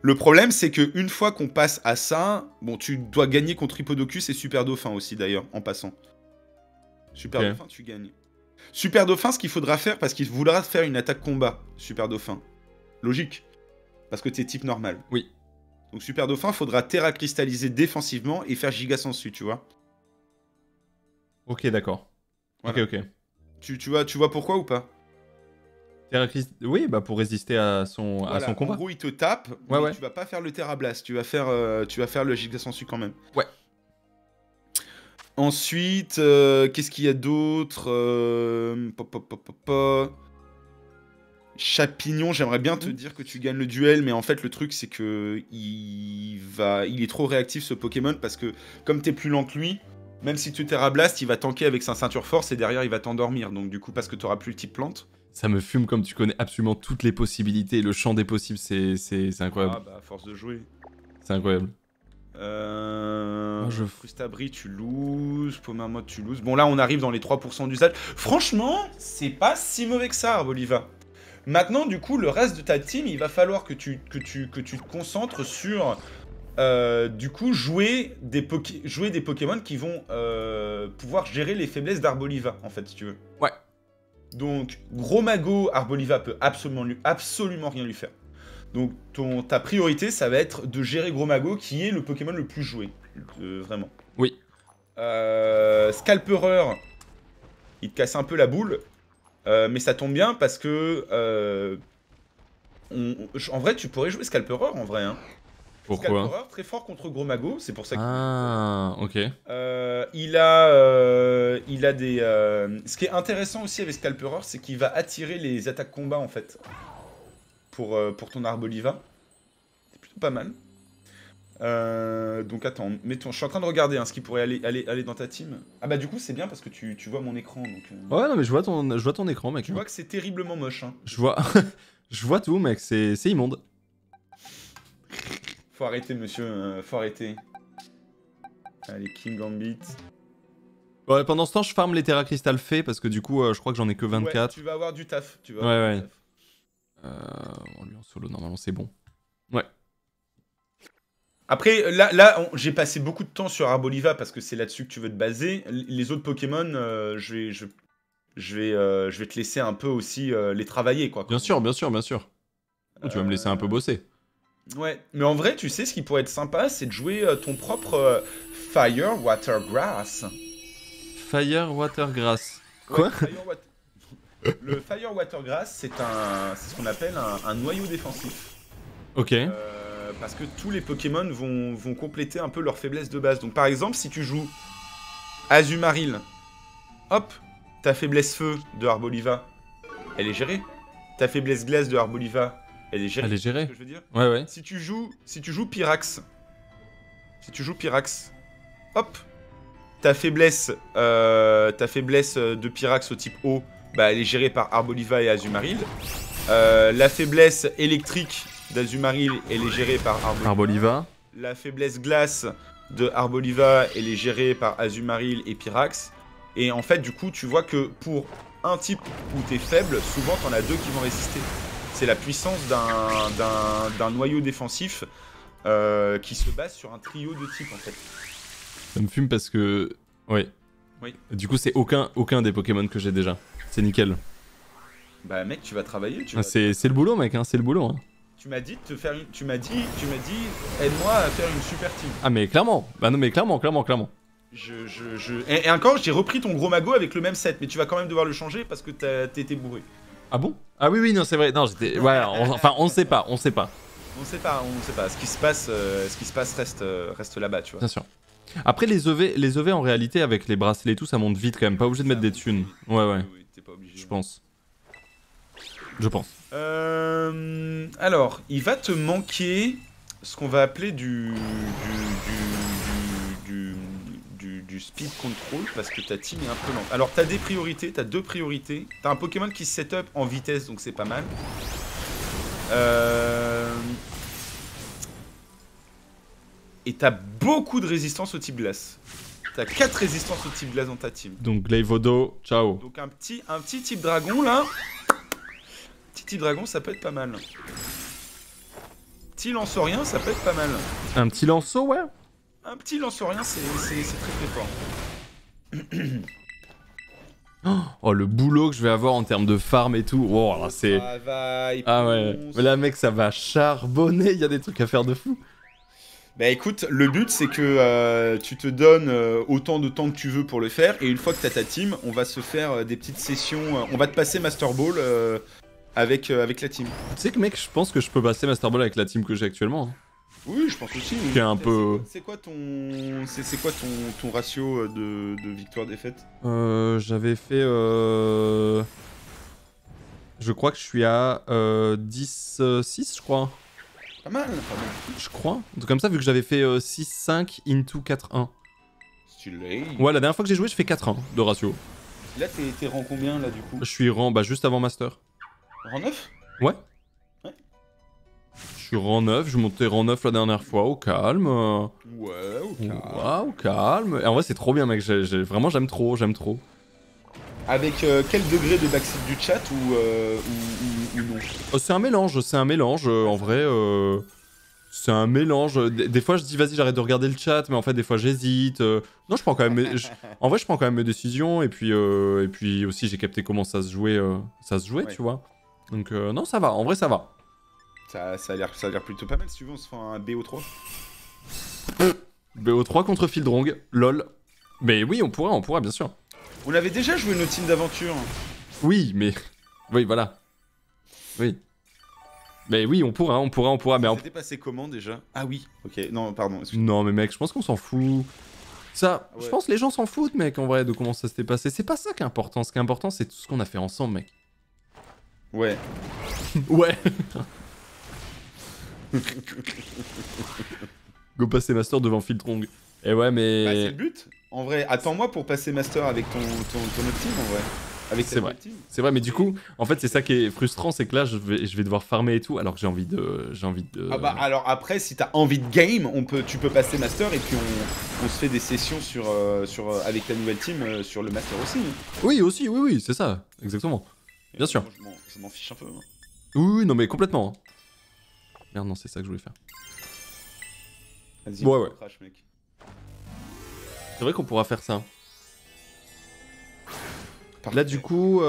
Le problème, c'est qu'une fois qu'on passe à ça, bon, tu dois gagner contre Hippodocus et Super Dauphin aussi, d'ailleurs, en passant. Super Dauphin, tu gagnes. Super Dauphin, ce qu'il faudra faire, parce qu'il voudra faire une attaque combat, Super Dauphin. Logique. Parce que t'es type normal. Oui. Donc Super Dauphin, faudra Terra Cristalliser défensivement et faire Giga Sensu, tu vois. Ok, d'accord. Voilà. Ok. Tu vois pourquoi ou pas ? Oui, bah pour résister à son, voilà, à son combat. En gros, il te tape, ouais, Tu vas pas faire le Terra Blast, tu vas faire le Giga Sensu quand même. Ouais. Ensuite, qu'est-ce qu'il y a d'autre Chapignon, j'aimerais bien te dire que tu gagnes le duel, mais en fait, le truc, c'est que il est trop réactif, ce Pokémon, parce que comme t'es plus lent que lui, même si tu Terra Blast, il va tanker avec sa ceinture force et derrière, il va t'endormir. Donc du coup, parce que t'auras plus le type plante. Ça me fume comme tu connais absolument toutes les possibilités. Le champ des possibles, c'est incroyable. Ah bah, à force de jouer. C'est incroyable. Frustabri, tu loses. Pommermode, tu loses. Bon, là, on arrive dans les 3% d'usage. Franchement, c'est pas si mauvais que ça, Arboliva. Maintenant, du coup, le reste de ta team, il va falloir que tu te concentres sur... du coup, jouer des Pokémon qui vont pouvoir gérer les faiblesses d'Arboliva, en fait, si tu veux. Ouais. Donc, gros magot, Arboliva peut absolument rien lui faire. Donc, ta priorité, ça va être de gérer gros magot, qui est le Pokémon le plus joué. Vraiment. Oui. Scalpereur, il te casse un peu la boule. Mais ça tombe bien parce que... en vrai, tu pourrais jouer Scalpereur, en vrai. Hein. Pourquoi? Scalpereur, très fort contre gros magot, c'est pour ça que... Ah, ok. Il a des... Ce qui est intéressant aussi avec Scalpereur, c'est qu'il va attirer les attaques combat, en fait. Pour ton Arboliva. C'est plutôt pas mal. Donc attends, mettons, je suis en train de regarder hein, ce qui pourrait aller dans ta team. Ah bah du coup c'est bien parce que tu vois mon écran donc, ouais non mais je vois ton écran mec. Tu vois que c'est terriblement moche hein. Je vois, je vois tout mec, c'est immonde. Faut arrêter monsieur, faut arrêter. Allez King Gambit. Ouais, pendant ce temps je farme les Terra Crystal Fée parce que du coup je crois que j'en ai que 24. Ouais, tu vas avoir du taf, tu vas avoir du taf. On lui en solo normalement c'est bon. Ouais. Après, là j'ai passé beaucoup de temps sur Arboliva parce que c'est là-dessus que tu veux te baser. Les autres Pokémon, je vais te laisser un peu aussi les travailler, quoi. Bien sûr, bien sûr, bien sûr. Tu vas me laisser un peu bosser. Ouais, mais en vrai, tu sais, ce qui pourrait être sympa, c'est de jouer ton propre Fire, Water, Grass. Fire, Water, Grass. Quoi ouais, le Fire, Water, Grass, c'est ce qu'on appelle un noyau défensif. Ok. Parce que tous les Pokémon vont compléter un peu leur faiblesse de base. Donc par exemple, si tu joues Azumarill, hop, ta faiblesse feu de Arboliva, elle est gérée. Ta faiblesse glace de Arboliva, elle est gérée. Elle est gérée. C'est ce que je veux dire. Ouais, ouais. Si tu joues Pyrax, hop, ta faiblesse de Pyrax au type eau, bah elle est gérée par Arboliva et Azumarill. La faiblesse électrique d'Azumarill, elle est gérée par Arboliva. La faiblesse glace de Arboliva, elle est gérée par Azumarill et Pyrax. Et en fait, du coup, tu vois que pour un type où t'es faible, souvent t'en as deux qui vont résister. C'est la puissance d'un noyau défensif qui se base sur un trio de types, en fait. Ça me fume parce que... Oui. Oui. Du coup, c'est aucun des Pokémon que j'ai déjà. C'est nickel. Bah mec, tu vas travailler. C'est le boulot, mec. Hein, c'est le boulot. Hein. Tu m'as dit de te faire une... Tu m'as dit, aide-moi à faire une super team. Ah mais clairement. Bah non mais clairement. Et encore, j'ai repris ton gros magot avec le même set, mais tu vas quand même devoir le changer parce que t'étais bourré. Ah bon? Ah oui, non, c'est vrai. Non, j'étais... Ouais, enfin, on sait pas. Ce qui se passe reste là-bas, tu vois. Bien sûr. Après, les EV en réalité, avec les bracelets et tout, ça monte vite quand même. Pas obligé de mettre des thunes. Ouais, ouais. Oui, t'es pas obligé. Je pense. Alors, il va te manquer ce qu'on va appeler du speed control parce que ta team est un peu lente. Alors, t'as des priorités, t'as deux priorités. T'as un Pokémon qui se set up en vitesse, donc c'est pas mal. Et t'as beaucoup de résistance au type glace. T'as 4 résistances au type glace dans ta team. Donc, Gleivodo, ciao. Donc, un petit type dragon là. Petit dragon, ça peut être pas mal. Petit lanceurien, ça peut être pas mal. Un petit lanceau, ouais. Un petit lanceurien, c'est très très fort. Oh, le boulot que je vais avoir en termes de farm et tout. Oh, là, c'est... Ah ouais. Mais là, mec, ça va charbonner. Il y a des trucs à faire de fou. Bah écoute, le but, c'est que tu te donnes autant de temps que tu veux pour le faire. Et une fois que t'as ta team, on va se faire des petites sessions. On va te passer Master Ball. Avec la team. Tu sais que mec, je pense que je peux passer Master Ball avec la team que j'ai actuellement. Hein. Oui, je pense aussi. Qui est un peu... C'est quoi ton ratio de victoire-défaite? J'avais fait... Je crois que je suis à 10-6, je crois. Pas mal, pas mal. Je crois. Donc comme ça, vu que j'avais fait 6-5 into 4-1. Stylé. Ouais, la dernière fois que j'ai joué, je fais 4-1 de ratio. Là, t'es rang combien, là, du coup? Je suis rang, bah, juste avant Master. Rang 9? Ouais. Ouais. Je suis rang 9, je montais rang 9 la dernière fois, au calme. Ouais, au calme. Ouais, au calme. Et en vrai, c'est trop bien, mec. Vraiment, j'aime trop. Avec quel degré de backseat du chat ou non? C'est un mélange, en vrai. C'est un mélange. Des fois, je dis vas-y, j'arrête de regarder le chat, mais en fait, des fois, j'hésite. Non, je prends quand même. En vrai, je prends quand même mes décisions. Et puis aussi, j'ai capté comment ça se jouait, ouais. Tu vois. Donc non, ça va. En vrai, ça va. Ça a l'air plutôt pas mal. Si tu veux, on se fait un BO3. BO3 contre Fildrong. Lol. Mais oui, on pourrait, bien sûr. On avait déjà joué nos teams d'aventure. Oui, mais oui, voilà. Oui. Mais oui, on pourra. Mais on s'était passé comment déjà? Ah oui. Ok. Non, pardon. Non, mais mec, je pense qu'on s'en fout. Ça, ouais. Je pense que les gens s'en foutent, mec, en vrai, de comment ça s'était passé. C'est pas ça qui est important. Ce qui est important, c'est tout ce qu'on a fait ensemble, mec. Ouais. Ouais. Go passer master devant Fildrong. Et ouais, mais. Bah, c'est le but. En vrai, attends-moi pour passer master avec ton autre team, en vrai. C'est vrai. Mais du coup, en fait, c'est ça qui est frustrant, c'est que là, je vais devoir farmer et tout, alors que j'ai envie de, Ah bah alors après, si t'as envie de game, tu peux passer master et puis on se fait des sessions avec ta nouvelle team sur le master aussi. Oui aussi, oui, c'est ça, exactement. Bien sûr. Moi, je m'en fiche un peu. Hein. Oui, non mais complètement. Merde, non, c'est ça que je voulais faire. Vas-y. Ouais, ouais. Crash, mec. C'est vrai qu'on pourra faire ça. Là du coup,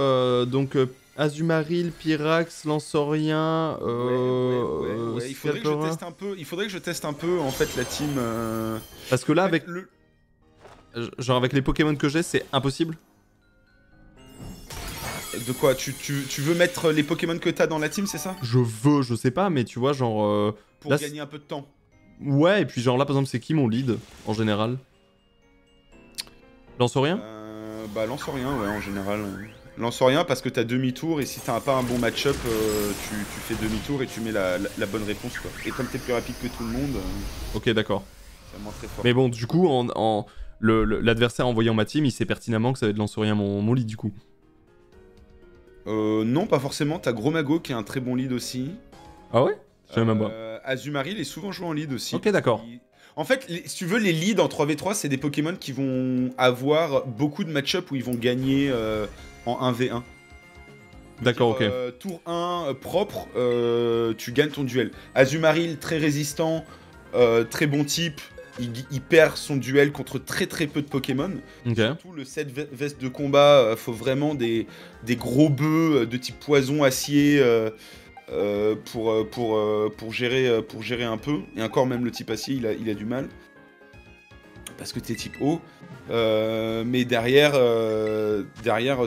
donc Azumarill, Pyrax, Lansaurien, ouais. Il faudrait que je teste un peu en fait la team. Parce que là avec genre avec les Pokémon que j'ai, c'est impossible. De quoi tu veux mettre les Pokémon que t'as dans la team, c'est ça? Je sais pas, mais tu vois genre. Pour là, gagner un peu de temps. Ouais, et puis genre là par exemple c'est qui mon lead en général? Lansaurien. Bah Lansaurien, ouais, en général. Lansaurien parce que t'as demi-tour et si t'as pas un bon match-up, tu fais demi-tour et tu mets la bonne réponse, quoi. Et comme t'es plus rapide que tout le monde... Ok, d'accord. Mais bon, du coup, l'adversaire envoyant ma team, il sait pertinemment que ça va être Lansaurien mon lead, du coup. Non, pas forcément. T'as Gromago qui est un très bon lead aussi. Ah ouais? Azumarill est souvent joué en lead aussi. Ok, d'accord. En fait, si tu veux, les leads en 3v3, c'est des Pokémon qui vont avoir beaucoup de match-up où ils vont gagner en 1v1. D'accord, ok. Tour 1 propre, tu gagnes ton duel. Azumarill, très résistant, très bon type, il perd son duel contre très peu de Pokémon. Okay. Surtout le 7 veste de combat, faut vraiment des gros bœufs de type poison, acier... pour gérer un peu, et encore même le type acier il a du mal parce que t'es type haut, mais derrière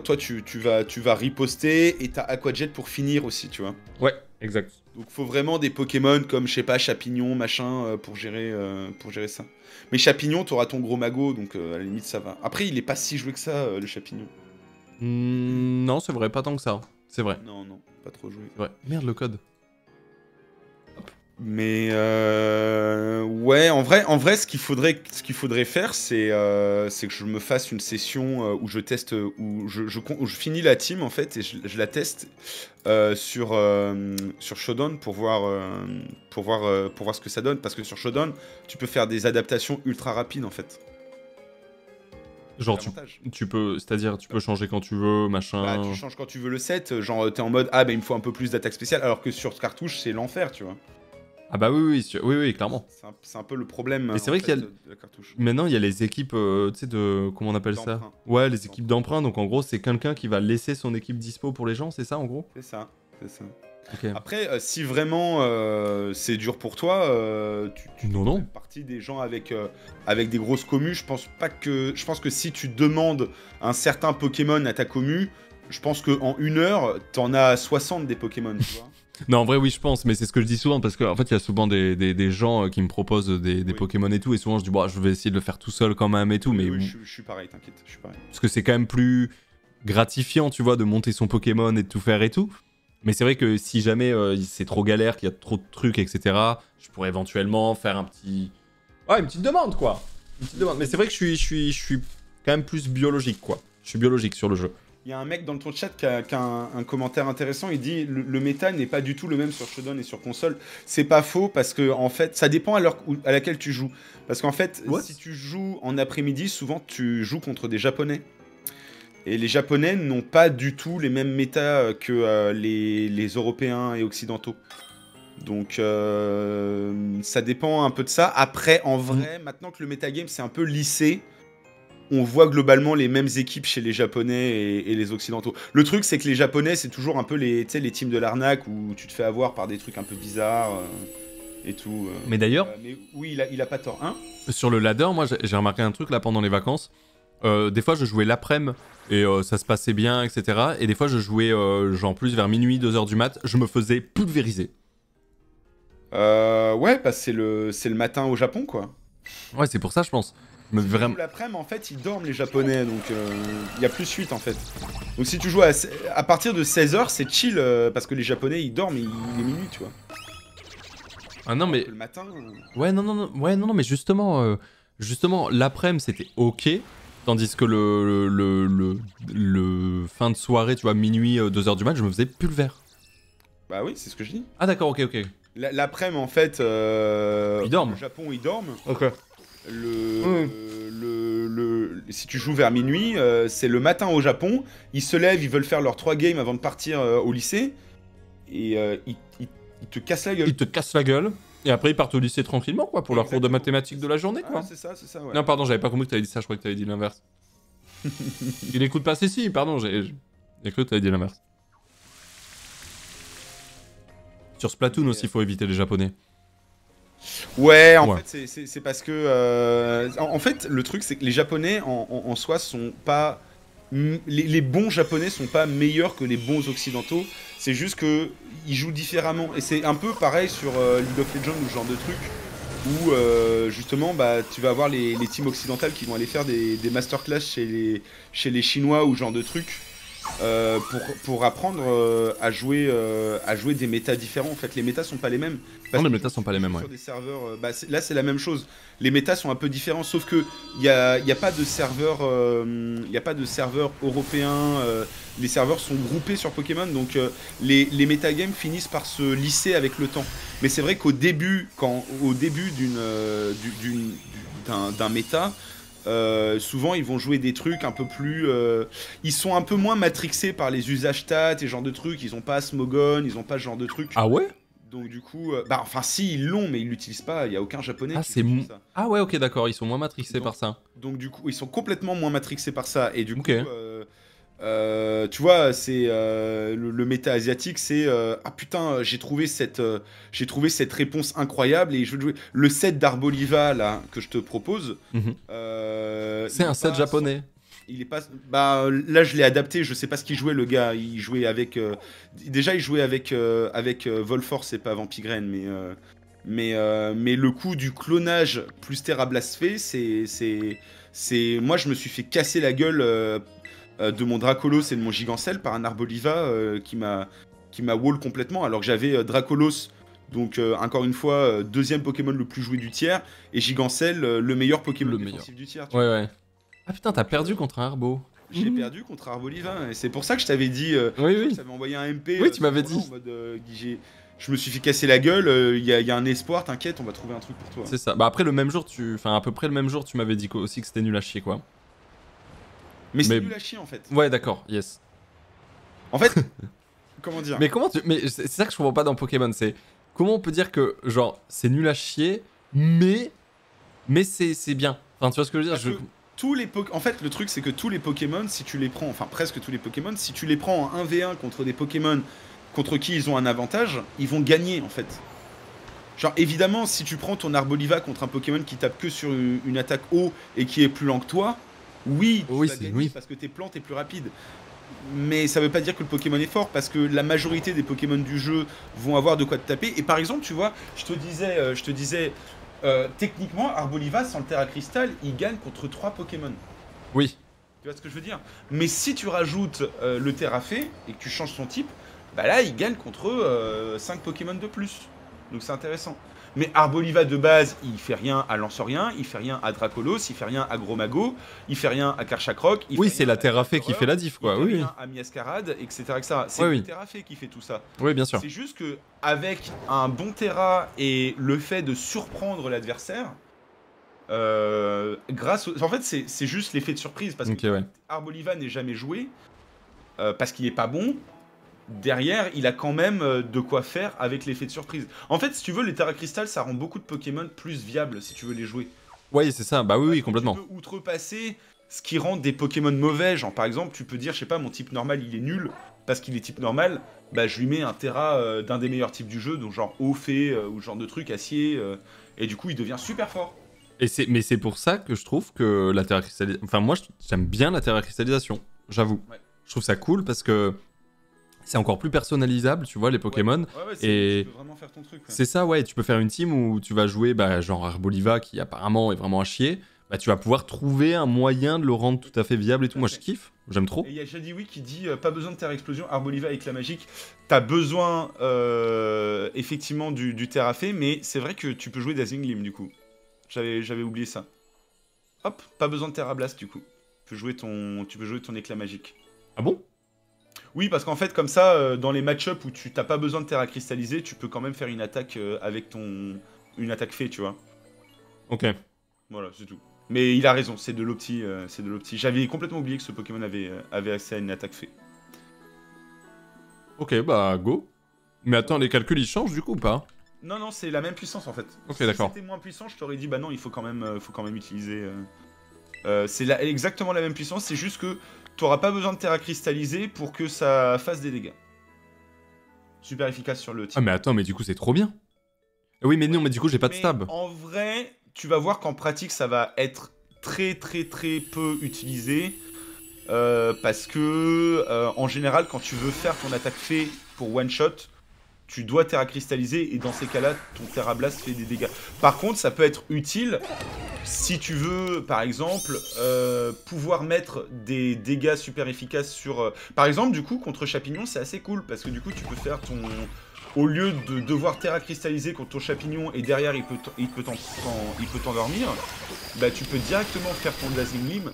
toi tu vas riposter et t'as Aquajet pour finir aussi, tu vois. Ouais, exact. Donc faut vraiment des Pokémon comme je sais pas Chapignon machin pour gérer ça. Mais Chapignon t'auras ton gros magot, donc à la limite ça va. Après il est pas si joué que ça, le Chapignon. Non c'est vrai, pas tant que ça. C'est vrai. Non, pas trop joué. Ouais. Merde, le code. Hop. Mais ouais, en vrai, ce qu'il faudrait faire, c'est que je me fasse une session où je teste, où je finis la team en fait et je la teste sur Shodown pour voir ce que ça donne, parce que sur Shodown, tu peux faire des adaptations ultra rapides en fait. Genre tu peux changer quand tu veux, machin... Bah, tu changes quand tu veux le set, genre t'es en mode « Ah bah il me faut un peu plus d'attaque spéciale », alors que sur cartouche c'est l'enfer, tu vois. Ah bah oui, clairement. C'est un peu le problème. Mais c'est vrai qu'il y a... la cartouche. Maintenant il y a les équipes, tu sais, de... Comment on appelle ça? Ouais, les équipes d'emprunt, donc en gros c'est quelqu'un qui va laisser son équipe dispo pour les gens, c'est ça en gros? C'est ça. Okay. Après, si vraiment c'est dur pour toi, tu fais partie des gens avec des grosses communes. Je pense que si tu demandes un certain Pokémon à ta commune, je pense qu'en une heure, t'en as 60 des Pokémon, tu vois. Non, en vrai, oui, je pense, mais c'est ce que je dis souvent, parce qu'en fait, il y a souvent des gens qui me proposent des Pokémon et tout, et souvent je dis, bah, je vais essayer de le faire tout seul quand même et tout, mais... Oui, je suis pareil, t'inquiète, je suis pareil. Parce que c'est quand même plus gratifiant, tu vois, de monter son Pokémon et de tout faire et tout. Mais c'est vrai que si jamais c'est trop galère, qu'il y a trop de trucs, etc., je pourrais éventuellement faire un petit... Ouais, une petite demande, quoi. Une petite demande. Mais c'est vrai que je suis quand même plus biologique, quoi. Je suis biologique sur le jeu. Il y a un mec dans ton chat qui a un commentaire intéressant. Il dit « Le méta n'est pas du tout le même sur Shodown et sur console. » C'est pas faux parce que, en fait, ça dépend à l'heure à laquelle tu joues. Parce qu'en fait, si tu joues en après-midi, souvent, tu joues contre des Japonais. Et les Japonais n'ont pas du tout les mêmes méta que les Européens et Occidentaux. Donc ça dépend un peu de ça. Après, en vrai, maintenant que le metagame c'est un peu lissé, on voit globalement les mêmes équipes chez les Japonais et les Occidentaux. Le truc, c'est que les Japonais, c'est toujours un peu les teams de l'arnaque où tu te fais avoir par des trucs un peu bizarres et tout. Mais d'ailleurs... oui, il a pas tort. Hein, sur le ladder, moi, j'ai remarqué un truc là pendant les vacances. Des fois, je jouais l'après-midi et ça se passait bien, etc. Et des fois, je jouais genre plus vers minuit, 2h du mat. Je me faisais pulvériser. Ouais, bah, c'est le matin au Japon, quoi. Ouais, c'est pour ça, je pense. Vraiment... L'après-midi, en fait, ils dorment les Japonais, donc il y a plus suite en fait. Donc si tu joues à partir de 16h, c'est chill parce que les Japonais ils dorment, il est minuit, tu vois. Ah non, mais. Le matin. Ouais, non, mais justement, l'après-midi c'était ok, tandis que le fin de soirée, tu vois, minuit, 2h du mat, je me faisais pulvère. Bah oui, c'est ce que je dis. Ah d'accord, ok. L'après-midi, en fait. Ils dorment. Au Japon, ils dorment. Ok. Si tu joues vers minuit, c'est le matin au Japon. Ils se lèvent, ils veulent faire leurs 3 games avant de partir au lycée. Et ils te cassent la gueule. Ils te cassent la gueule. Et après, ils partent au lycée tranquillement, quoi, pour leur cours de mathématiques de la journée, quoi. Ah, c'est ça, ouais. Non, pardon, j'avais pas compris que t'avais dit ça, je croyais que t'avais dit l'inverse. Il écoute pas Cécile, pardon, j'ai cru que t'avais dit l'inverse. Sur Splatoon aussi, il faut éviter les Japonais. Ouais, en fait, c'est parce que... En fait, le truc, c'est que les Japonais, en soi, sont pas... Les bons Japonais sont pas meilleurs que les bons Occidentaux. C'est juste que ils jouent différemment. Et c'est un peu pareil sur League of Legends ou ce genre de truc, où, justement, bah, tu vas avoir les teams occidentales qui vont aller faire des masterclass chez les Chinois ou ce genre de truc, pour apprendre à jouer des métas différents. En fait, les métas sont pas les mêmes. Non, les métas sont pas les mêmes, ouais. Sur des serveurs, là, c'est la même chose. Les métas sont un peu différents, sauf que il y a pas de serveur, européen. Les serveurs sont groupés sur Pokémon, donc les métagames finissent par se lisser avec le temps. Mais c'est vrai qu'au début, d'un méta, souvent ils vont jouer des trucs un peu plus ils sont un peu moins matrixés par les usages stats et genre de trucs. Ils ont pas Smogon, ils ont pas ce genre de trucs. Ah ouais? Donc du coup enfin si, ils l'ont mais ils l'utilisent pas. Il y a aucun japonais qui utilise ça. Ah ouais, ok, d'accord, ils sont moins matrixés par ça. Donc du coup ils sont complètement moins matrixés par ça. Et du coup tu vois, c'est le méta asiatique, c'est ah putain, j'ai trouvé cette réponse incroyable et je veux jouer le set d'Arboliva là que je te propose. C'est un set japonais. Il est pas. Bah là je l'ai adapté. Je sais pas ce qu'il jouait le gars. Il jouait avec. Déjà il jouait avec Volforce et pas Vampigraine, mais le coup du clonage plus Terra Blast Fée, c'est moi je me suis fait casser la gueule. De mon Dracolos et de mon Gigancelle par un Arboliva qui m'a wall complètement, alors que j'avais Dracolos, donc encore une fois deuxième Pokémon le plus joué du tiers, et Gigancelle le meilleur Pokémon défensif du tiers. Ouais. Ah putain, t'as perdu contre un Arbo. J'ai perdu contre Arboliva, et c'est pour ça que je t'avais dit, je t'avais envoyé un MP. Oui, tu m'avais dit. En mode, je me suis fait casser la gueule, il y a un espoir, t'inquiète, on va trouver un truc pour toi. C'est ça. Bah après le même jour, enfin à peu près le même jour, tu m'avais dit aussi que c'était nul à chier, quoi. Mais c'est nul à chier en fait. Ouais, d'accord, yes. En fait, comment dire? Mais c'est ça que je comprends pas dans Pokémon, c'est comment on peut dire que genre c'est nul à chier, mais c'est bien. Enfin, tu vois ce que je veux dire? En fait, le truc c'est que tous les Pokémon, si tu les prends, enfin presque tous les Pokémon, si tu les prends en 1v1 contre des Pokémon contre qui ils ont un avantage, ils vont gagner en fait. Genre évidemment, si tu prends ton Arboliva contre un Pokémon qui tape que sur une attaque haut et qui est plus lent que toi, oui, tu vas gagner parce que tes plantes est plus rapide. Mais ça veut pas dire que le Pokémon est fort, parce que la majorité des Pokémon du jeu vont avoir de quoi te taper. Et par exemple, tu vois, je te disais, techniquement, Arboliva sans le Terra Cristal, il gagne contre 3 Pokémon. Oui. Tu vois ce que je veux dire? Mais si tu rajoutes le Terra Fée et que tu changes son type, bah là, il gagne contre 5 Pokémon de plus. Donc c'est intéressant. Mais Arboliva de base, il fait rien à Lancerien, il fait rien à Dracolos, il fait rien à Gromago, il fait rien à Karchakroc. Oui, c'est la Terra Fée qui fait la diff, quoi. Il fait rien à Miascarade, etc. C'est la Terra Fée qui fait tout ça. Oui, bien sûr. C'est juste que avec un bon Terra et le fait de surprendre l'adversaire, en fait, c'est juste l'effet de surprise parce que Arboliva n'est jamais joué parce qu'il n'est pas bon. derrière, il a quand même de quoi faire avec l'effet de surprise. En fait, si tu veux, les Terra Crystal, ça rend beaucoup de Pokémon plus viables si tu veux les jouer. Oui, c'est ça. Bah oui, oui, complètement. Tu peux outrepasser ce qui rend des Pokémon mauvais. Genre, par exemple, tu peux dire, je sais pas, mon type normal, il est nul. Parce qu'il est type normal, bah je lui mets un Terra d'un des meilleurs types du jeu, donc genre eau, fée, ou genre de truc, acier, et du coup, il devient super fort. Et mais c'est pour ça que je trouve que la Terra Cristallisation... Enfin, moi, j'aime bien la Terra Cristallisation, j'avoue. Ouais. Je trouve ça cool parce que... c'est encore plus personnalisable, tu vois, les Pokémon. Ouais, et tu peux vraiment faire ton truc. Ouais. C'est ça, ouais. Tu peux faire une team où tu vas jouer, bah, genre Arboliva, qui apparemment est vraiment à chier. Bah, tu vas pouvoir trouver un moyen de le rendre tout à fait viable et tout. Moi, je kiffe, j'aime trop. Et il y a Jadioui qui dit pas besoin de Terra Explosion, Arboliva avec la magique. T'as besoin effectivement du Terra Fée, mais c'est vrai que tu peux jouer Dazzling Gleam du coup. J'avais oublié ça. Hop, pas besoin de Terra Blast du coup. Tu peux jouer ton éclat magique. Ah bon? Oui, parce qu'en fait, comme ça, dans les match-up où tu t'as pas besoin de Terra cristallisée, tu peux quand même faire une attaque avec une attaque fée, tu vois. Ok. Voilà, c'est tout. Mais il a raison, c'est de l'opti. J'avais complètement oublié que ce Pokémon avait accès à une attaque fée. Ok, bah go. Mais attends, les calculs, ils changent du coup ou pas? Non, non, c'est la même puissance en fait. Ok, d'accord. Si c'était moins puissant, je t'aurais dit, bah non, il faut quand même utiliser... c'est exactement la même puissance, c'est juste que... t'auras pas besoin de terra cristallisée pour que ça fasse des dégâts. Super efficace sur le type. Ah mais attends, mais du coup c'est trop bien. Oui mais non, mais du coup j'ai pas de stab. En vrai, tu vas voir qu'en pratique ça va être très peu utilisé. Parce que en général quand tu veux faire ton attaque fée pour one shot, tu dois terra cristalliser et dans ces cas-là, ton terra blast fait des dégâts. Par contre, ça peut être utile si tu veux, par exemple, pouvoir mettre des dégâts super efficaces sur... Par exemple, du coup, contre Chapignon, c'est assez cool parce que du coup, tu peux faire ton... Au lieu de devoir terra cristalliser contre ton Chapignon et derrière, il peut t'endormir, bah, tu peux directement faire ton Dazzling Gleam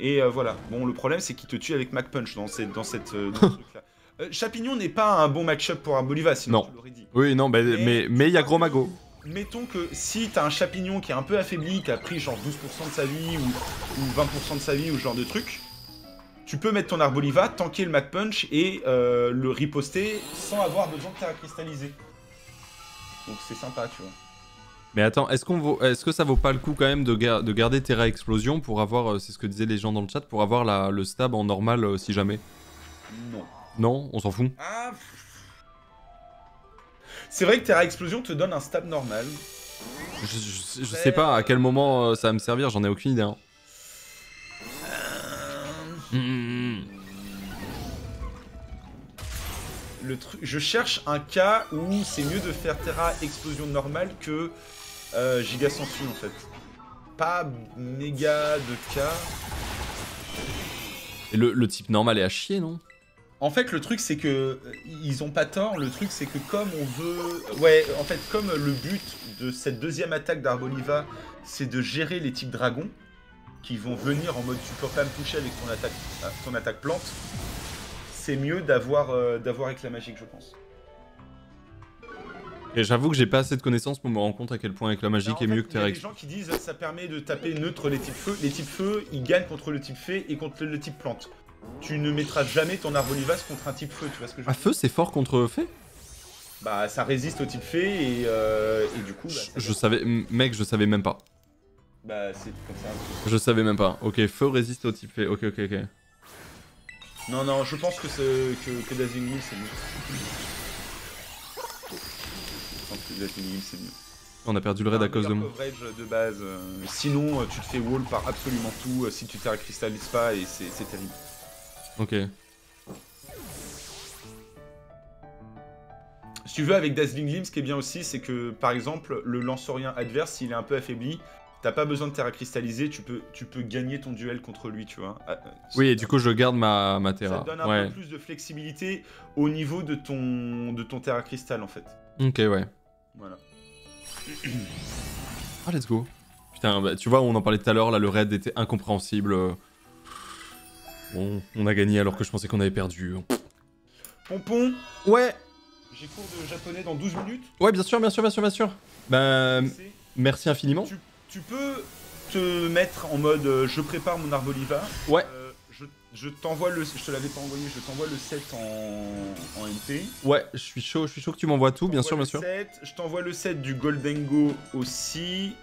et voilà. Bon, le problème, c'est qu'il te tue avec Mac Punch dans ce truc-là. Chapignon n'est pas un bon match-up pour Arboliva, sinon tu l'aurais dit. Oui, non, bah, mais il y a Gros Magot. Mettons que si t'as un Chapignon qui est un peu affaibli, qui a pris genre 12% de sa vie ou 20% de sa vie ou ce genre de truc, tu peux mettre ton Arboliva, tanker le Mac Punch et le riposter sans avoir besoin de terra cristalliser. Donc c'est sympa, tu vois. Mais attends, est-ce que ça vaut pas le coup quand même de garder Terra Explosion pour avoir, c'est ce que disaient les gens dans le chat, pour avoir le stab en normal si jamais? Non. Non, on s'en fout. Ah, c'est vrai que Terra Explosion te donne un stab normal. Je sais pas à quel moment ça va me servir, j'en ai aucune idée. Hein. Je cherche un cas où c'est mieux de faire Terra Explosion normale que Giga Sensu en fait. Pas méga de cas. Et le type normal est à chier, non ? En fait, le truc, c'est que ils ont pas tort. Le truc, c'est que comme on veut... Ouais, en fait, comme le but de cette deuxième attaque d'Arboliva, c'est de gérer les types dragons, qui vont venir en mode tu peux pas me toucher avec ton attaque plante, c'est mieux d'avoir éclat magique, je pense. Et j'avoue que j'ai pas assez de connaissances pour me rendre compte à quel point éclat magique est mieux que Terra. Il y a des gens qui disent ça permet de taper neutre les types feu. Les types feu, ils gagnent contre le type fée et contre le type plante. Tu ne mettras jamais ton Arbolivas contre un type feu, tu vois ce que je veux dire. Ah, feu, c'est fort contre fée? Bah, ça résiste au type fée et du coup... Bah, je savais... Mec, je savais même pas. Bah, c'est comme ça. Je savais même pas. Ok, feu résiste au type fée. Ok, ok, ok. Non, non, je pense que Dazzling Gleam, c'est mieux. Je pense que Dazzling Gleam, c'est mieux. On a perdu le raid à cause de moi. De base. Sinon, tu te fais wall par absolument tout si tu te cristallises pas et c'est terrible. Ok. Si tu veux, avec Dazzling Gleam, ce qui est bien aussi, c'est que, par exemple, le lancerien adverse, s'il est un peu affaibli, t'as pas besoin de terra cristalliser, tu peux gagner ton duel contre lui, tu vois. Oui, et du coup, je garde ma terra. Ça te donne un peu plus de flexibilité au niveau de ton terra cristal, en fait. Ok, ouais. Voilà. Ah, let's go. Putain, bah, tu vois, on en parlait tout à l'heure, là, le raid était incompréhensible... Bon, on a gagné alors que je pensais qu'on avait perdu. Pompon? Ouais. J'ai cours de japonais dans 12 minutes. Ouais, bien sûr, bien sûr, bien sûr, bien sûr. Bah, merci infiniment. Tu peux te mettre en mode je prépare mon Arboliva. Ouais. Je te l'avais pas envoyé, je t'envoie le set en MD. monter. Ouais, je suis chaud que tu m'envoies tout, bien sûr, bien sûr. Je t'envoie le set du Goldengo aussi,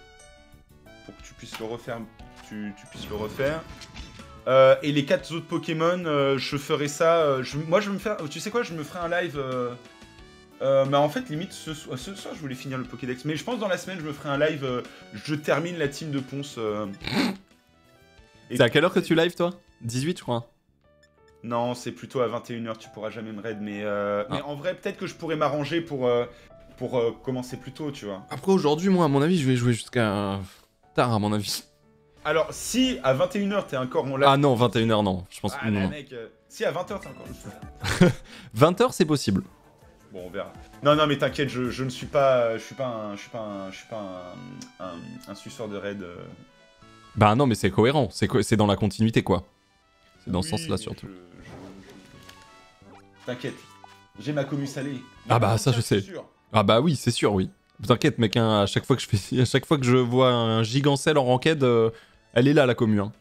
pour que tu puisses le refaire. Et les 4 autres Pokémon, je ferai ça. Moi, je vais me faire. Tu sais quoi, je me ferai un live. Mais en fait, limite, ce soir, je voulais finir le Pokédex. Mais je pense dans la semaine, je me ferai un live. Je termine la team de Ponce. C'est à quelle heure que tu live, toi? 18, je crois. Non, c'est plutôt à 21 h. Tu pourras jamais me raid. Mais en vrai, peut-être que je pourrais m'arranger pour commencer plus tôt, tu vois. Après, aujourd'hui, moi, à mon avis, je vais jouer jusqu'à tard, à mon avis. Alors, si à 21 h t'es encore en live... Ah non, 21 h non, je pense que non. Mec, si à 20 h t'es encore là. 20 h c'est possible. Bon, on verra. Non, non, mais t'inquiète, je ne suis pas... Je suis pas un suceur de raid. Bah non, mais c'est cohérent, c'est dans la continuité, quoi. C'est dans ce sens-là, surtout. T'inquiète, j'ai ma commu salée. Ah bah ça, je sais. Ah bah oui, c'est sûr, oui. T'inquiète, mec, hein, à chaque fois que je fais... à chaque fois que je vois un gigancelle en ranked... Elle est là, la commu. Hein.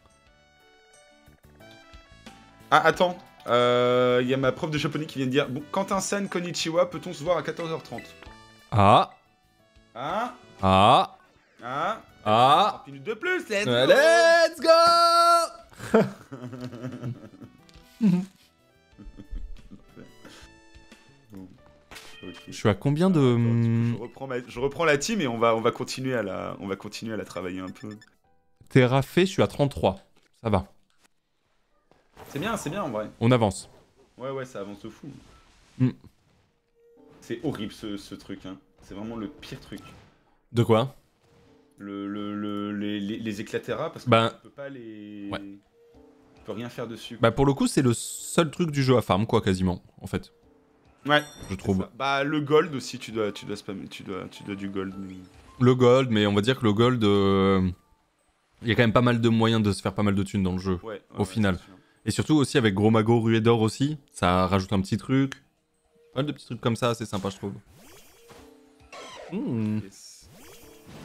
Ah, attends. Il y a ma prof de japonais qui vient de dire... Bon, Quentin-san, konnichiwa, peut-on se voir à 14 h 30? Ah. Ah. Ah. Ah. Ah. 30 minutes de plus, let's go. Let's go. Okay. Je suis à combien de... Attends, je reprends la team et on va continuer à la... on va continuer à la travailler un peu. T'es raffé, je suis à 33. Ça va. C'est bien en vrai. On avance. Ouais, ouais, ça avance de fou. Mm. C'est horrible ce truc, hein. C'est vraiment le pire truc. De quoi? Les éclatéras, parce que ben... tu peux pas les... Ouais. Tu peux rien faire dessus. Bah pour le coup, c'est le seul truc du jeu à farm, quoi, quasiment, en fait. Ouais. Je trouve. Bah le gold aussi, tu dois spammer, tu dois du gold. Mais... Le gold, mais on va dire que le gold... Il y a quand même pas mal de moyens de se faire pas mal de thunes dans le jeu, ouais, au final. Et surtout aussi avec Gros Mago, Ruée d'Or aussi, ça rajoute un petit truc. Pas mal de petits trucs comme ça, c'est sympa, je trouve. Mmh. Yes.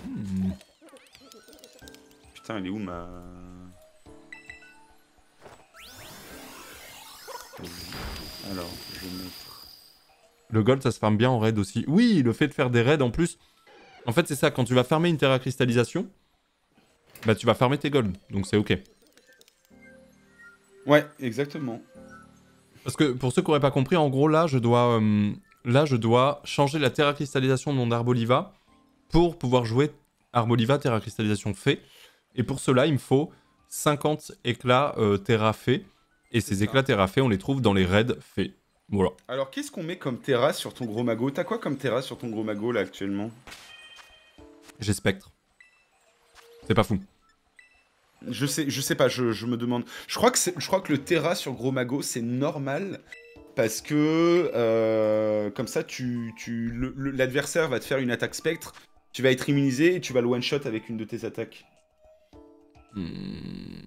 Mmh. Putain, elle est où ma... Alors, je vais mettre... Le gold, ça se farme bien en raid aussi. Oui, le fait de faire des raids en plus... En fait, c'est ça, quand tu vas farmer une terra cristallisation... Bah tu vas farmer tes golds, donc c'est ok. Ouais, exactement. Parce que pour ceux qui n'auraient pas compris, en gros là je dois changer la terra cristallisation de mon Arboliva pour pouvoir jouer Arboliva terra cristallisation fée. Et pour cela il me faut 50 éclats terra fée. Et ces éclats terra fée on les trouve dans les raids fées. Voilà. Alors qu'est-ce qu'on met comme terra sur ton Gros Mago? T'as quoi comme terra sur ton Gros Mago là actuellement? J'ai Spectre. C'est pas fou. Je sais pas, je me demande. Je crois que le Terra sur Gros Mago, c'est normal. Parce que, comme ça, l'adversaire va te faire une attaque spectre. Tu vas être immunisé et tu vas le one-shot avec une de tes attaques. Hmm,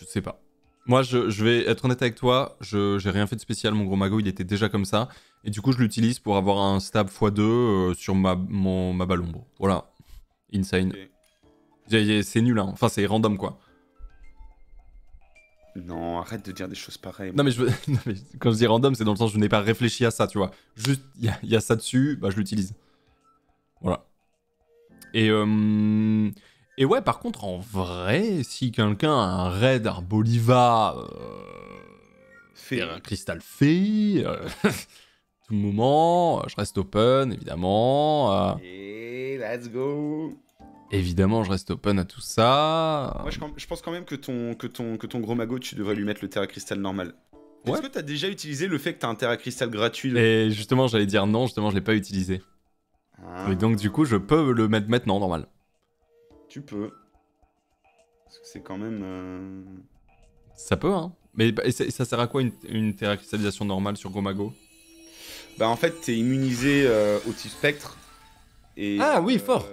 je sais pas. Moi, je vais être honnête avec toi. J'ai rien fait de spécial. Mon Gros Mago, il était déjà comme ça. Et du coup, je l'utilise pour avoir un stab x2 sur ma balle ombre. Voilà. Insane. Okay. C'est nul, hein. Enfin c'est random quoi. Non, arrête de dire des choses pareilles. Non mais, quand je dis random, c'est dans le sens je n'ai pas réfléchi à ça, tu vois. Juste, il y a ça dessus, bah je l'utilise. Voilà. Et ouais, par contre, en vrai, si quelqu'un a un raid Arboliva... Fée. Un cristal fée... tout moment, je reste open, évidemment. Et let's go. Évidemment, je reste open à tout ça. Moi, je pense quand même que ton Gros Mago, tu devrais lui mettre le Terra Cristal normal. Ouais. Est-ce que t'as déjà utilisé le fait que t'as un Terra Cristal gratuit? Et justement, j'allais dire non, justement, je l'ai pas utilisé. Ah. Et donc, du coup, je peux le mettre maintenant, normal. Tu peux. Parce que c'est quand même... Ça peut, hein. Mais ça sert à quoi une Terra Cristallisation normale sur Gros Mago? Bah, en fait, t'es immunisé au type spectre. Et, ah oui, fort.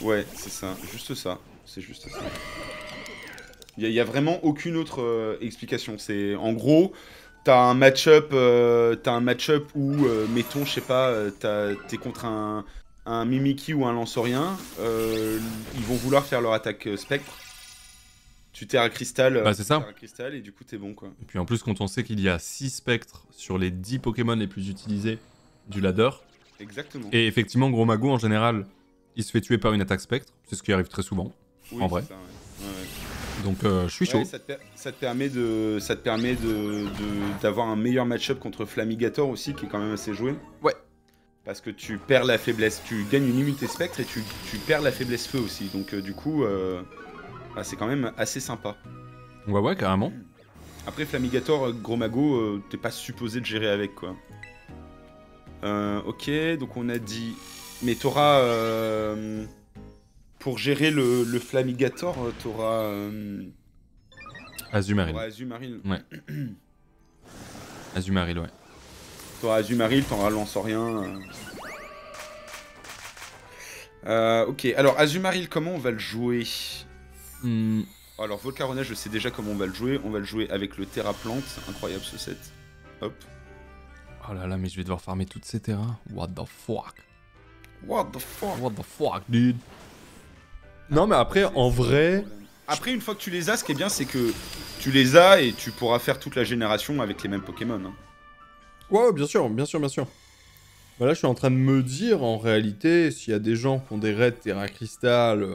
Ouais, c'est ça, juste ça, c'est juste ça. Il y a vraiment aucune autre explication. C'est en gros, t'as un match-up où, mettons, je sais pas, t'es contre un Mimikyu ou un Lansaurien, ils vont vouloir faire leur attaque spectre. Tu terres un cristal, bah, c'est ça. Un cristal et du coup t'es bon quoi. Et puis en plus quand on sait qu'il y a 6 spectres sur les 10 Pokémon les plus utilisés du ladder. Exactement. Et effectivement Gros Magot en général il se fait tuer par une attaque spectre, c'est ce qui arrive très souvent oui, en vrai. Ça, ouais. Ouais, ouais. Donc je suis chaud. Ça te permet d'avoir un meilleur match-up contre Flamigator aussi qui est quand même assez joué. Ouais. Parce que tu perds la faiblesse, tu gagnes une immunité spectre et tu perds la faiblesse feu aussi. Donc du coup... Ah, c'est quand même assez sympa. Ouais, ouais, carrément. Après, Flamigator, Gros Magot, t'es pas supposé le gérer avec, quoi. Ok, donc on a dit... Mais t'auras... Pour gérer le Flamigator, t'auras... Azumarill. T'auras Azumarill. Ouais. Azumarill, ouais. T'auras Azumarill, t'auras Lansorien... ok, alors Azumarill, comment on va le jouer ? Mmh. Alors Volcarona, je sais déjà comment on va le jouer. On va le jouer avec le Terraplante. Incroyable ce set. Hop. Oh là là, mais je vais devoir farmer toutes ces terrains. What the fuck. What the fuck. What the fuck, dude. Non mais après, en vrai... Après, une fois que tu les as, ce qui est bien, c'est que tu les as et tu pourras faire toute la génération avec les mêmes Pokémon. Hein. Ouais, bien sûr, bien sûr, bien sûr. Bah là, je suis en train de me dire, en réalité, s'il y a des gens qui ont des raids Terra Cristal...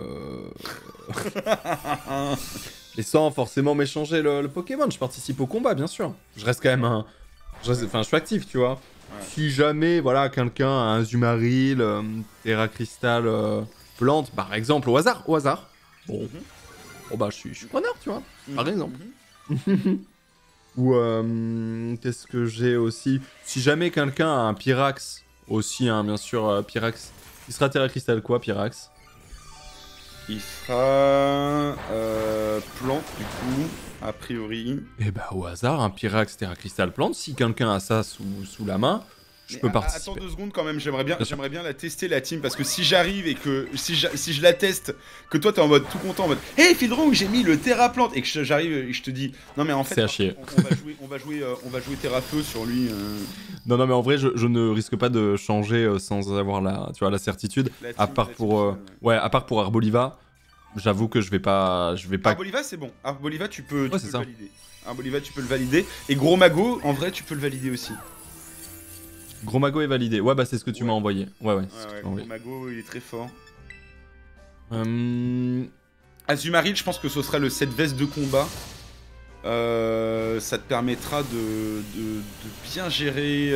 Et sans forcément m'échanger le Pokémon, je participe au combat, bien sûr. Je reste quand même un... Enfin, je suis actif, tu vois. Ouais. Si jamais, voilà, quelqu'un a un Azumarill, Terra Cristal, plante, par exemple, au hasard. Bon, oh, bah, je suis preneur, tu vois, par exemple. Ou qu'est-ce que j'ai aussi... Si jamais quelqu'un a un Pyrax... Aussi, hein, bien sûr, Pyrax. Il sera Terra Cristal quoi, Pyrax? Il sera... plante, du coup, a priori. Et bah, au hasard, un Pyrax, Terra Cristal, plante. Si quelqu'un a ça sous la main, je peux participer. Attends 2 secondes, quand même, j'aimerais bien la tester, la team, parce que si j'arrive et que... Si je la teste, que toi, t'es en mode tout content, en mode « Hey, Fildrong, j'ai mis le Terra plante !» Et que j'arrive et je te dis « Non, mais en fait, on va jouer Terra feu sur lui. » Non, non, mais en vrai, je ne risque pas de changer sans avoir la certitude. À part pour Arboliva, j'avoue que je vais pas... Arboliva, c'est bon. Arboliva, tu peux le valider. Arboliva, tu peux le valider. Et Gros Magot, en vrai, tu peux le valider aussi. Gros Magot est validé. Ouais, bah, c'est ce que tu m'as envoyé. Ouais, Gros Magot, il est très fort. Azumarill, je pense que ce sera le 7 veste de combat. Ça te permettra de bien gérer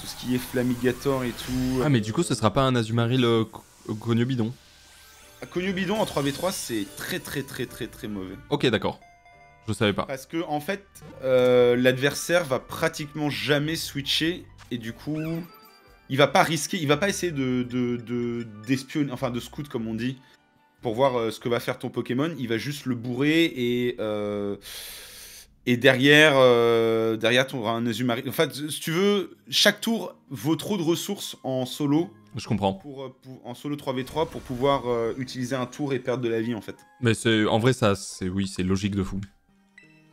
tout ce qui est Flamigator et tout. Ah mais du coup ce sera pas un Azumarill Cognobidon. Cognobidon en 3v3 c'est très mauvais. Ok d'accord, je savais pas. Parce que en fait l'adversaire va pratiquement jamais switcher et du coup il va pas risquer, il va pas essayer d'espionner, enfin de scout comme on dit. Pour voir ce que va faire ton Pokémon, il va juste le bourrer et derrière tu auras un Azumarill. En fait, si tu veux, chaque tour vaut trop de ressources en solo. Je comprends. En solo 3v3 pour pouvoir utiliser un tour et perdre de la vie en fait. Mais en vrai, c'est logique de fou.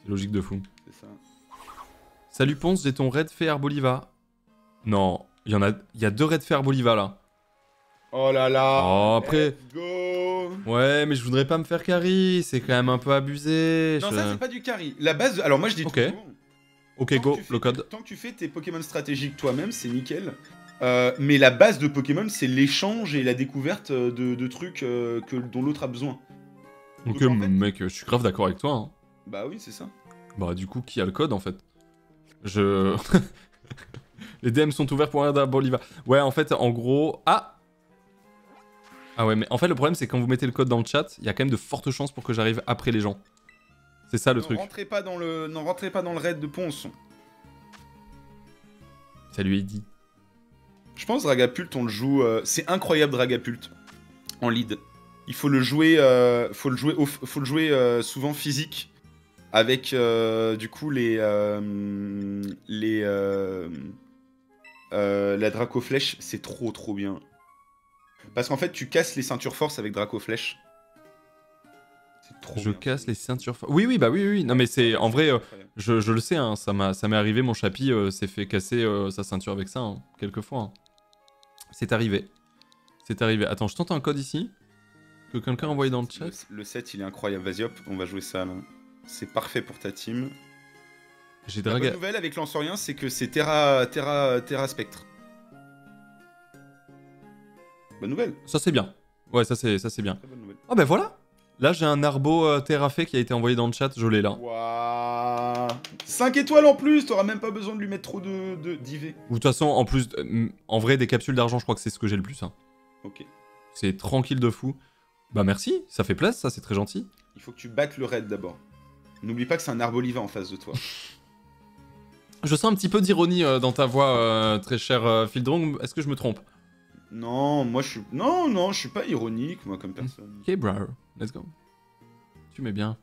C'est logique de fou. C'est ça. Salut Ponce, j'ai ton raid fait Arboliva. Non, il y a 2 raids fait Arboliva là. Oh là là. Oh, après. Let's go. Ouais, mais je voudrais pas me faire carry, c'est quand même un peu abusé. Non, ça c'est pas du carry. La base, alors moi je dis OK. Toujours, OK, go, le code. Tant que tu fais tes Pokémon stratégiques toi-même, c'est nickel. Mais la base de Pokémon, c'est l'échange et la découverte de trucs dont l'autre a besoin. OK, donc, en fait, mec, je suis grave d'accord avec toi. Hein. Bah oui, c'est ça. Bah du coup, qui a le code en fait? Les DM sont ouverts pour regarder Arboliva. Ouais, en fait, en gros, Ah ouais, mais en fait, le problème, c'est quand vous mettez le code dans le chat, il y a quand même de fortes chances pour que j'arrive après les gens. C'est ça le truc. Non, rentrez pas dans le raid de Ponce. Salut, Eddy. Je pense Dragapult, on le joue... C'est incroyable, Dragapult, en lead. Il faut le jouer, souvent physique, avec, du coup, la Dracoflèche, c'est trop bien. Parce qu'en fait, tu casses les ceintures force avec Dracoflèche. C'est trop bien. Casse les ceintures force. Oui, bah oui. Non, mais c'est... En vrai, je le sais, hein, ça m'est arrivé. Mon chapi s'est fait casser sa ceinture avec ça, hein, quelquefois. Hein. C'est arrivé. Attends, je tente un code ici. Que quelqu'un envoie dans le chat. Le set il est incroyable, vas-y hop, on va jouer ça là. C'est parfait pour ta team. J'ai la bonne nouvelle avec l'Ansorien, c'est que c'est Terra Spectre. Bonne nouvelle. Ça c'est bien. Ouais, ça c'est bien. Ah ben voilà. Là j'ai un arbo terrafé qui a été envoyé dans le chat, je l'ai là. Waouh, 5 étoiles en plus, t'auras même pas besoin de lui mettre trop de d'IV. Ou de toute façon, en plus, en vrai, des capsules d'argent, je crois que c'est ce que j'ai le plus. Hein. Ok. C'est tranquille de fou. Bah merci, ça fait place, ça c'est très gentil. Il faut que tu battes le raid d'abord. N'oublie pas que c'est un Arboliva en face de toi. Je sens un petit peu d'ironie dans ta voix, très cher Fildrong. Est-ce que je me trompe? Non, moi je suis... Non, non, je suis pas ironique, moi, comme personne. Ok, bro, let's go. Tu mets bien.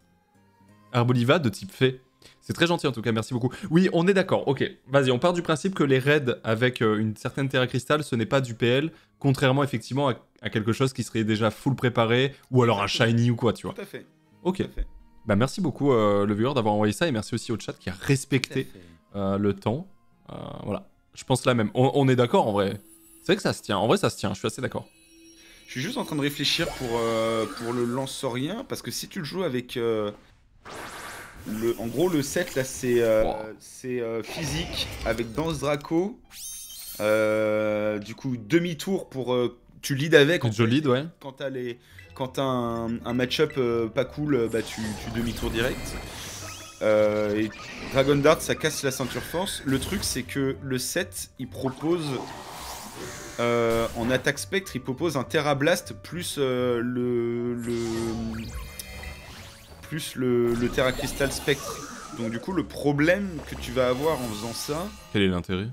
Arboliva de type fée. C'est très gentil en tout cas, merci beaucoup. Oui, on est d'accord, ok. Vas-y, on part du principe que les raids avec une certaine terra cristal, ce n'est pas du PL, contrairement effectivement à quelque chose qui serait déjà full préparé, ou alors un shiny ou quoi, tu vois. Tout à fait. Ok. Tout à fait. Bah merci beaucoup le viewer d'avoir envoyé ça, et merci aussi au chat qui a respecté le temps. Voilà, je pense là même. On est d'accord en vrai. C'est vrai que ça se tient, en vrai ça se tient, je suis assez d'accord. Je suis juste en train de réfléchir pour le lansorien, parce que si tu le joues avec... en gros le set là c'est physique, avec danse draco, du coup demi-tour pour... tu lead avec. Je lead, ouais. Quand t'as un match-up pas cool, bah tu demi-tour direct. Et Dragon Dart, ça casse la ceinture force. Le truc, c'est que le set, il propose... en attaque spectre, il propose un Terra Blast plus le Terra Crystal Spectre. Donc du coup, le problème que tu vas avoir en faisant ça... Quel est l'intérêt?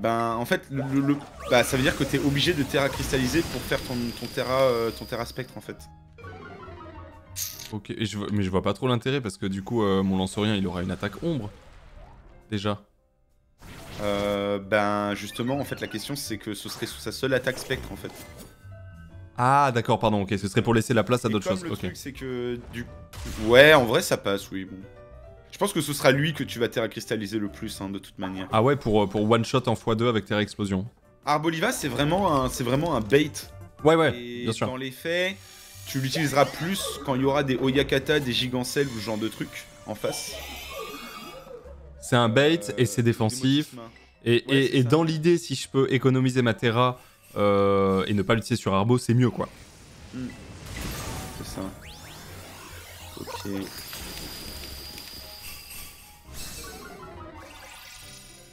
Ben en fait, ça veut dire que t'es obligé de terra cristalliser pour faire ton terra spectre en fait. Ok, et mais je vois pas trop l'intérêt parce que du coup mon lancerien il aura une attaque ombre. Déjà. Ben justement en fait la question c'est que ce serait sous sa seule attaque spectre en fait. Ah d'accord, pardon, ok, ce serait pour laisser la place à d'autres choses. Le truc c'est que ouais en vrai ça passe, oui bon. Je pense que ce sera lui que tu vas terra cristalliser le plus hein, de toute manière. Ah ouais, pour one shot en x2 avec terra explosion. Arboliva c'est vraiment un bait. Ouais ouais, et bien sûr. Dans les faits, tu l'utiliseras plus quand il y aura des Oyakata, des Gigancelles ou ce genre de trucs en face. C'est un bait et c'est défensif. Et dans l'idée, si je peux économiser ma terra et ne pas l'utiliser sur Arbo, c'est mieux quoi. Mm. C'est ça. Ok.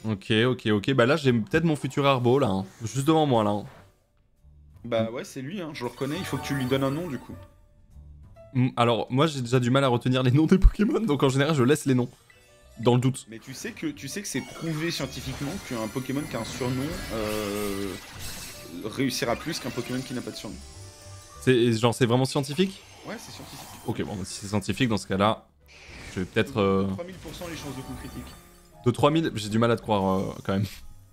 Ok, ok, ok. Bah là, j'ai peut-être mon futur Arbo, là. Hein. Juste devant moi, là. Hein. Bah ouais, c'est lui, hein. Je le reconnais. Il faut que tu lui donnes un nom, du coup. Alors, moi, j'ai déjà du mal à retenir les noms des Pokémon, donc en général, je laisse les noms. Dans le doute. Mais tu sais que c'est prouvé scientifiquement qu'un Pokémon qui a un surnom réussira plus qu'un Pokémon qui n'a pas de surnom. Genre, c'est vraiment scientifique? Ouais, c'est scientifique. Ok, bon, si c'est scientifique, dans ce cas-là, je vais peut-être... 3000% les chances de coup critique. De 3000, j'ai du mal à te croire quand même.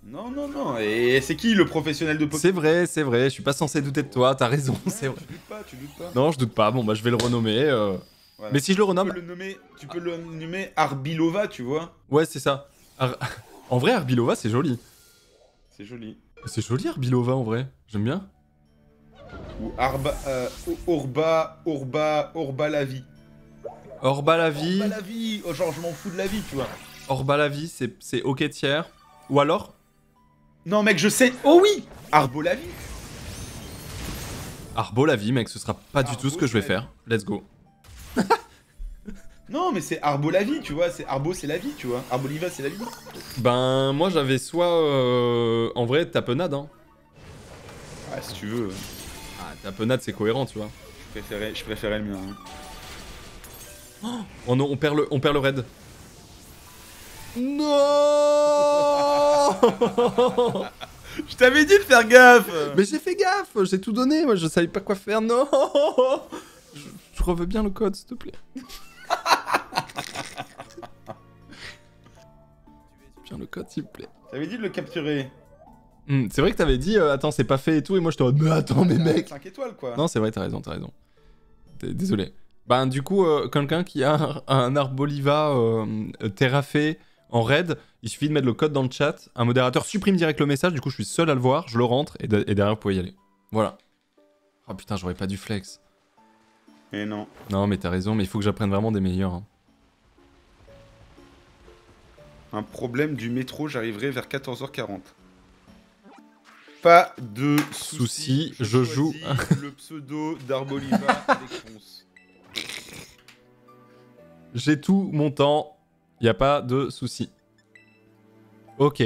Non, non, non, et c'est qui le professionnel de Pokémon? C'est vrai, je suis pas censé douter de toi, t'as raison, ouais, c'est vrai. Tu doutes pas, tu doutes pas. Non, je doute pas, bon bah je vais le renommer. Voilà. Mais si je le renomme... Tu peux le nommer Arbilova, tu vois. Ouais, c'est ça. En vrai, Arbilova, c'est joli. C'est joli. C'est joli Arbilova, en vrai, j'aime bien. Ou Orbalavi. Orbalavi. Orbalavi, oh, genre je m'en fous de la vie, tu vois. Orbalavi, c'est ok tiers. Ou alors? Non mec, je sais. Oh oui, Arbolavi. Arbolavi, mec, ce sera pas du tout ce que je vais faire. Let's go. Non mais c'est Arbolavi, tu vois. C'est Arbo, c'est la vie, tu vois. Arboliva, c'est la vie. Ben moi j'avais soit en vrai tapenade. Hein. Ah si tu veux. Ah tapenade, c'est cohérent, tu vois. Je préférais le mien. Hein. Oh, oh non, on perd le raid. Non. Je t'avais dit de faire gaffe. Mais j'ai fait gaffe, j'ai tout donné, moi je savais pas quoi faire, non. Je revois bien le code s'il te plaît. Bien le code s'il te plaît. T'avais dit de le capturer. C'est vrai que t'avais dit attends c'est pas fait et tout, et moi je te dis mais attends mais mec 5 étoiles quoi. Non c'est vrai, t'as raison. Désolé. Ben du coup quelqu'un qui a un Arboliva terrafé en raid, il suffit de mettre le code dans le chat, un modérateur supprime direct le message, du coup je suis seul à le voir, je le rentre, et derrière vous pouvez y aller. Voilà. Oh putain, j'aurais pas dû flex. Et non. Non, mais t'as raison, mais il faut que j'apprenne vraiment des meilleurs. Hein. Un problème du métro, j'arriverai vers 14h40. Pas de soucis, je joue le pseudo d'Arboliva avec Ponce. J'ai tout mon temps, il n'y a pas de soucis. Ok,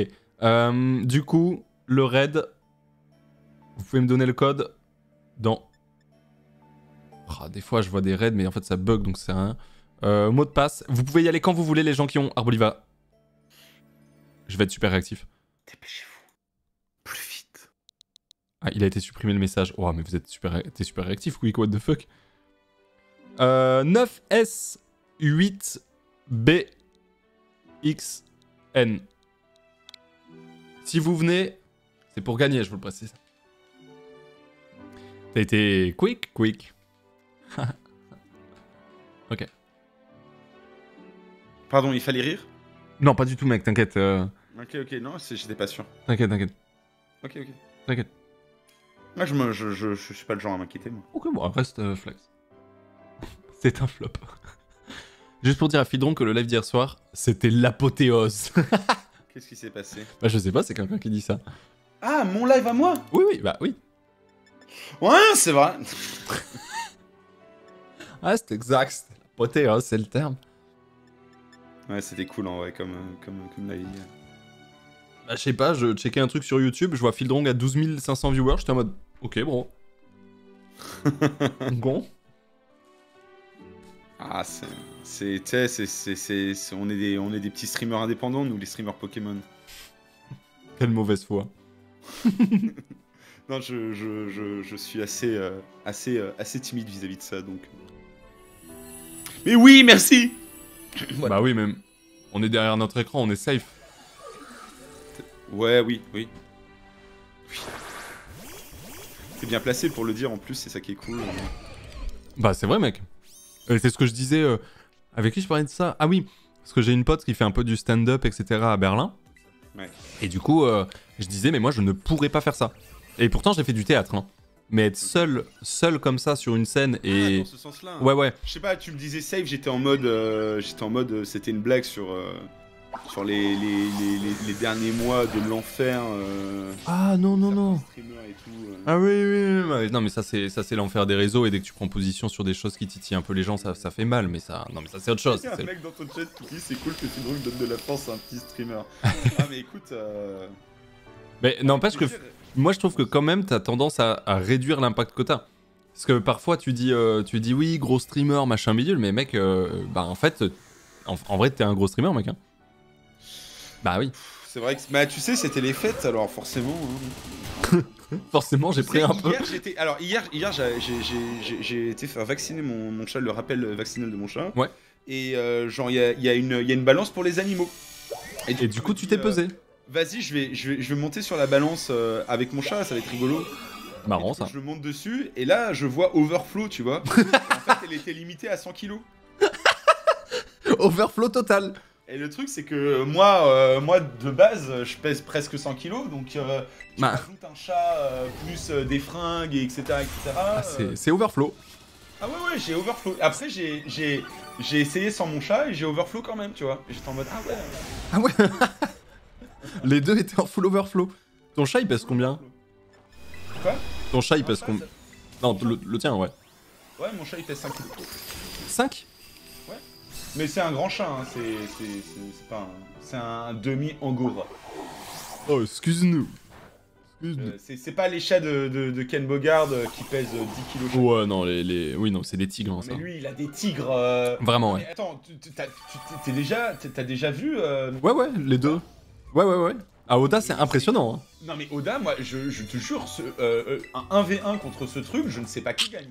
du coup, le raid, vous pouvez me donner le code dans... Oh, des fois, je vois des raids, mais en fait, ça bug, donc c'est un mot de passe. Vous pouvez y aller quand vous voulez, les gens qui ont Arboliva. Je vais être super réactif. Dépêchez-vous. Ah, il a été supprimé le message. Oh, mais vous êtes super, t'es super réactif, Quick, what the fuck. 9S8BXN. Si vous venez, c'est pour gagner, je vous le précise. T'as été quick. Ok. Pardon, il fallait rire? Non, pas du tout, mec, t'inquiète. Ok, non, j'étais pas sûr. T'inquiète. Ok. T'inquiète. Moi, je suis pas le genre à m'inquiéter, moi. Ok, bon, reste flex. C'est un flop. Juste pour dire à Fildrong que le live d'hier soir, c'était l'apothéose. Qu'est-ce qui s'est passé? Bah, je sais pas, c'est quelqu'un qui dit ça. Ah, mon live à moi? Oui, bah oui. Ouais, c'est vrai. Ah, c'est exact. L'apothéose, c'est le terme. Ouais, c'était cool en vrai, comme live. Bah, je sais pas, je checkais un truc sur YouTube, je vois Fildrong à 12 500 viewers, j'étais en mode. Ok, bro. Bon. Ah, on est des petits streamers indépendants, nous, les streamers Pokémon. Quelle mauvaise foi. Non, je suis assez timide vis-à-vis de ça, donc... Mais oui, merci. Voilà. Bah oui, même. On est derrière notre écran, on est safe. Ouais, oui. C'est bien placé pour le dire, en plus, c'est ça qui est cool. Bah, c'est vrai, mec. C'est ce que je disais, avec qui je parlais de ça. Ah oui, parce que j'ai une pote qui fait un peu du stand-up, etc. à Berlin. Ouais. Et du coup, je disais, mais moi, je ne pourrais pas faire ça. Et pourtant, j'ai fait du théâtre, hein. Mais être seul comme ça sur une scène et... Ah, dans ce sens-là. Hein. Ouais. Je sais pas, tu me disais safe, j'étais en mode... c'était une blague sur les derniers mois de l'enfer. Ah non. Et tout, Ah oui. Non mais ça c'est l'enfer des réseaux et dès que tu prends position sur des choses qui titillent un peu les gens, ça fait mal. Mais ça, non mais ça c'est autre chose. Il y a un mec dans ton chat qui dit c'est cool que Fildrong donne de la force à un petit streamer. Ah mais écoute. Mais n'empêche que moi je trouve que quand même t'as tendance à réduire l'impact que t'as. Parce que parfois tu dis oui gros streamer machin bidule, mais mec bah en fait en vrai t'es un gros streamer mec. Hein. Bah oui. C'est vrai que... Bah tu sais, c'était les fêtes, alors forcément... Hein. Forcément, j'ai pris un peu... Alors hier j'ai été faire vacciner mon chat, le rappel vaccinal de mon chat. Ouais. Et genre, il y a une balance pour les animaux. Et du coup, tu t'es pesé. Vas-y, je vais monter sur la balance avec mon chat, ça va être rigolo. Marrant, ça. Je monte dessus, et là, je vois overflow, tu vois. En fait, elle était limitée à 100 kilos. Overflow total. Et le truc, c'est que moi, de base, je pèse presque 100 kilos, donc j'ajoute un chat, plus des fringues, etc. Ah, c'est overflow. Ah ouais, j'ai overflow. Après, j'ai essayé sans mon chat et j'ai overflow quand même, tu vois. J'étais en mode, ah ouais. Les deux étaient en full overflow. Ton chat, il pèse combien? Quoi? Ton chat, il pèse combien? Non, le tien, ouais. Ouais, mon chat, il pèse 5 kilos. 5? Mais c'est un grand chat, hein. C'est un demi-angora. Oh, excuse-nous. C'est pas les chats de Ken Bogard qui pèsent 10 kilos. Chaque. Ouais, non, oui, non, c'est des tigres, ça. Mais lui, il a des tigres. Vraiment, ouais. Mais attends, t'as déjà vu Ouais, les deux. Ouais. Ah, Oda, c'est impressionnant. Hein. Non, mais Oda, moi, je te jure, un 1v1 contre ce truc, je ne sais pas qui gagne.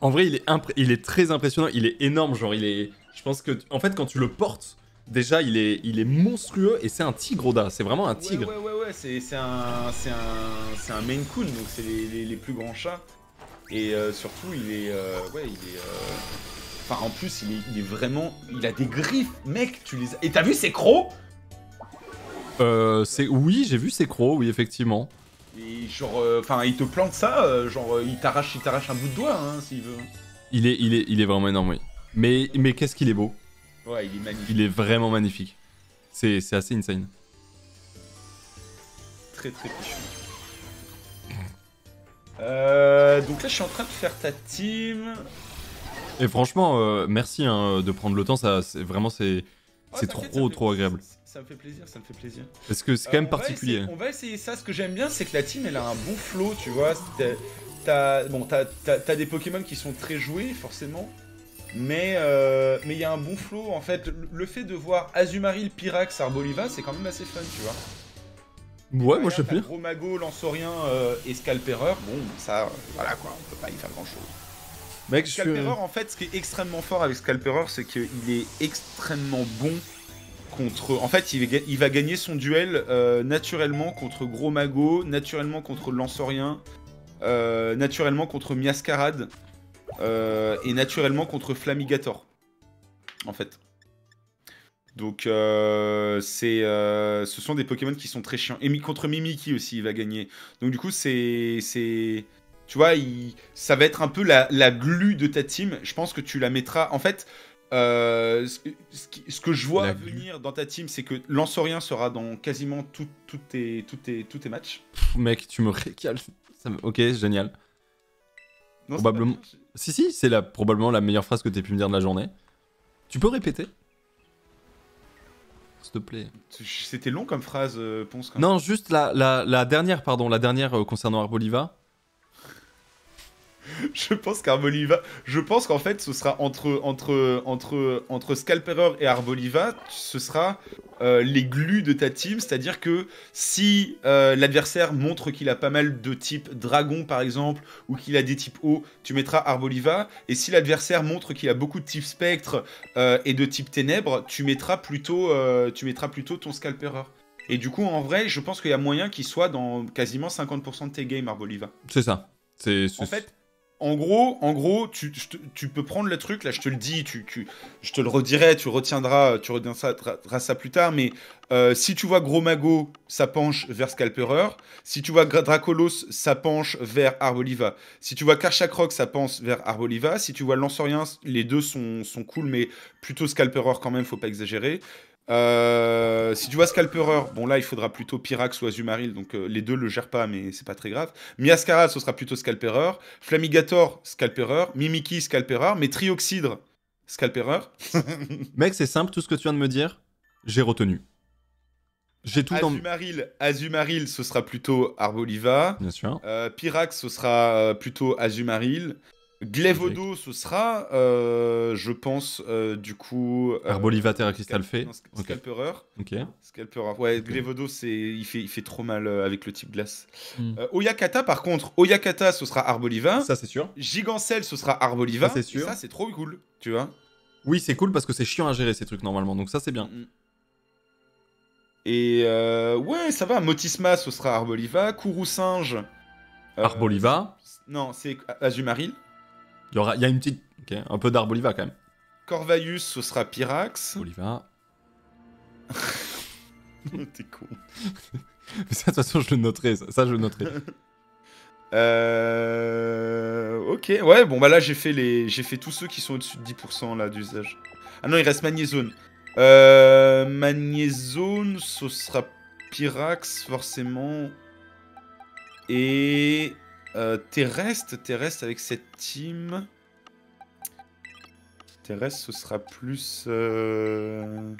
En vrai, il est très impressionnant. Il est énorme, genre, il est... Je pense que, en fait, quand tu le portes, déjà, il est monstrueux et c'est un tigre, Oda. C'est vraiment un tigre. Ouais. C'est un Maine Coon, donc c'est les plus grands chats. Et surtout, Enfin, en plus, il est vraiment... Il a des griffes, mec, tu les as... Et t'as vu ses crocs? Oui, j'ai vu ses crocs, oui, effectivement. Et genre, enfin, il te plante ça, genre, il t'arrache un bout de doigt, hein, s'il veut. Il est vraiment énorme, oui. Mais qu'est-ce qu'il est beau. Ouais, il est magnifique. Il est vraiment magnifique. C'est assez insane. Très très cool. Donc là, je suis en train de faire ta team. Et franchement, merci hein, de prendre le temps, ça, vraiment c'est... Oh, c'est trop agréable. Ça me fait plaisir, ça me fait plaisir. Parce que c'est quand même particulier. On va essayer ça. Ce que j'aime bien, c'est que la team, elle a un bon flow, tu vois. T'as des Pokémon qui sont très joués, forcément. Mais il y a un bon flow, en fait. Le fait de voir Azumarill, Pyrax, Arboliva, c'est quand même assez fun, tu vois. Ouais, moi je pire. Romago, Lansaurien et Scalpereur, bon, ça, voilà quoi, on peut pas y faire grand-chose. Scalpereur, en fait, ce qui est extrêmement fort avec Scalpereur, c'est qu'il est extrêmement bon contre... En fait, il va gagner son duel naturellement contre Gros Mago, naturellement contre Lansaurien, naturellement contre Miascarade, et naturellement contre Flamigator, en fait. Donc, ce sont des Pokémon qui sont très chiants. Et contre Mimikyu aussi, il va gagner. Donc, du coup, c'est... Tu vois, ça va être un peu la glu de ta team. Je pense que tu la mettras... En fait, ce que je vois venir dans ta team, c'est que Lansaurien sera dans quasiment tous tes matchs. Pff, mec, tu me récales. Ok, génial. Non, probablement... Si, c'est probablement la meilleure phrase que t'aies pu me dire de la journée. Tu peux répéter ? S'il te plaît. C'était long comme phrase, Ponce. Non, juste la dernière concernant Arboliva. Je pense qu'Arboliva... Je pense qu'en fait, ce sera entre Scalpereur et Arboliva, ce sera les glues de ta team. C'est-à-dire que si l'adversaire montre qu'il a pas mal de types dragon, par exemple, ou qu'il a des types eau, tu mettras Arboliva. Et si l'adversaire montre qu'il a beaucoup de types spectre et de types ténèbres, tu mettras plutôt ton Scalpereur. Et du coup, en vrai, je pense qu'il y a moyen qu'il soit dans quasiment 50% de tes games, Arboliva. C'est ça. En fait... En gros, tu peux prendre le truc, là je te le dis, je te le redirai, tu retiendras ça plus tard, mais si tu vois Gros Mago, ça penche vers Scalpereur, si tu vois Dracolos, ça penche vers Arboliva, si tu vois Karchakroc, ça penche vers Arboliva, si tu vois Lansaurien, les deux sont cool, mais plutôt Scalpereur quand même, faut pas exagérer. Si tu vois Scalpereur, bon là il faudra plutôt Pyrax ou Azumarill, donc les deux le gèrent pas mais c'est pas très grave. Miascarade ce sera plutôt Scalpereur, Flamigator Scalpereur, Mimikyu Scalpereur, mais Trioxydre Scalpereur. Mec c'est simple, tout ce que tu viens de me dire, j'ai retenu. J'ai tout Azumarill ce sera plutôt Arboliva. Bien sûr. Pyrax ce sera plutôt Azumarill. Glévodo, ce sera, je pense, du coup... Arboliva, Terra Cristal Fée. Scalpereur. Ok. Scalpereur. Ouais, okay. Glévodo, il fait trop mal avec le type glace. Mm. Oyakata, par contre, Oyakata, ce sera Arboliva. Ça, c'est sûr. Gigancelle, ce sera Arboliva. Ça, c'est sûr. Et ça, c'est trop cool, tu vois. Oui, c'est cool parce que c'est chiant à gérer, ces trucs, normalement. Donc ça, c'est bien. Mm. Et ouais, ça va. Motisma, ce sera Arboliva. Kourousinge. Arboliva. Non, c'est Azumarill. Il y a une petite... Okay, un peu d'Arboliva quand même. Corvaeus, ce sera Pyrax. Arboliva. T'es con. Mais ça, de toute façon, je le noterai. Ça je le noterai. Ok, ouais, bon, bah là, j'ai fait tous ceux qui sont au-dessus de 10% là d'usage. Ah non, il reste Magnézone. Magnézone, ce sera Pyrax, forcément. Et... terrestre avec cette team. Terrestre, ce sera plus. Comment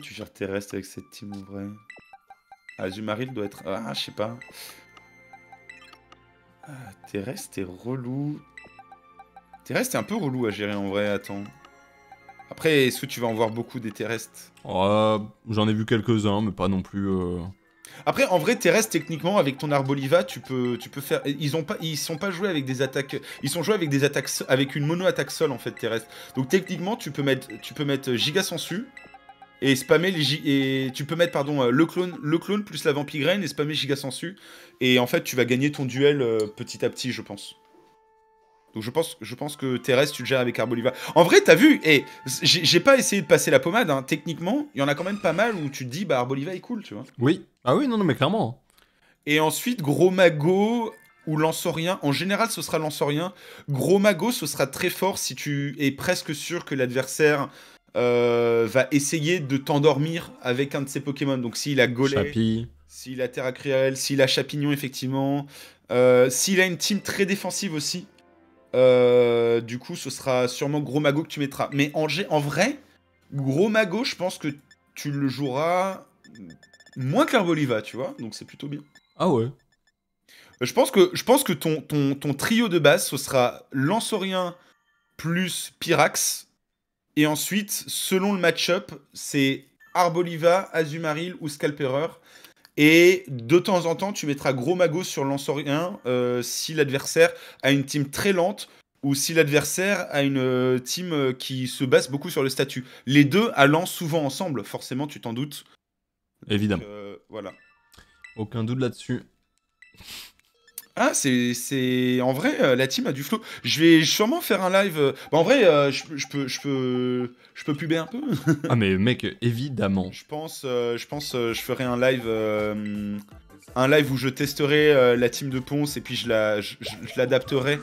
tu gères terrestre avec cette team en vrai? Azumarill doit être. Ah, je sais pas. Ah, terrestre est relou. Terrestre est un peu relou à gérer en vrai. Attends. Après, est-ce que tu vas en voir beaucoup des terrestres? J'en ai vu quelques-uns, mais pas non plus. Après, en vrai, terrestre, techniquement, avec ton Arboliva, tu peux faire... Ils sont pas joués avec des attaques... Ils sont joués avec des attaques... Avec une mono-attaque sol, en fait, terrestre. Donc, techniquement, tu peux mettre Giga Sensu et spammer les... Et tu peux mettre, pardon, le clone plus la Vampigraine et spammer Giga Sensu. Et en fait, tu vas gagner ton duel petit à petit, je pense. Donc, je pense que terrestre, tu le gères avec Arboliva. En vrai, t'as vu, et j'ai pas essayé de passer la pommade, hein. Techniquement, il y en a quand même pas mal où tu te dis, bah, Arboliva est cool, tu vois. Oui. Ah oui, non, mais clairement. Et ensuite, gros magot ou lansaurien. En général, ce sera lansaurien. Gros magot, ce sera très fort si tu es presque sûr que l'adversaire va essayer de t'endormir avec un de ses Pokémon. Donc, s'il a Golay, s'il a Terracriel, s'il a Chapignon, effectivement. S'il a une team très défensive aussi. Du coup, ce sera sûrement gros magot que tu mettras. Mais en vrai, gros magot, je pense que tu le joueras moins que l'Arboliva, tu vois. Donc, c'est plutôt bien. Ah ouais. Je pense que ton trio de base, ce sera Lansaurien plus Pyrax. Et ensuite, selon le match-up, c'est Arboliva, Azumarill ou Scalpereur. Et de temps en temps, tu mettras gros magot sur Lansaurien si l'adversaire a une team très lente ou si l'adversaire a une team qui se base beaucoup sur le statut. Les deux allant souvent ensemble, forcément, tu t'en doutes. Évidemment. Donc, voilà. Aucun doute là-dessus. Ah, c'est... En vrai, la team a du flow. Je vais sûrement faire un live... Bah, en vrai, je peux puber un peu. Ah, mais mec, évidemment. Je pense je ferai un live... où je testerai la team de Ponce et puis je l'adapterai.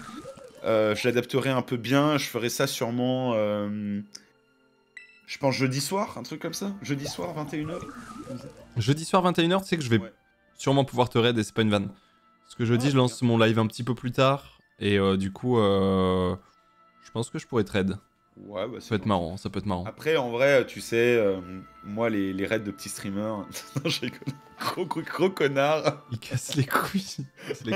Je l'adapterai un peu bien. Je ferai ça sûrement... je pense jeudi soir, un truc comme ça. Jeudi soir, 21h. Jeudi soir, 21h, tu sais que je vais sûrement pouvoir te raid et c'est pas une vanne. Parce que jeudi, je lance mon live un petit peu plus tard. Et du coup, je pense que je pourrais te raid. Ouais, bah, ça peut être marrant, ça peut être marrant. Après, en vrai, tu sais, moi, les raids de petits streamers... Non, je rigole. Gros connard. Il casse les couilles. Mais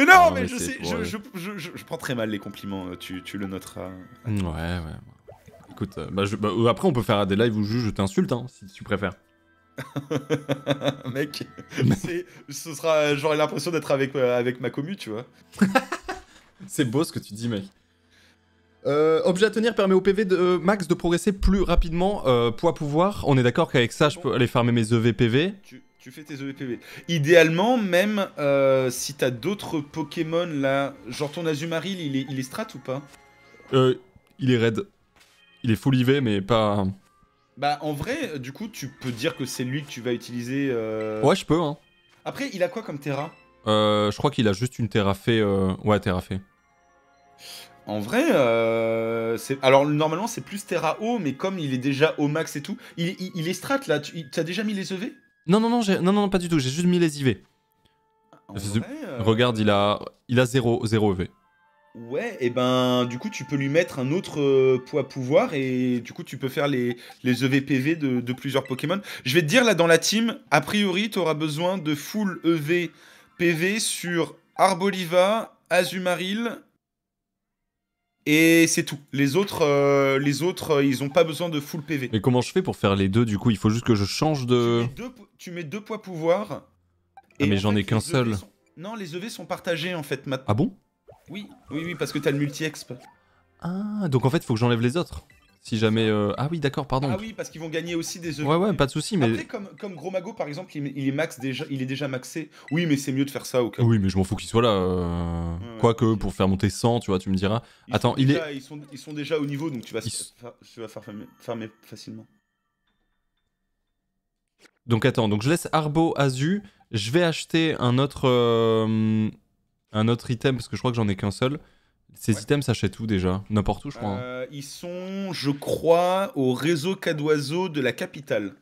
non, ah, mais je sais, je prends très mal les compliments. Tu le noteras. Ouais, ouais. Écoute, après, on peut faire des lives où je t'insulte, hein, si tu préfères. Mec, ce sera, j'aurais l'impression d'être avec ma commu, tu vois. C'est beau ce que tu dis, mec. Objet à tenir permet au PV de max de progresser plus rapidement, poids pouvoir. On est d'accord qu'avec ça, je peux aller farmer mes EVPV. Tu fais tes EVPV. Idéalement, même si t'as d'autres Pokémon là, genre ton Azumarill, il est strat ou pas? Il est raid. Il est full IV, mais pas... Bah, en vrai, du coup, tu peux dire que c'est lui que tu vas utiliser. Ouais, je peux, hein. Après, il a quoi comme Terra? Je crois qu'il a juste une Terra Fée. Ouais, Terra Fée. En vrai, alors, normalement, c'est plus Terra haut, mais comme il est déjà au max et tout, il est strat, là. Tu as déjà mis les EV? Non, pas du tout. J'ai juste mis les IV. En vrai, regarde, il a 0 EV. Ouais, et ben du coup tu peux lui mettre un autre poids pouvoir et du coup tu peux faire les EVPV de plusieurs Pokémon. Je vais te dire là dans la team, a priori tu auras besoin de full EVPV sur Arboliva, Azumarill et c'est tout. Les autres ils n'ont pas besoin de full PV. Mais comment je fais pour faire les deux du coup? Il faut juste que je change de... Tu mets deux poids pouvoir. Ah, mais j'en ai qu'un seul. Non, les EV sont partagés en fait maintenant. Ah bon? Oui, parce que t'as le multi-exp. Ah, donc en fait, il faut que j'enlève les autres. Si jamais... Ah oui, d'accord, pardon. Ah oui, parce qu'ils vont gagner aussi des œufs. Ouais, pas de soucis, mais... Après, comme Gros Mago, par exemple, il est déjà maxé. Oui, mais c'est mieux de faire ça au cas. Oui, mais je m'en fous qu'il soit là. Ouais, quoique, pour faire monter 100, tu vois, tu me diras. Attends, ils sont déjà au niveau, donc tu vas farmer facilement. Donc attends, donc je laisse Arbo, Azu. Je vais acheter un autre item, parce que je crois que j'en ai qu'un seul. Ces items s'achètent où déjà? N'importe où, je crois. Hein. Ils sont, je crois, au réseau Cadoiseau de la capitale.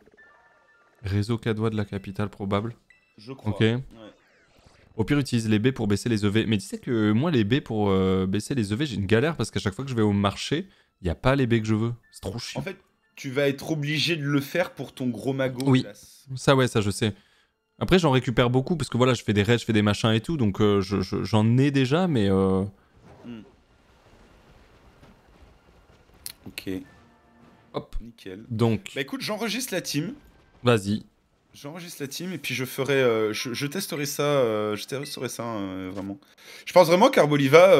Réseau Cadois de la capitale, probable. Je crois. Ok. Ouais. Au pire, utilise les baies pour baisser les EV. Mais tu sais que moi, les baies pour baisser les EV, j'ai une galère, parce qu'à chaque fois que je vais au marché, il n'y a pas les baies que je veux. C'est trop chiant. En fait, tu vas être obligé de le faire pour ton gros magot. Oui, ça ouais, ça je sais. Après, j'en récupère beaucoup, parce que voilà, je fais des raids, je fais des machins et tout, donc j'en ai déjà, mais... Ok. Hop. Nickel. Donc... Bah écoute, j'enregistre la team. Vas-y. J'enregistre la team, et puis je ferai... je testerai ça, vraiment. Je pense vraiment qu'Arboliva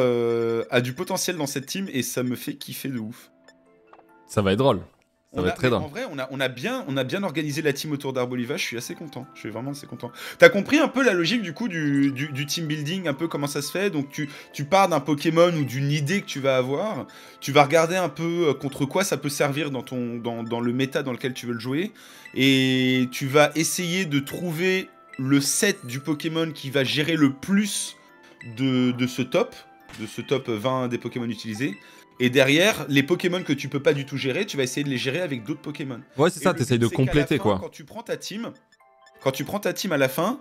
a du potentiel dans cette team, et ça me fait kiffer de ouf. Ça va être drôle. Ça va être très drôle. En vrai, on a bien organisé la team autour d'Arboliva, je suis assez content, je suis vraiment assez content. T'as compris un peu la logique du coup du team building, un peu comment ça se fait? Donc tu pars d'un Pokémon ou d'une idée que tu vas avoir, tu vas regarder un peu contre quoi ça peut servir dans le méta dans lequel tu veux le jouer, et tu vas essayer de trouver le set du Pokémon qui va gérer le plus de ce top 20 des Pokémon utilisés. Et derrière, les Pokémon que tu peux pas du tout gérer, tu vas essayer de les gérer avec d'autres Pokémon. Ouais, c'est ça, tu essayes de compléter quoi. Quand tu prends ta team à la fin,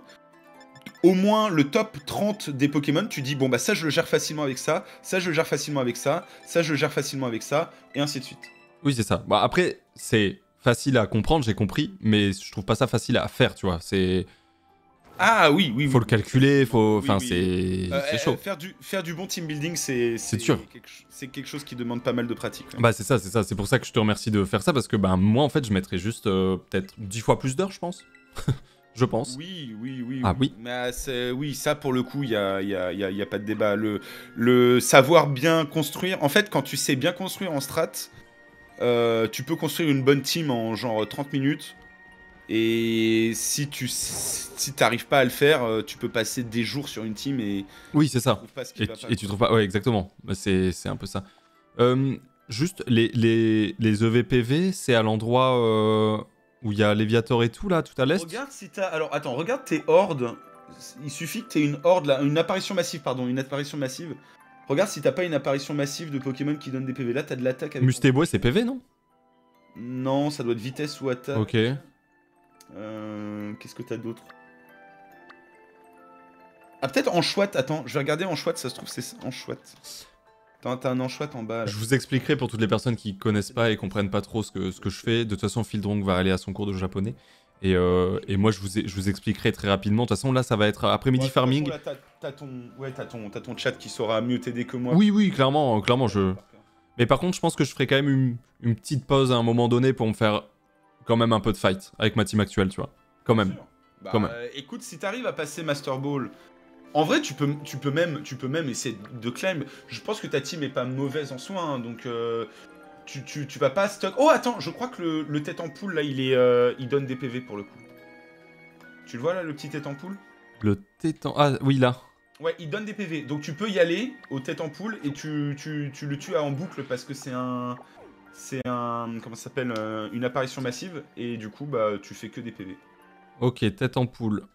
au moins le top 30 des Pokémon, tu dis bon bah ça je le gère facilement avec ça, ça je le gère facilement avec ça, ça je le gère facilement avec ça, et ainsi de suite. Oui, c'est ça. Bah après, c'est facile à comprendre, j'ai compris, mais je trouve pas ça facile à faire, tu vois. C'est... Ah oui, oui. Faut le calculer, faut... Enfin, oui. C'est chaud. Faire du bon team building, c'est dur. C'est quelque chose qui demande pas mal de pratique. Ouais. Bah c'est ça, c'est ça. C'est pour ça que je te remercie de faire ça, parce que bah, moi, en fait, je mettrais juste peut-être 10 fois plus d'heures, je pense. Je pense. Oui, oui, oui. Ah oui. Mais oui, ça, pour le coup, il n'y a, y a pas de débat. Le savoir bien construire... En fait, quand tu sais bien construire en strat, tu peux construire une bonne team en genre 30 minutes. Et si t'arrives pas à le faire, tu peux passer des jours sur une team et... Oui, c'est ça. Tu trouves pas... Ouais, exactement. C'est un peu ça. Juste, les EVPV, c'est à l'endroit... où il y a Léviator et tout, là, tout à l'est. Regarde si t'as... Alors, attends, regarde tes hordes. Il suffit que t'aies une horde, là. Une apparition massive, pardon. Une apparition massive. Regarde si t'as pas une apparition massive de Pokémon qui donne des PV. Là, t'as de l'attaque avec... Mustéboué, c'est PV, non? Non, ça doit être vitesse ou attaque. Ok. Qu'est-ce que t'as d'autre? Ah, peut-être en chouette. Attends, je vais regarder en chouette, ça se trouve, c'est en chouette. T'as un enchouette en bas. Là. Je vous expliquerai pour toutes les personnes qui connaissent pas et comprennent pas trop ce que je fais. De toute façon, Fildrong va aller à son cours de japonais. Et moi, je vous expliquerai très rapidement. De toute façon, là, ça va être après-midi ouais, farming. Façon, là, t'as ton chat qui saura mieux t'aider que moi. Oui, oui, clairement. Mais par contre, je pense que je ferai quand même une petite pause à un moment donné pour me faire quand même un peu de fight avec ma team actuelle, tu vois. Quand même. Bah, quand même. Écoute, si t'arrives à passer Master Ball... En vrai, tu peux même essayer de climb. Je pense que ta team est pas mauvaise en soi, hein, donc tu vas pas stock. Oh attends, je crois que le tête en poule là, il donne des PV pour le coup. Tu le vois là, le petit tête en poule? Le tête en... Ah oui, là. Ouais, il donne des PV. Donc tu peux y aller au tête en poule et tu le tues en boucle parce que c'est un... Comment ça s'appelle? Une apparition massive et du coup, bah tu fais que des PV. Ok, tête en poule.